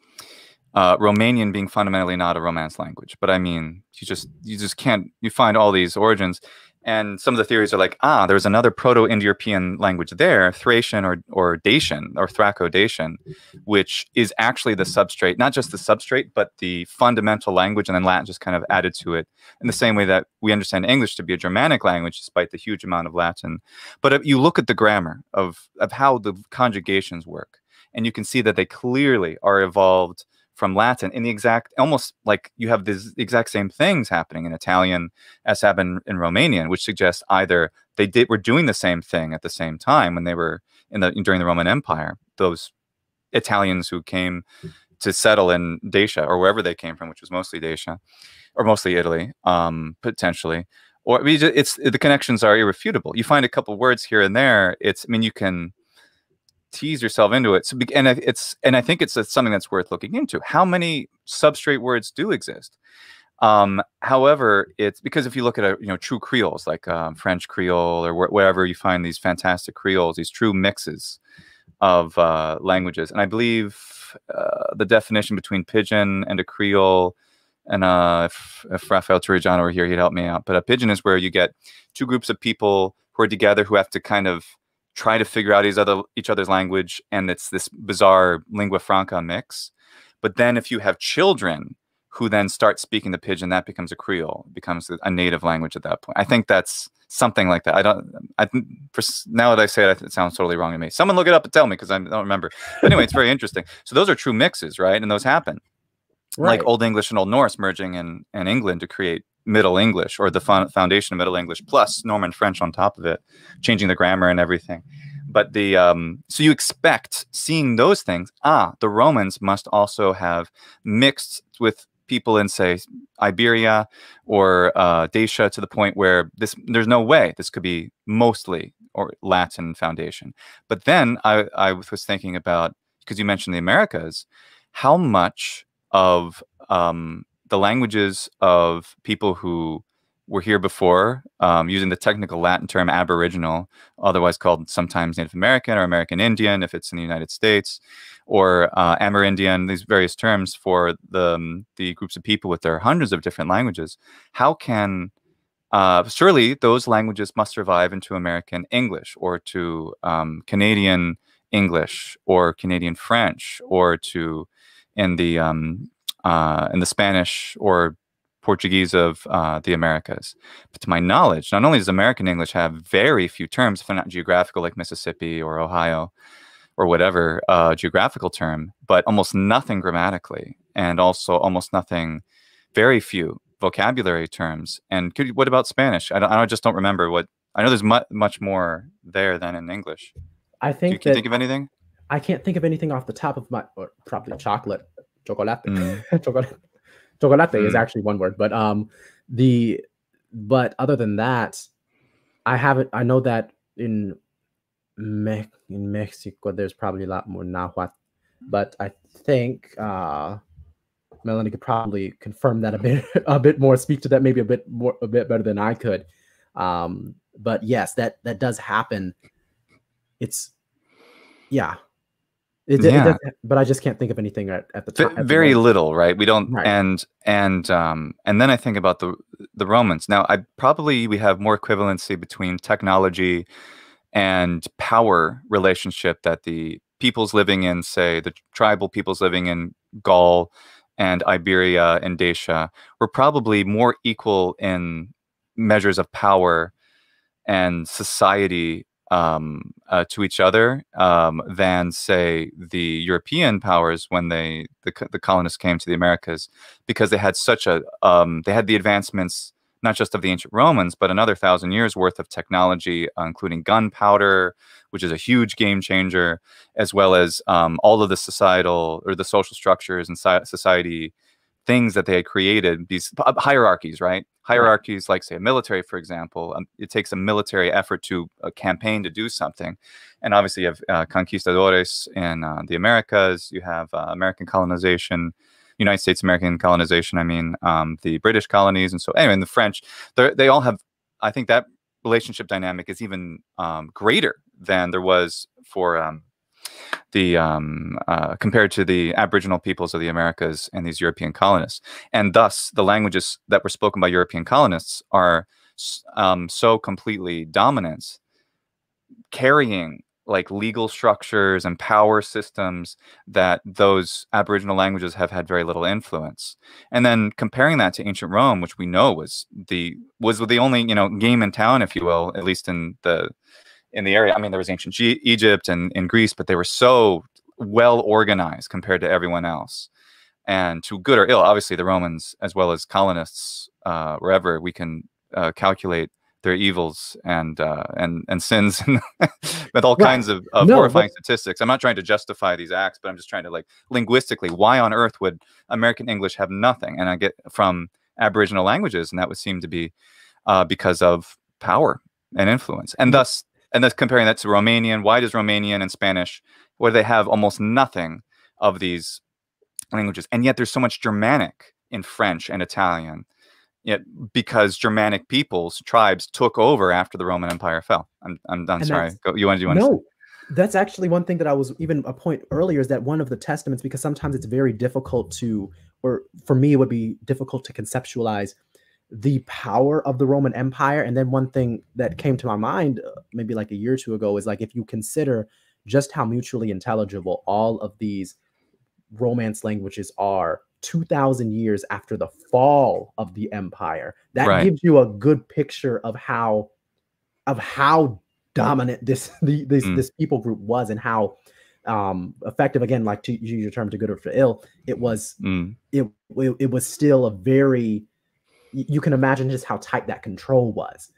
uh, Romanian being fundamentally not a Romance language. But I mean, you just you just can't. You find all these origins, and some of the theories are like, ah, there's another Proto-Indo-European language there, Thracian or or Dacian or Thraco-Dacian, which is actually the substrate, not just the substrate, but the fundamental language, and then Latin just kind of added to it, in the same way that we understand English to be a Germanic language, despite the huge amount of Latin. But if you look at the grammar of of how the conjugations work, and you can see that they clearly are evolved from Latin, in the exact, almost like you have these exact same things happening in Italian as happened in Romanian, which suggests either they did were doing the same thing at the same time when they were in the during the Roman Empire, those Italians who came to settle in Dacia or wherever they came from, which was mostly Dacia or mostly Italy, um, potentially. Or it's the connections are irrefutable. You find a couple words here and there. It's I mean you can. Tease yourself into it. So, and it's and I think it's something that's worth looking into. How many substrate words do exist? Um, however, it's because if you look at a you know true Creoles like um, French Creole or wh wherever you find these fantastic Creoles, these true mixes of uh, languages. And I believe uh, the definition between Pidgin and a Creole. And uh, if, if Rafael Turigiano were here, he'd help me out. But a Pidgin is where you get two groups of people who are together who have to kind of try to figure out each, other, each other's language, and it's this bizarre lingua franca mix. But then if you have children who then start speaking the Pidgin, that becomes a Creole, it becomes a native language at that point. I think that's something like that. I don't, I, for, now that I say it, it sounds totally wrong to me. Someone look it up and tell me, because I don't remember. But anyway, it's very interesting. So those are true mixes, right? And those happen. Right. Like Old English and Old Norse merging in, in England to create Middle English, or the foundation of Middle English, plus Norman French on top of it, changing the grammar and everything. But the um, so you expect seeing those things. Ah, the Romans must also have mixed with people in, say, Iberia or uh, Dacia, to the point where this there's no way this could be mostly or Latin foundation. But then I, I was thinking about, because you mentioned the Americas, how much of um, the languages of people who were here before, um, using the technical Latin term Aboriginal, otherwise called sometimes Native American or American Indian if it's in the United States, or uh, Amerindian, these various terms for the, um, the groups of people with their hundreds of different languages. How can, uh, surely those languages must survive into American English, or to um, Canadian English, or Canadian French, or to, in the, um, uh, in the Spanish or Portuguese of uh, the Americas. But to my knowledge, not only does American English have very few terms, if they're not geographical, like Mississippi or Ohio or whatever uh, geographical term, but almost nothing grammatically, and also almost nothing, very few vocabulary terms. And could, what about Spanish? I, don't, I just don't remember what, I know there's mu much more there than in English. I think you, can that, you think of anything? I can't think of anything off the top of my, or probably chocolate, chocolate, mm. chocolate. Chocolate mm. is actually one word, but um, the but other than that, I haven't. I know that in Me in Mexico, there's probably a lot more Nahuatl, but I think uh, Melanie could probably confirm that a bit, a bit more, speak to that maybe a bit more, a bit better than I could. Um, but yes, that that does happen. It's yeah. It, yeah. it but I just can't think of anything at, at the time. Very the little, right? We don't, right. and and um, and then I think about the the Romans. Now, I probably we have more equivalency between technology and power relationship that the peoples living in, say, the tribal peoples living in Gaul and Iberia and Dacia, were probably more equal in measures of power and society um uh, to each other um than, say, the European powers when they the, the colonists came to the Americas, because they had such a um they had the advancements not just of the ancient Romans but another thousand years worth of technology, uh, including gunpowder, which is a huge game changer, as well as um all of the societal or the social structures and so society things that they had created, these hierarchies, right? Hierarchies, like, say, a military, for example. Um, it takes a military effort to a campaign to do something. And obviously you have uh, conquistadores in uh, the Americas. You have uh, American colonization, United States American colonization, I mean, um, the British colonies. And so anyway, and the French, they all have, I think that relationship dynamic is even um, greater than there was for... Um, the um, uh, compared to the Aboriginal peoples of the Americas and these European colonists. And thus, the languages that were spoken by European colonists are um, so completely dominant, carrying like legal structures and power systems that those Aboriginal languages have had very little influence. And then comparing that to ancient Rome, which we know was the was the only, you know, game in town, if you will, at least in the in the area. I mean, there was ancient G Egypt and in Greece, but they were so well organized compared to everyone else. And to good or ill, obviously the Romans, as well as colonists, uh, wherever we can uh, calculate their evils and uh, and and sins, and with all right. kinds of, of no, horrifying but... statistics. I'm not trying to justify these acts, but I'm just trying to, like, linguistically, why on earth would American English have nothing? And I get from Aboriginal languages, and that would seem to be uh, because of power and influence, and thus. And that's comparing that to Romanian. Why does Romanian and Spanish, where they have almost nothing of these languages, and yet there's so much Germanic in French and Italian, yet because Germanic peoples, tribes, took over after the Roman Empire fell. I'm, I'm done. And sorry. Go, you want to do one? No, that's actually one thing that I was even a point earlier is that one of the testaments, because sometimes it's very difficult to, or for me, it would be difficult to conceptualize the power of the Roman Empire. And then one thing that came to my mind uh, maybe like a year or two ago is, like, if you consider just how mutually intelligible all of these Romance languages are two thousand years after the fall of the empire, that right. gives you a good picture of how of how dominant this the, this mm. this people group was, and how um effective, again, like, to use your term, to good or for ill, it was mm. it, it it was still a very, you can imagine just how tight that control was.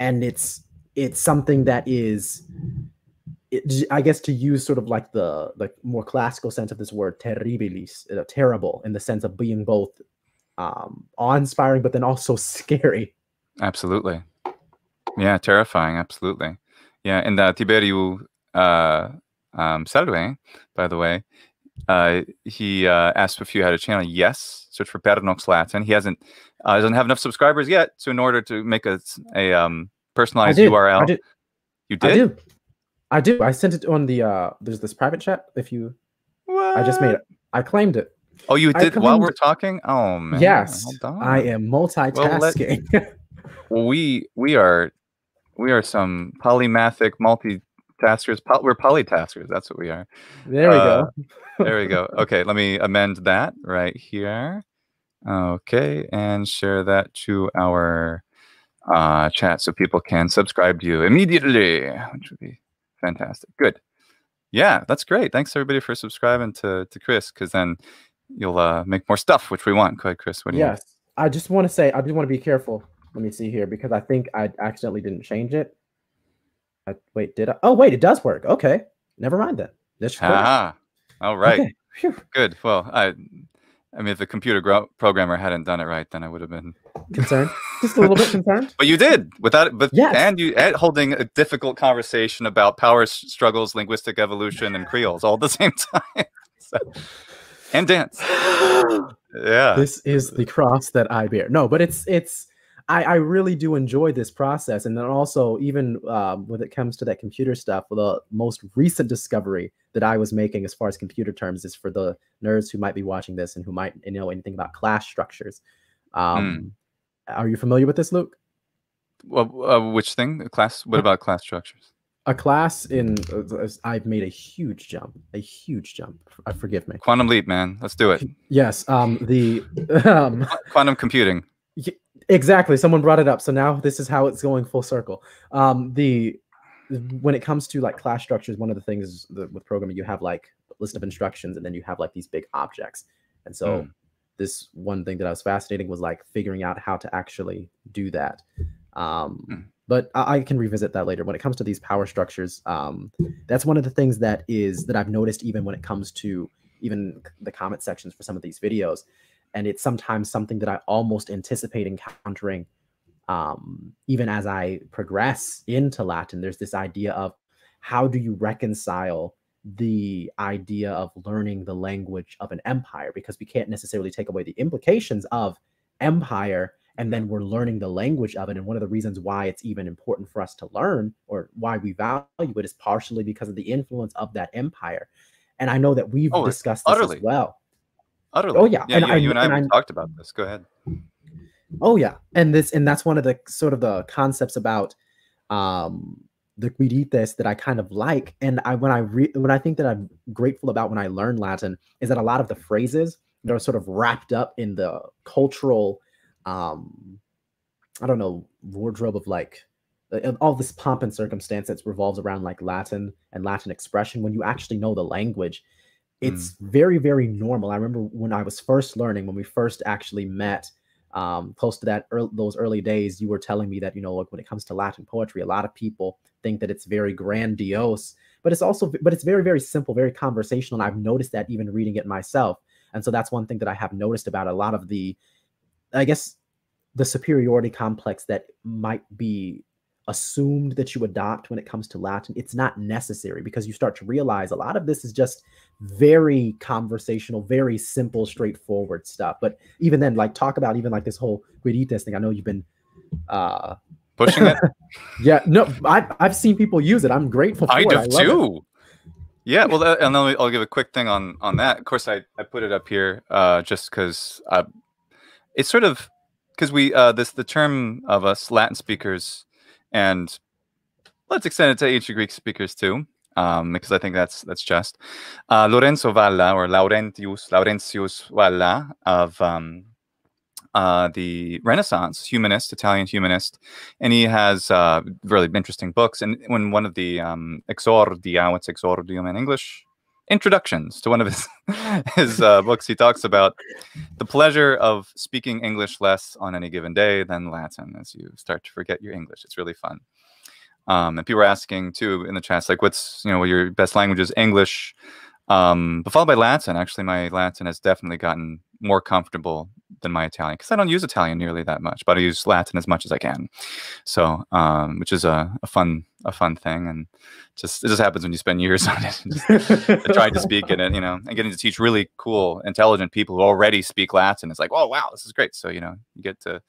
And it's it's something that is, it, I guess, to use sort of like the, the more classical sense of this word, terribilis, uh, terrible, in the sense of being both um, awe-inspiring, but then also scary. Absolutely. Yeah, terrifying. Absolutely. Yeah, and uh, Tiberiu uh, um, Salve, by the way, uh, he uh, asked if you had a channel. Yes, search for Pernox Latin. He hasn't uh, doesn't have enough subscribers yet, so in order to make a a um, personalized U R L, I do. You did. I do. I do. I sent it on the. Uh, there's this private chat. If you, what? I just made it. I claimed it. Oh, you did while we're talking? Oh man. Yes. I am multitasking. Well, let, we we are we are some polymathic multitaskers. Po we're polytaskers. That's what we are. There we uh, go. There we go. Okay, let me amend that right here. Okay, and share that to our uh, chat so people can subscribe to you immediately, which would be fantastic. Good. Yeah, that's great. Thanks everybody for subscribing to to Chris, because then you'll uh, make more stuff, which we want. Go ahead, Chris. What do you? Yes, mean? I just want to say I do want to be careful. Let me see here, because I think I accidentally didn't change it. I, wait, did I? Oh, wait, it does work. Okay, never mind then. This ah, all right, okay. Good. Well, I, I mean, if the computer gro programmer hadn't done it right, then I would have been concerned, just a little bit concerned. But you did without it. But yes. And you and holding a difficult conversation about power struggles, linguistic evolution, and creoles all at the same time. So. And dance. Yeah. This is the cross that I bear. No, but it's it's I, I really do enjoy this process. And then also even um, when it comes to that computer stuff, the most recent discovery that I was making as far as computer terms is for the nerds who might be watching this and who might know anything about class structures. Um, mm. Are you familiar with this, Luke? Well, uh, which thing? A class? What about class structures? A class in, uh, I've made a huge jump, a huge jump. Uh, forgive me. Quantum leap, man. Let's do it. Yes. Um, the um, quantum computing. Exactly. Someone brought it up. So now this is how it's going full circle. Um, the when it comes to like class structures, one of the things that with programming, you have like a list of instructions, and then you have like these big objects. And so mm. this one thing that I was fascinating was like figuring out how to actually do that. Um, mm. But I can revisit that later. When it comes to these power structures, um, that's one of the things that is that I've noticed even when it comes to even the comment sections for some of these videos. And it's sometimes something that I almost anticipate encountering um, even as I progress into Latin. There's this idea of how do you reconcile the idea of learning the language of an empire? Because we can't necessarily take away the implications of empire, and then we're learning the language of it. And one of the reasons why it's even important for us to learn, or why we value it, is partially because of the influence of that empire. And I know that we've oh, discussed this utterly. as well. Utterly. Oh, yeah. yeah and you, I, you and I and have I, talked about this. Go ahead. Oh, yeah. And this, and that's one of the sort of the concepts about um, the Quirites that I kind of like. And I when I re when I think that I'm grateful about when I learn Latin is that a lot of the phrases that are sort of wrapped up in the cultural um I don't know wardrobe of like all this pomp and circumstance that revolves around like Latin and Latin expression, when you actually know the language, it's mm. very very normal. I remember when I was first learning, when we first actually met, um close to that early, those early days, you were telling me that, you know, like when it comes to Latin poetry, a lot of people think that it's very grandiose, but it's also but it's very very simple, very conversational. And I've noticed that even reading it myself. And so that's one thing that I have noticed about a lot of the, I guess, the superiority complex that might be assumed that you adopt when it comes to Latin. It's not necessary, because you start to realize a lot of this is just very conversational, very simple, straightforward stuff. But even then, like talk about even like this whole Quirites thing. I know you've been uh, pushing it. Yeah, no, I, I've seen people use it. I'm grateful for I it. Do I do too. It. Yeah, well, uh, and I'll give a quick thing on on that. Of course, I I put it up here uh, just because I. It's sort of because we uh, this the term of us Latin speakers, and let's extend it to ancient Greek speakers too, um, because I think that's that's just uh, Lorenzo Valla or Laurentius Laurentius Valla of um, uh, the Renaissance humanist, Italian humanist, and he has uh, really interesting books. And when one of the um, exordia, what's exordium in English? Introductions to one of his his uh, books, he talks about the pleasure of speaking English less on any given day than Latin as you start to forget your English. It's really fun. Um, and people are asking too in the chats, like, what's you know your best language is English. Um, but followed by Latin. Actually, my Latin has definitely gotten more comfortable than my Italian, because I don't use Italian nearly that much, but I use Latin as much as I can. So, um, which is a, a fun, a fun thing. And just, it just happens when you spend years on it, just trying to speak in it, you know, and getting to teach really cool, intelligent people who already speak Latin. It's like, oh, wow, this is great. So, you know, you get to,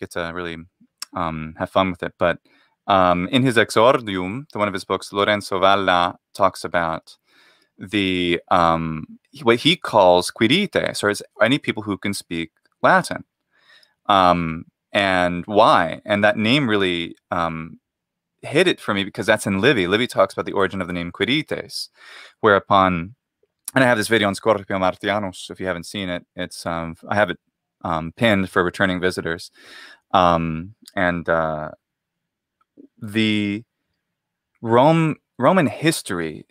get to really, um, have fun with it. But, um, in his Exordium, to one of his books, Lorenzo Valla talks about the um what he calls Quirites, or is any people who can speak Latin, um and why. And that name really um hit it for me, because that's in Livy. Livy talks about the origin of the name Quirites, whereupon, and I have this video on Scorpio Martianus, if you haven't seen it. It's um I have it um pinned for returning visitors, um and uh the Rome Roman history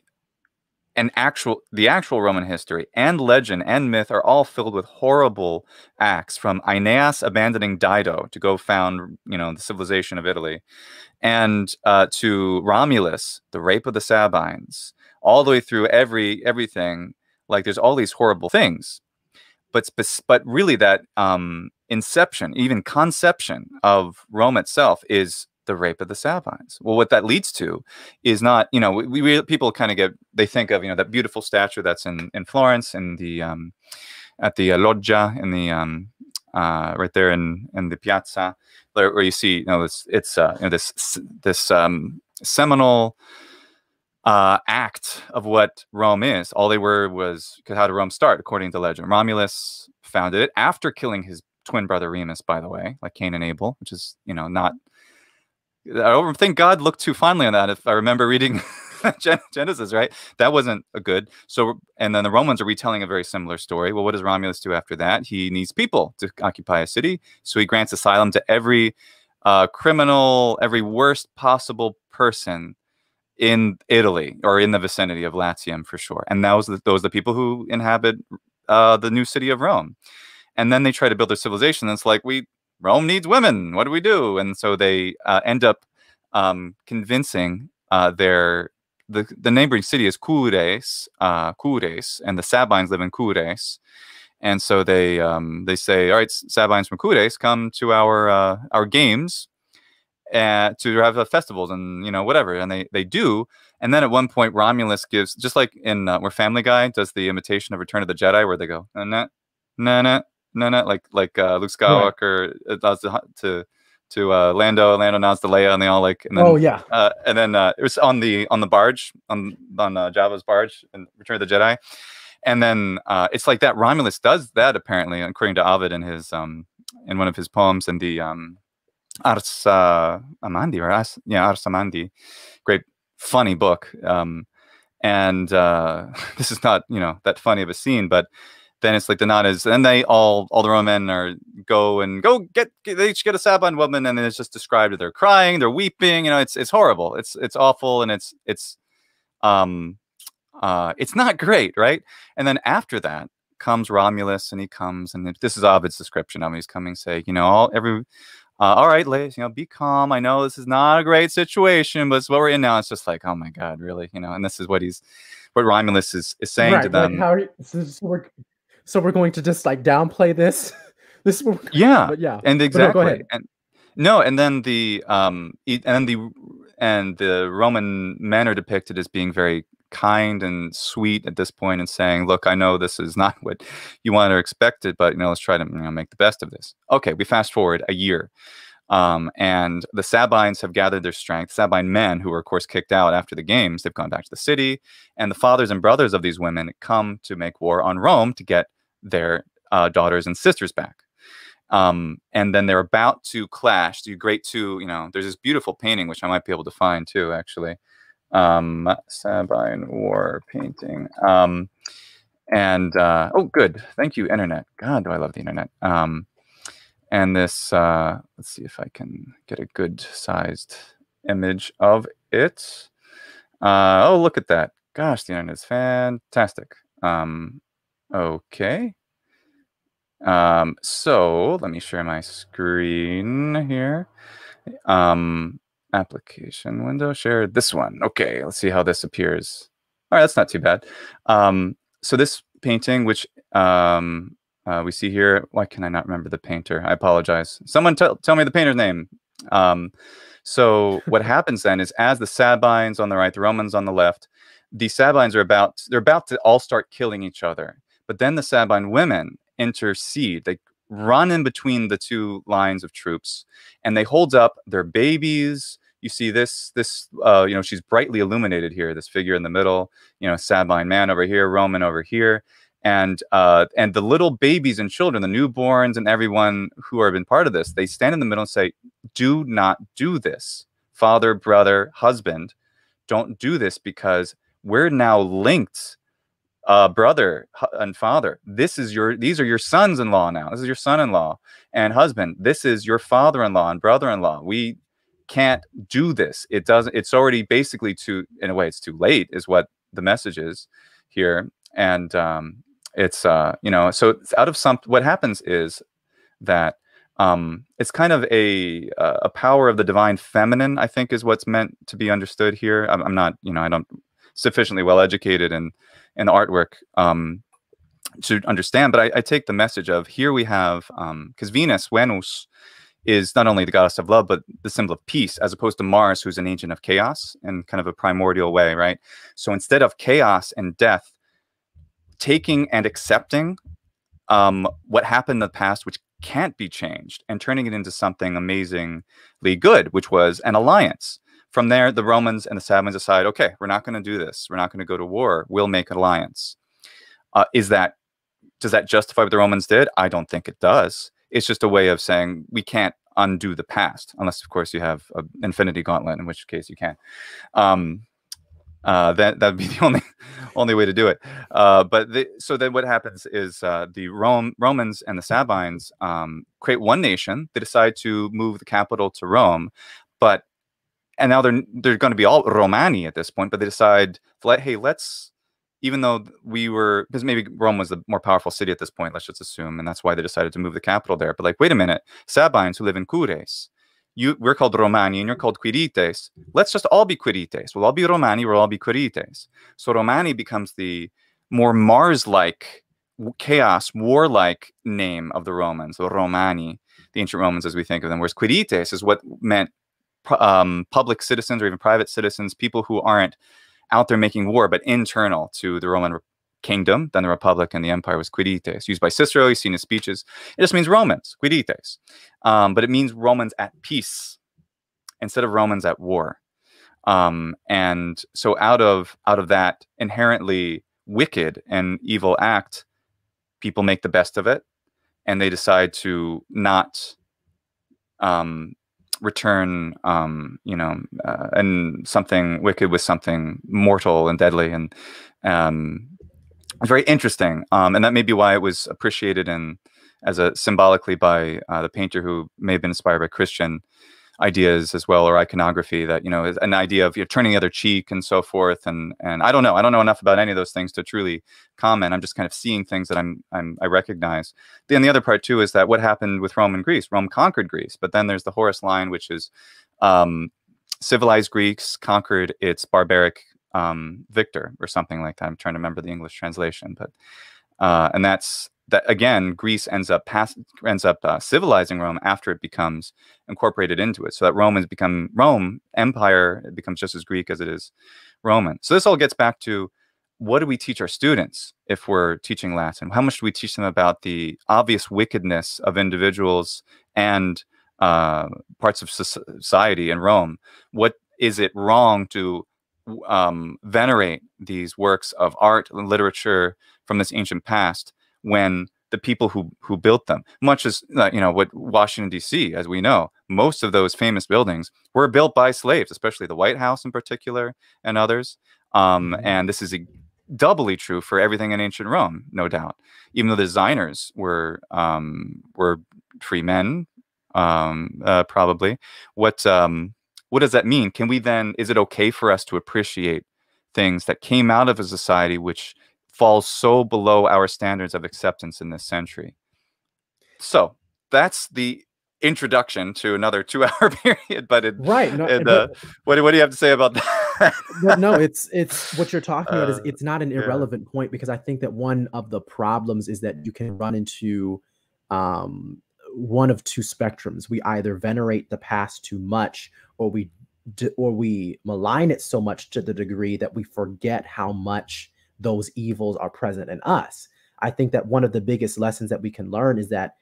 and actual, the actual Roman history and legend and myth are all filled with horrible acts, from Aeneas abandoning Dido to go found, you know, the civilization of Italy, and uh, to Romulus, the rape of the Sabines, all the way through every everything. Like, there's all these horrible things, but but really that um, inception, even conception of Rome itself, is the rape of the Sabines. Well, what that leads to is not, you know, we, we people kind of get, they think of, you know, that beautiful statue that's in in Florence, in the um, at the uh, Loggia, in the um, uh, right there in in the Piazza, where, where you see, you know, it's it's uh, you know, this this um, seminal uh, act of what Rome is. All they were was, how did Rome start? According to legend, Romulus founded it after killing his twin brother Remus, by the way, like Cain and Abel, which is, you know, not. I don't think God looked too fondly on that. If I remember reading Genesis, right? That wasn't a good. So, and then the Romans are retelling a very similar story. Well, what does Romulus do after that? He needs people to occupy a city. So he grants asylum to every uh, criminal, every worst possible person in Italy, or in the vicinity of Latium for sure. And that was the, those are the people who inhabit uh, the new city of Rome. And then they try to build their civilization. That's like, we, Rome needs women. What do we do? And so they uh, end up um, convincing uh, their the the neighboring city is Quirites, uh, Quirites, and the Sabines live in Quirites. And so they um, they say, all right, Sabines from Quirites, come to our uh, our games uh, to have uh, festivals and, you know, whatever. And they they do. And then at one point, Romulus gives, just like in uh, where Family Guy does the imitation of Return of the Jedi, where they go na na na. No, no, like like uh, Luke Skywalker does yeah. to to uh, Lando, Lando nods to Leia, and they all like. And then, oh yeah. Uh, and then uh, it was on the on the barge on on uh, Jabba's barge in Return of the Jedi, and then uh, it's like that. Romulus does that apparently, according to Ovid in his um in one of his poems in the um Ars uh, Amandi or Ars, yeah Ars Amandi, great funny book. Um, and uh, this is not, you know, that funny of a scene, but. Then it's like the knot is, and they all, all the Roman men are go and go get, get, they each get a Sabine woman, and then it's just described. They're crying, they're weeping, you know, it's, it's horrible. It's, it's awful. And it's, it's, um, uh, it's not great. Right. And then after that comes Romulus, and he comes, and this is Ovid's description of him. He's coming, say, you know, all, every, uh, all right, ladies, you know, be calm. I know this is not a great situation, but it's what we're in now. It's just like, oh my God, really? You know, and this is what he's, what Romulus is, is saying right, to them. Like how does this work? So we're going to just like downplay this. This will yeah, but yeah, and exactly. No, and, no, and then the um, and the and the Roman men are depicted as being very kind and sweet at this point, and saying, "Look, I know this is not what you want or expected, but you know, let's try to, you know, make the best of this." Okay, we fast forward a year, um, and the Sabines have gathered their strength. Sabine men who were, of course, kicked out after the games. They've gone back to the city, and the fathers and brothers of these women come to make war on Rome to get their uh, daughters and sisters back. Um, and then they're about to clash. The great two, you know, there's this beautiful painting, which I might be able to find too, actually. Um, Sabine War painting. Um, and, uh, oh, good. Thank you, Internet. God, do I love the Internet. Um, and this, uh, let's see if I can get a good sized image of it. Uh, oh, look at that. Gosh, the Internet is fantastic. Um, Okay, um, so let me share my screen here. Um, application window, share this one. Okay, let's see how this appears. All right, that's not too bad. Um, so this painting, which um, uh, we see here, why can I not remember the painter? I apologize. Someone tell me the painter's name. Um, so what happens then is, as the Sabines on the right, the Romans on the left, the Sabines are about, they're about to all start killing each other. But then the Sabine women intercede. They run in between the two lines of troops, and they hold up their babies. You see this, this, uh, you know, she's brightly illuminated here, this figure in the middle, you know, Sabine man over here, Roman over here. And, uh, and the little babies and children, the newborns and everyone who have been part of this, they stand in the middle and say, do not do this. Father, brother, husband, don't do this, because we're now linked, uh, brother and father. This is your, these are your sons-in-law now. This is your son-in-law and husband. This is your father-in-law and brother-in-law. We can't do this. It doesn't, it's already basically too, in a way, it's too late is what the message is here. And um, it's, uh, you know, so it's out of some, what happens is that um, it's kind of a, a power of the divine feminine, I think, is what's meant to be understood here. I'm, I'm not, you know, I don't sufficiently well educated in, in artwork um, to understand, but I, I take the message of here we have, because um, Venus, Venus, is not only the goddess of love, but the symbol of peace, as opposed to Mars, who's an agent of chaos in kind of a primordial way, right? So instead of chaos and death, taking and accepting um, what happened in the past, which can't be changed, and turning it into something amazingly good, which was an alliance. From there, the Romans and the Sabines decide, okay, we're not gonna do this. We're not gonna go to war. We'll make an alliance. Uh, is that, does that justify what the Romans did? I don't think it does. It's just a way of saying we can't undo the past, unless, of course, you have an infinity gauntlet, in which case you can. Um, uh, that that'd be the only only way to do it. Uh, but the, so then what happens is uh, the Rome, Romans and the Sabines um, create one nation. They decide to move the capital to Rome, but and now they're they're going to be all Romani at this point. But they decide, hey, let's. Even though we were, because maybe Rome was the more powerful city at this point, let's just assume, and that's why they decided to move the capital there. But like, wait a minute, Sabines who live in Quirites, you, we're called Romani and you're called Quirites. Let's just all be Quirites. We'll all be Romani, we'll all be Quirites. So Romani becomes the more Mars-like, chaos, warlike name of the Romans, or Romani, the ancient Romans as we think of them, whereas Quirites is what meant um, public citizens or even private citizens, people who aren't out there making war, but internal to the Roman kingdom, then the Republic and the Empire was Quirites, used by Cicero, he's seen his speeches. It just means Romans, Quirites. Um, but it means Romans at peace instead of Romans at war. Um, and so out of, out of that inherently wicked and evil act, people make the best of it, and they decide to not um, return, um, you know, uh, and something wicked with something mortal and deadly, and um, very interesting. Um, and that may be why it was appreciated in as a symbolically by uh, the painter, who may have been inspired by Christian ideas as well, or iconography, that, you know, is an idea of, you know, turning the other cheek and so forth. And and I don't know, I don't know enough about any of those things to truly comment. I'm just kind of seeing things that I'm, I'm I recognize. Then the other part too is that what happened with Rome and Greece. Rome conquered Greece, but then there's the Horus line, which is um, civilized Greeks conquered its barbaric um, victor, or something like that. I'm trying to remember the English translation, but uh, and that's. That again, Greece ends up pass, ends up uh, civilizing Rome after it becomes incorporated into it. So that Rome has become Rome Empire. It becomes just as Greek as it is Roman. So this all gets back to, what do we teach our students if we're teaching Latin? How much do we teach them about the obvious wickedness of individuals and uh, parts of society in Rome? What is it wrong to um, venerate these works of art and literature from this ancient past, when the people who who built them, much as uh, you know, what Washington D C, as we know, most of those famous buildings were built by slaves, especially the White House in particular, and others. Um, and this is a, doubly true for everything in ancient Rome, no doubt. Even though the designers were um, were free men, um, uh, probably. What um, what does that mean? Can we then? Is it okay for us to appreciate things that came out of a society which falls so below our standards of acceptance in this century? So that's the introduction to another two hour period. But it, right, no, it, uh, but what, what do you have to say about that? But no, it's it's what you're talking uh, about is it's not an irrelevant yeah. point, because I think that one of the problems is that you can run into um, one of two spectrums. We either venerate the past too much, or we or we malign it so much to the degree that we forget how much those evils are present in us. I think that one of the biggest lessons that we can learn is that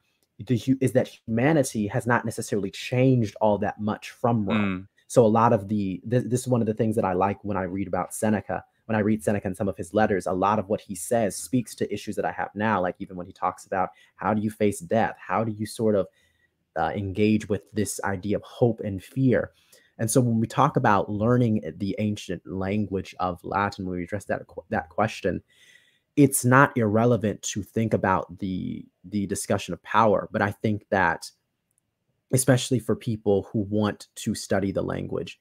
the, is that humanity has not necessarily changed all that much from Rome. Mm. So a lot of the, th this is one of the things that I like when I read about Seneca, when I read Seneca and some of his letters, a lot of what he says speaks to issues that I have now. Like even when he talks about how do you face death? How do you sort of uh, engage with this idea of hope and fear? And so when we talk about learning the ancient language of Latin, when we address that, that question, it's not irrelevant to think about the, the discussion of power. But I think that, especially for people who want to study the language,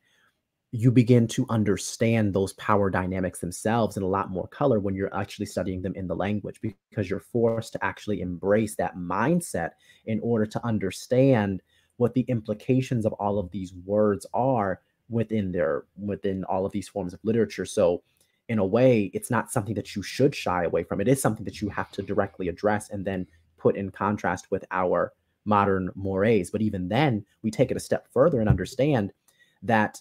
you begin to understand those power dynamics themselves in a lot more color when you're actually studying them in the language, because you're forced to actually embrace that mindset in order to understand what the implications of all of these words are within their, within all of these forms of literature. So in a way, it's not something that you should shy away from. It is something that you have to directly address and then put in contrast with our modern mores. But even then, we take it a step further and understand that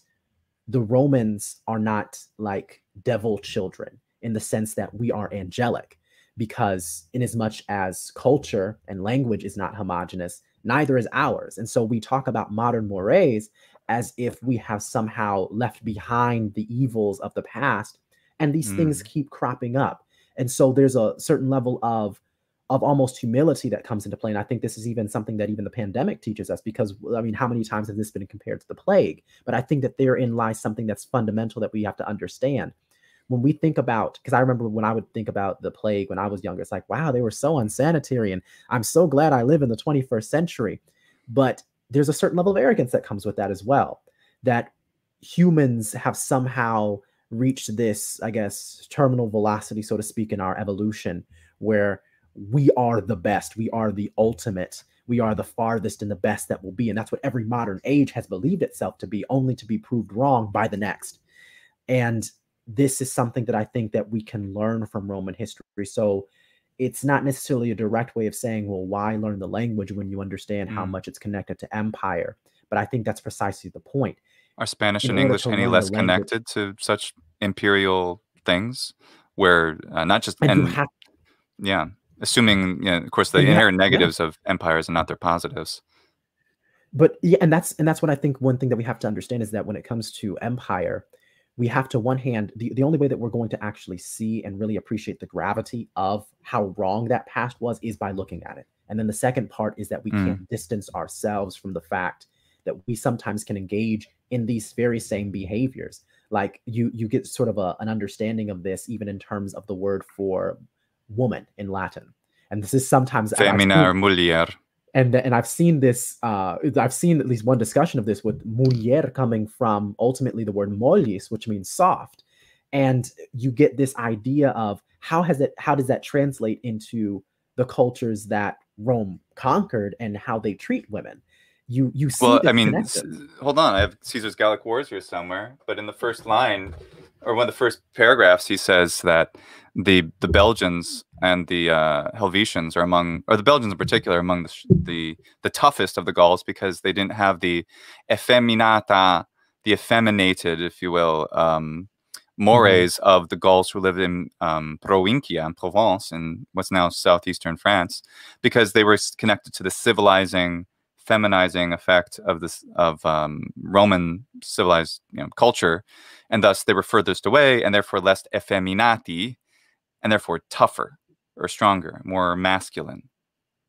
the Romans are not like devil children in the sense that we are angelic, because in as much as culture and language is not homogenous, neither is ours. And so we talk about modern mores as if we have somehow left behind the evils of the past, and these mm. things keep cropping up. And so there's a certain level of of almost humility that comes into play. And I think this is even something that even the pandemic teaches us, because I mean, how many times has this been compared to the plague? But I think that therein lies something that's fundamental that we have to understand. When we think about, because I remember when I would think about the plague when I was younger, it's like, wow, they were so unsanitary, and I'm so glad I live in the twenty-first century. But there's a certain level of arrogance that comes with that as well, that humans have somehow reached this, I guess, terminal velocity, so to speak, in our evolution, where we are the best, we are the ultimate, we are the farthest and the best that will be. And that's what every modern age has believed itself to be, only to be proved wrong by the next. And this is something that I think that we can learn from Roman history. So it's not necessarily a direct way of saying, well, why learn the language when you understand mm. how much it's connected to empire? But I think that's precisely the point. Are Spanish and English any less connected to such imperial things where uh, not just, and, and yeah. Assuming, you know, of course, the inherent negatives yeah. of empires and not their positives. But yeah, and that's and that's what I think one thing that we have to understand is that when it comes to empire, we have to, one hand, the, the only way that we're going to actually see and really appreciate the gravity of how wrong that past was is by looking at it. And then the second part is that we mm. can't distance ourselves from the fact that we sometimes can engage in these very same behaviors. Like you you get sort of a, an understanding of this even in terms of the word for woman in Latin, and this is sometimes femina or mulier, and and I've seen this uh I've seen at least one discussion of this with mujer coming from ultimately the word mollis, which means soft. And you get this idea of how has it how does that translate into the cultures that Rome conquered and how they treat women. You you see, well, I mean, hold on, I have Caesar's Gallic Wars here somewhere, but in the first line or one of the first paragraphs, he says that the the Belgians and the uh, Helvetians are among, or the Belgians in particular, among the, the the toughest of the Gauls, because they didn't have the effeminata, the effeminated, if you will, um, mores mm-hmm. of the Gauls who lived in um, Provincia, in Provence, in what's now southeastern France, because they were connected to the civilizing, feminizing effect of this of um, Roman civilized, you know, culture, and thus they were furthest away, and therefore less effeminati, and therefore tougher or stronger, more masculine.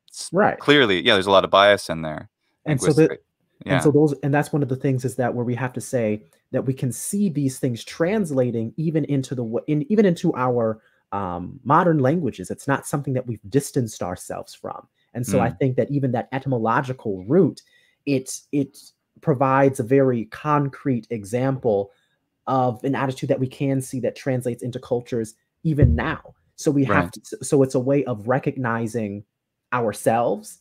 It's right. Clearly, yeah. There's a lot of bias in there, and so the, yeah. and so those, and that's one of the things is that where we have to say that we can see these things translating even into the in, even into our um, modern languages. It's not something that we've distanced ourselves from. And so mm. I think that even that etymological root, it, it provides a very concrete example of an attitude that we can see that translates into cultures even now. So we right. have to, so it's a way of recognizing ourselves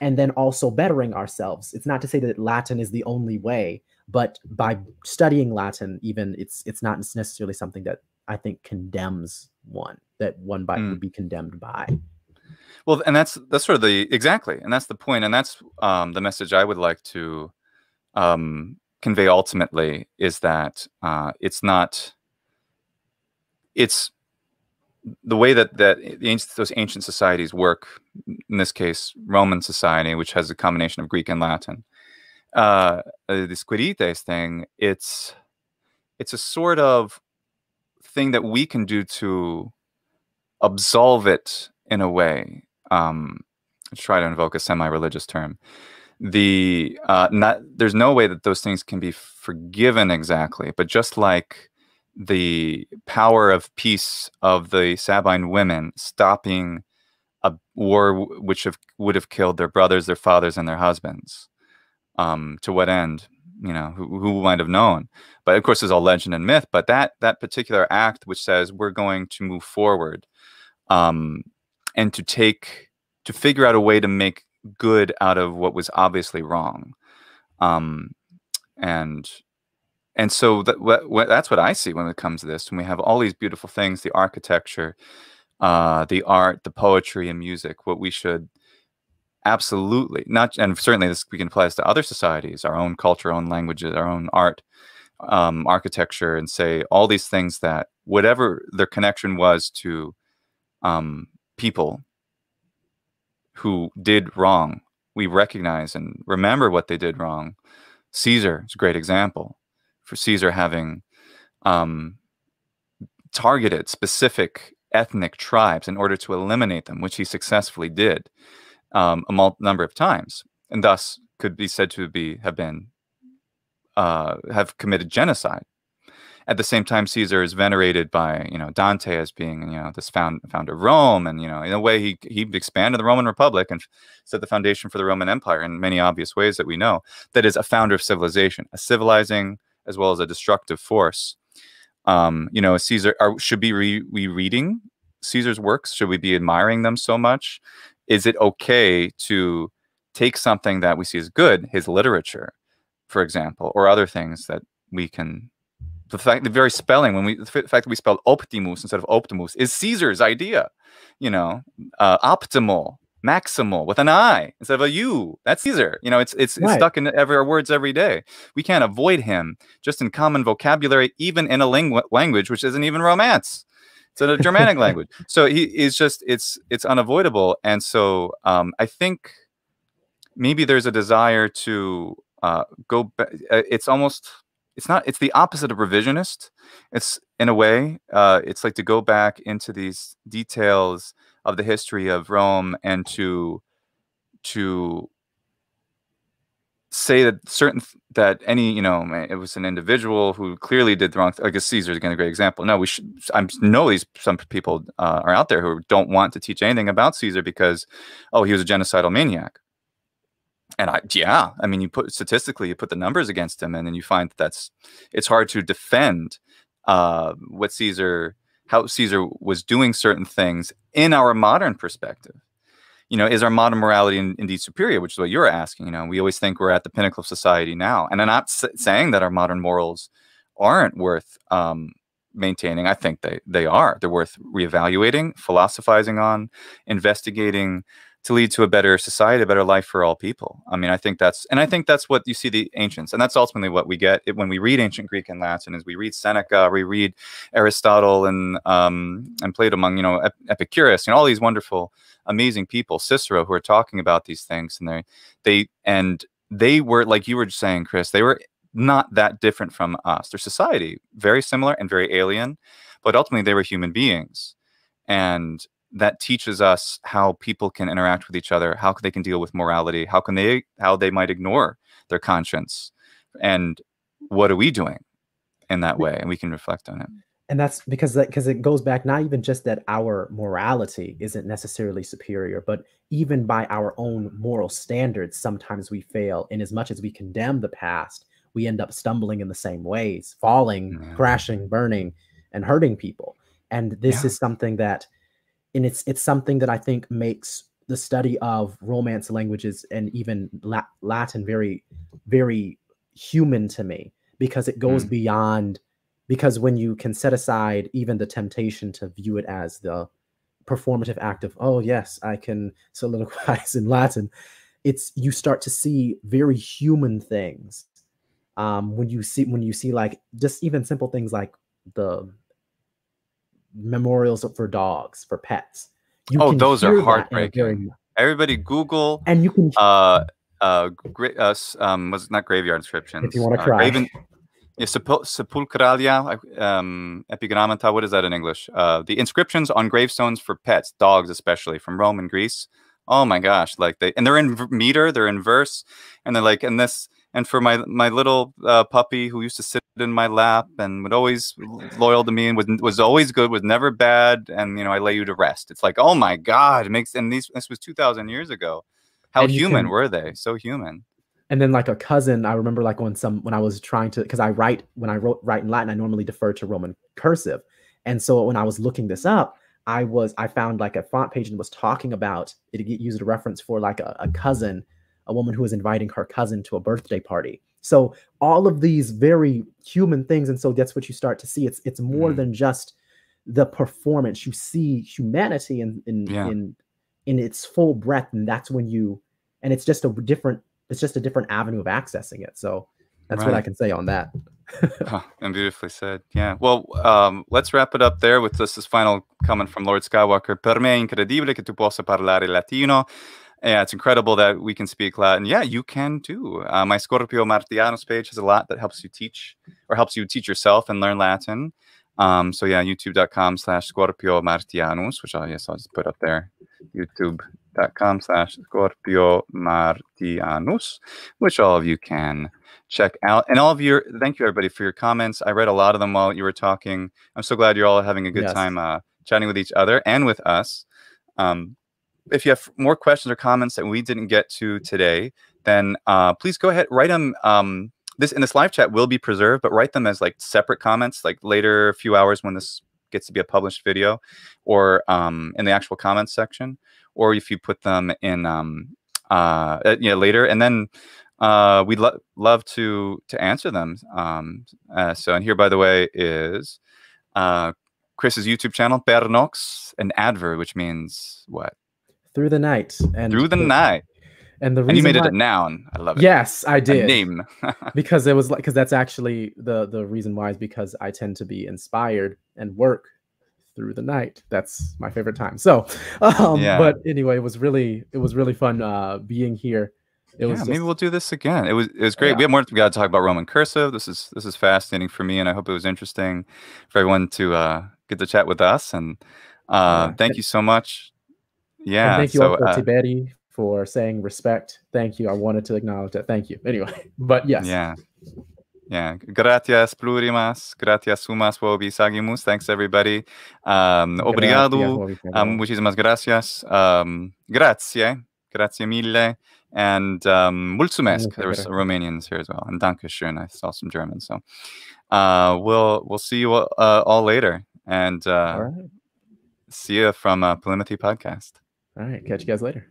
and then also bettering ourselves. It's not to say that Latin is the only way, But by studying Latin, even it's it's not necessarily something that I think condemns one, that one by mm. would be condemned by. Well, and that's that's sort of the exactly, and that's the point, and that's um, the message I would like to um, convey ultimately, is that uh, it's not it's the way that that the ancient, those ancient societies work. In this case, Roman society, which has a combination of Greek and Latin. Uh, this Quirites thing, it's it's a sort of thing that we can do to absolve it in a way. Um, let's try to invoke a semi-religious term. The uh, not there's no way that those things can be forgiven exactly, but just like the power of peace of the Sabine women stopping a war which have, would have killed their brothers, their fathers, and their husbands. Um, to what end? You know, who, who might have known? But of course, there's all legend and myth. But that that particular act, which says we're going to move forward, um, and to take to figure out a way to make good out of what was obviously wrong, um, and and so that, wh that's what I see when it comes to this. And we have all these beautiful things: the architecture, uh, the art, the poetry, and music. What we should. Absolutely not, and certainly this we can apply this to other societies, our own culture, our own languages, our own art, um, architecture, and say all these things that whatever their connection was to um, people who did wrong, we recognize and remember what they did wrong. Caesar is a great example for Caesar having um, targeted specific ethnic tribes in order to eliminate them, which he successfully did. Um, a mul number of times, and thus could be said to be have been uh, have committed genocide. At the same time, Caesar is venerated by you know Dante as being you know this found founder of Rome, and you know in a way he he expanded the Roman Republic and set the foundation for the Roman Empire in many obvious ways that we know. That is a founder of civilization, a civilizing as well as a destructive force. Um, you know, Caesar are, should be re we reading Caesar's works? Should we be admiring them so much? Is it okay to take something that we see as good, his literature, for example, or other things that we can, the fact, the very spelling, when we, the fact that we spelled optimus instead of optimus is Caesar's idea, you know, uh, optimal, maximal with an I instead of a U, that's Caesar, you know, it's, it's, right. It's stuck in every, our words every day. We can't avoid him just in common vocabulary, even in a lingu language, which isn't even Romance. It's a Germanic language, so he is just it's it's unavoidable, and so um, I think maybe there's a desire to uh, go. Back. It's almost it's not it's the opposite of revisionist. It's in a way uh, it's like to go back into these details of the history of Rome and to to say that certain th that any you know it was an individual who clearly did the wrong. Th I guess Caesar's again a great example. No, we should. I know these some people uh, are out there who don't want to teach anything about Caesar because oh he was a genocidal maniac. And I yeah I mean you put statistically you put the numbers against him and then you find that that's it's hard to defend uh, what Caesar how Caesar was doing certain things in our modern perspective. You know, is our modern morality indeed superior, which is what you're asking? You know, we always think we're at the pinnacle of society now. And I'm not s saying that our modern morals aren't worth um, maintaining. I think they, they are. They're worth reevaluating, philosophizing on, investigating to lead to a better society, a better life for all people. I mean, I think that's, and I think that's what you see the ancients. And that's ultimately what we get when we read ancient Greek and Latin is we read Seneca, we read Aristotle and, um, and Plato among, you know, Epicurus, you know, all these wonderful amazing people, Cicero, who are talking about these things, and they, they, and they were like you were saying, Chris. They were not that different from us. Their society very similar and very alien, but ultimately they were human beings, and that teaches us how people can interact with each other, how they can deal with morality, how can they, how they might ignore their conscience, and what are we doing in that way? And we can reflect on it. And that's because that, because it goes back, not even just that our morality isn't necessarily superior, but even by our own moral standards, sometimes we fail. And as much as we condemn the past, we end up stumbling in the same ways, falling, yeah. crashing, burning, and hurting people. And this yeah. is something that, and it's it's something that I think makes the study of Romance languages and even La Latin very, very human to me, because it goes mm. beyond, because when you can set aside even the temptation to view it as the performative act of, oh yes, I can soliloquize in Latin, it's, you start to see very human things. Um, when you see, when you see like just even simple things like the memorials for dogs, for pets. You oh, those are heartbreaking. Everybody Google, and you can uh, uh, uh um, was not graveyard inscriptions. If you want to uh, cry, graven, yeah, sepul sepulcralia, um, epigrammata. What is that in English? Uh, the inscriptions on gravestones for pets, dogs especially, from Rome and Greece. Oh my gosh, like they, and they're in meter, they're in verse, and they're like, and this, and for my my little uh, puppy who used to sit in my lap and would always loyal to me and was was always good, was never bad, and you know, I lay you to rest. It's like, oh my God, it makes, and these, this was two thousand years ago. How human can, were they? So human. And then like a cousin, I remember like on some, when I was trying to, because I write, when I wrote, write in Latin, I normally defer to Roman cursive. And so when I was looking this up, I was, I found like a font page and was talking about, it used a reference for like a, a cousin, a woman who was inviting her cousin to a birthday party. So all of these very human things. And so that's what you start to see. It's, it's more mm. than just the performance. You see humanity in, in, yeah. in, in its full breadth. And that's when you, and it's just a different, it's just a different avenue of accessing it. So that's right. what I can say on that. Oh, and beautifully said. Yeah. Well, um, let's wrap it up there with this, this final comment from Lord Skywalker. Per me è incredibile che tu possa parlare Latino. Yeah, it's incredible that we can speak Latin. Yeah, you can too. Uh, my Scorpio Martianus page has a lot that helps you teach, or helps you teach yourself and learn Latin. Um, so yeah, youtube.com slash Scorpio Martianus, which I'll, yes, I'll just put up there. YouTube.com slash Scorpio Martianus, which all of you can check out. And all of your, thank you everybody for your comments. I read a lot of them while you were talking. I'm so glad you're all having a good yes. time uh, chatting with each other and with us. Um, If you have more questions or comments that we didn't get to today, then uh, please go ahead, write them. Um, this in this live chat will be preserved, but write them as like separate comments, like later a few hours when this gets to be a published video, or um, in the actual comments section, or if you put them in um, uh, yeah later, and then uh, we'd lo love to to answer them. Um, uh, so, and here by the way is uh, Chris's YouTube channel, Pernox, an adverb, which means what? Through the night. And Through the, the night. And the reason, and you made why, it a noun. I love it. Yes, I did. A name. Because it was like, because that's actually the, the reason why, is because I tend to be inspired and work through the night. That's my favorite time. So, um, yeah. But anyway, it was really, it was really fun uh, being here. It was yeah, just, maybe we'll do this again. It was it was great. Yeah. We have more we got to talk about Roman cursive. This is this is fascinating for me, and I hope it was interesting for everyone to uh, get to chat with us. And uh, yeah. thank you so much. Yeah. And thank you so, all for uh, Tiberi for saying respect. Thank you. I wanted to acknowledge that. Thank you. Anyway, but yes. Yeah. Yeah. Gratias plurimas. Gratias sumas vobis agimus. Thanks, everybody. Um, obrigado. Um, muchísimas gracias. Um, grazie. Grazie mille. And um, mulțumesc. There were some Romanians here as well. And danke schön. I saw some Germans. So uh, we'll, we'll see you uh, all later. And uh, all right. see you from uh, Polymathy Podcast. All right. Catch you guys later.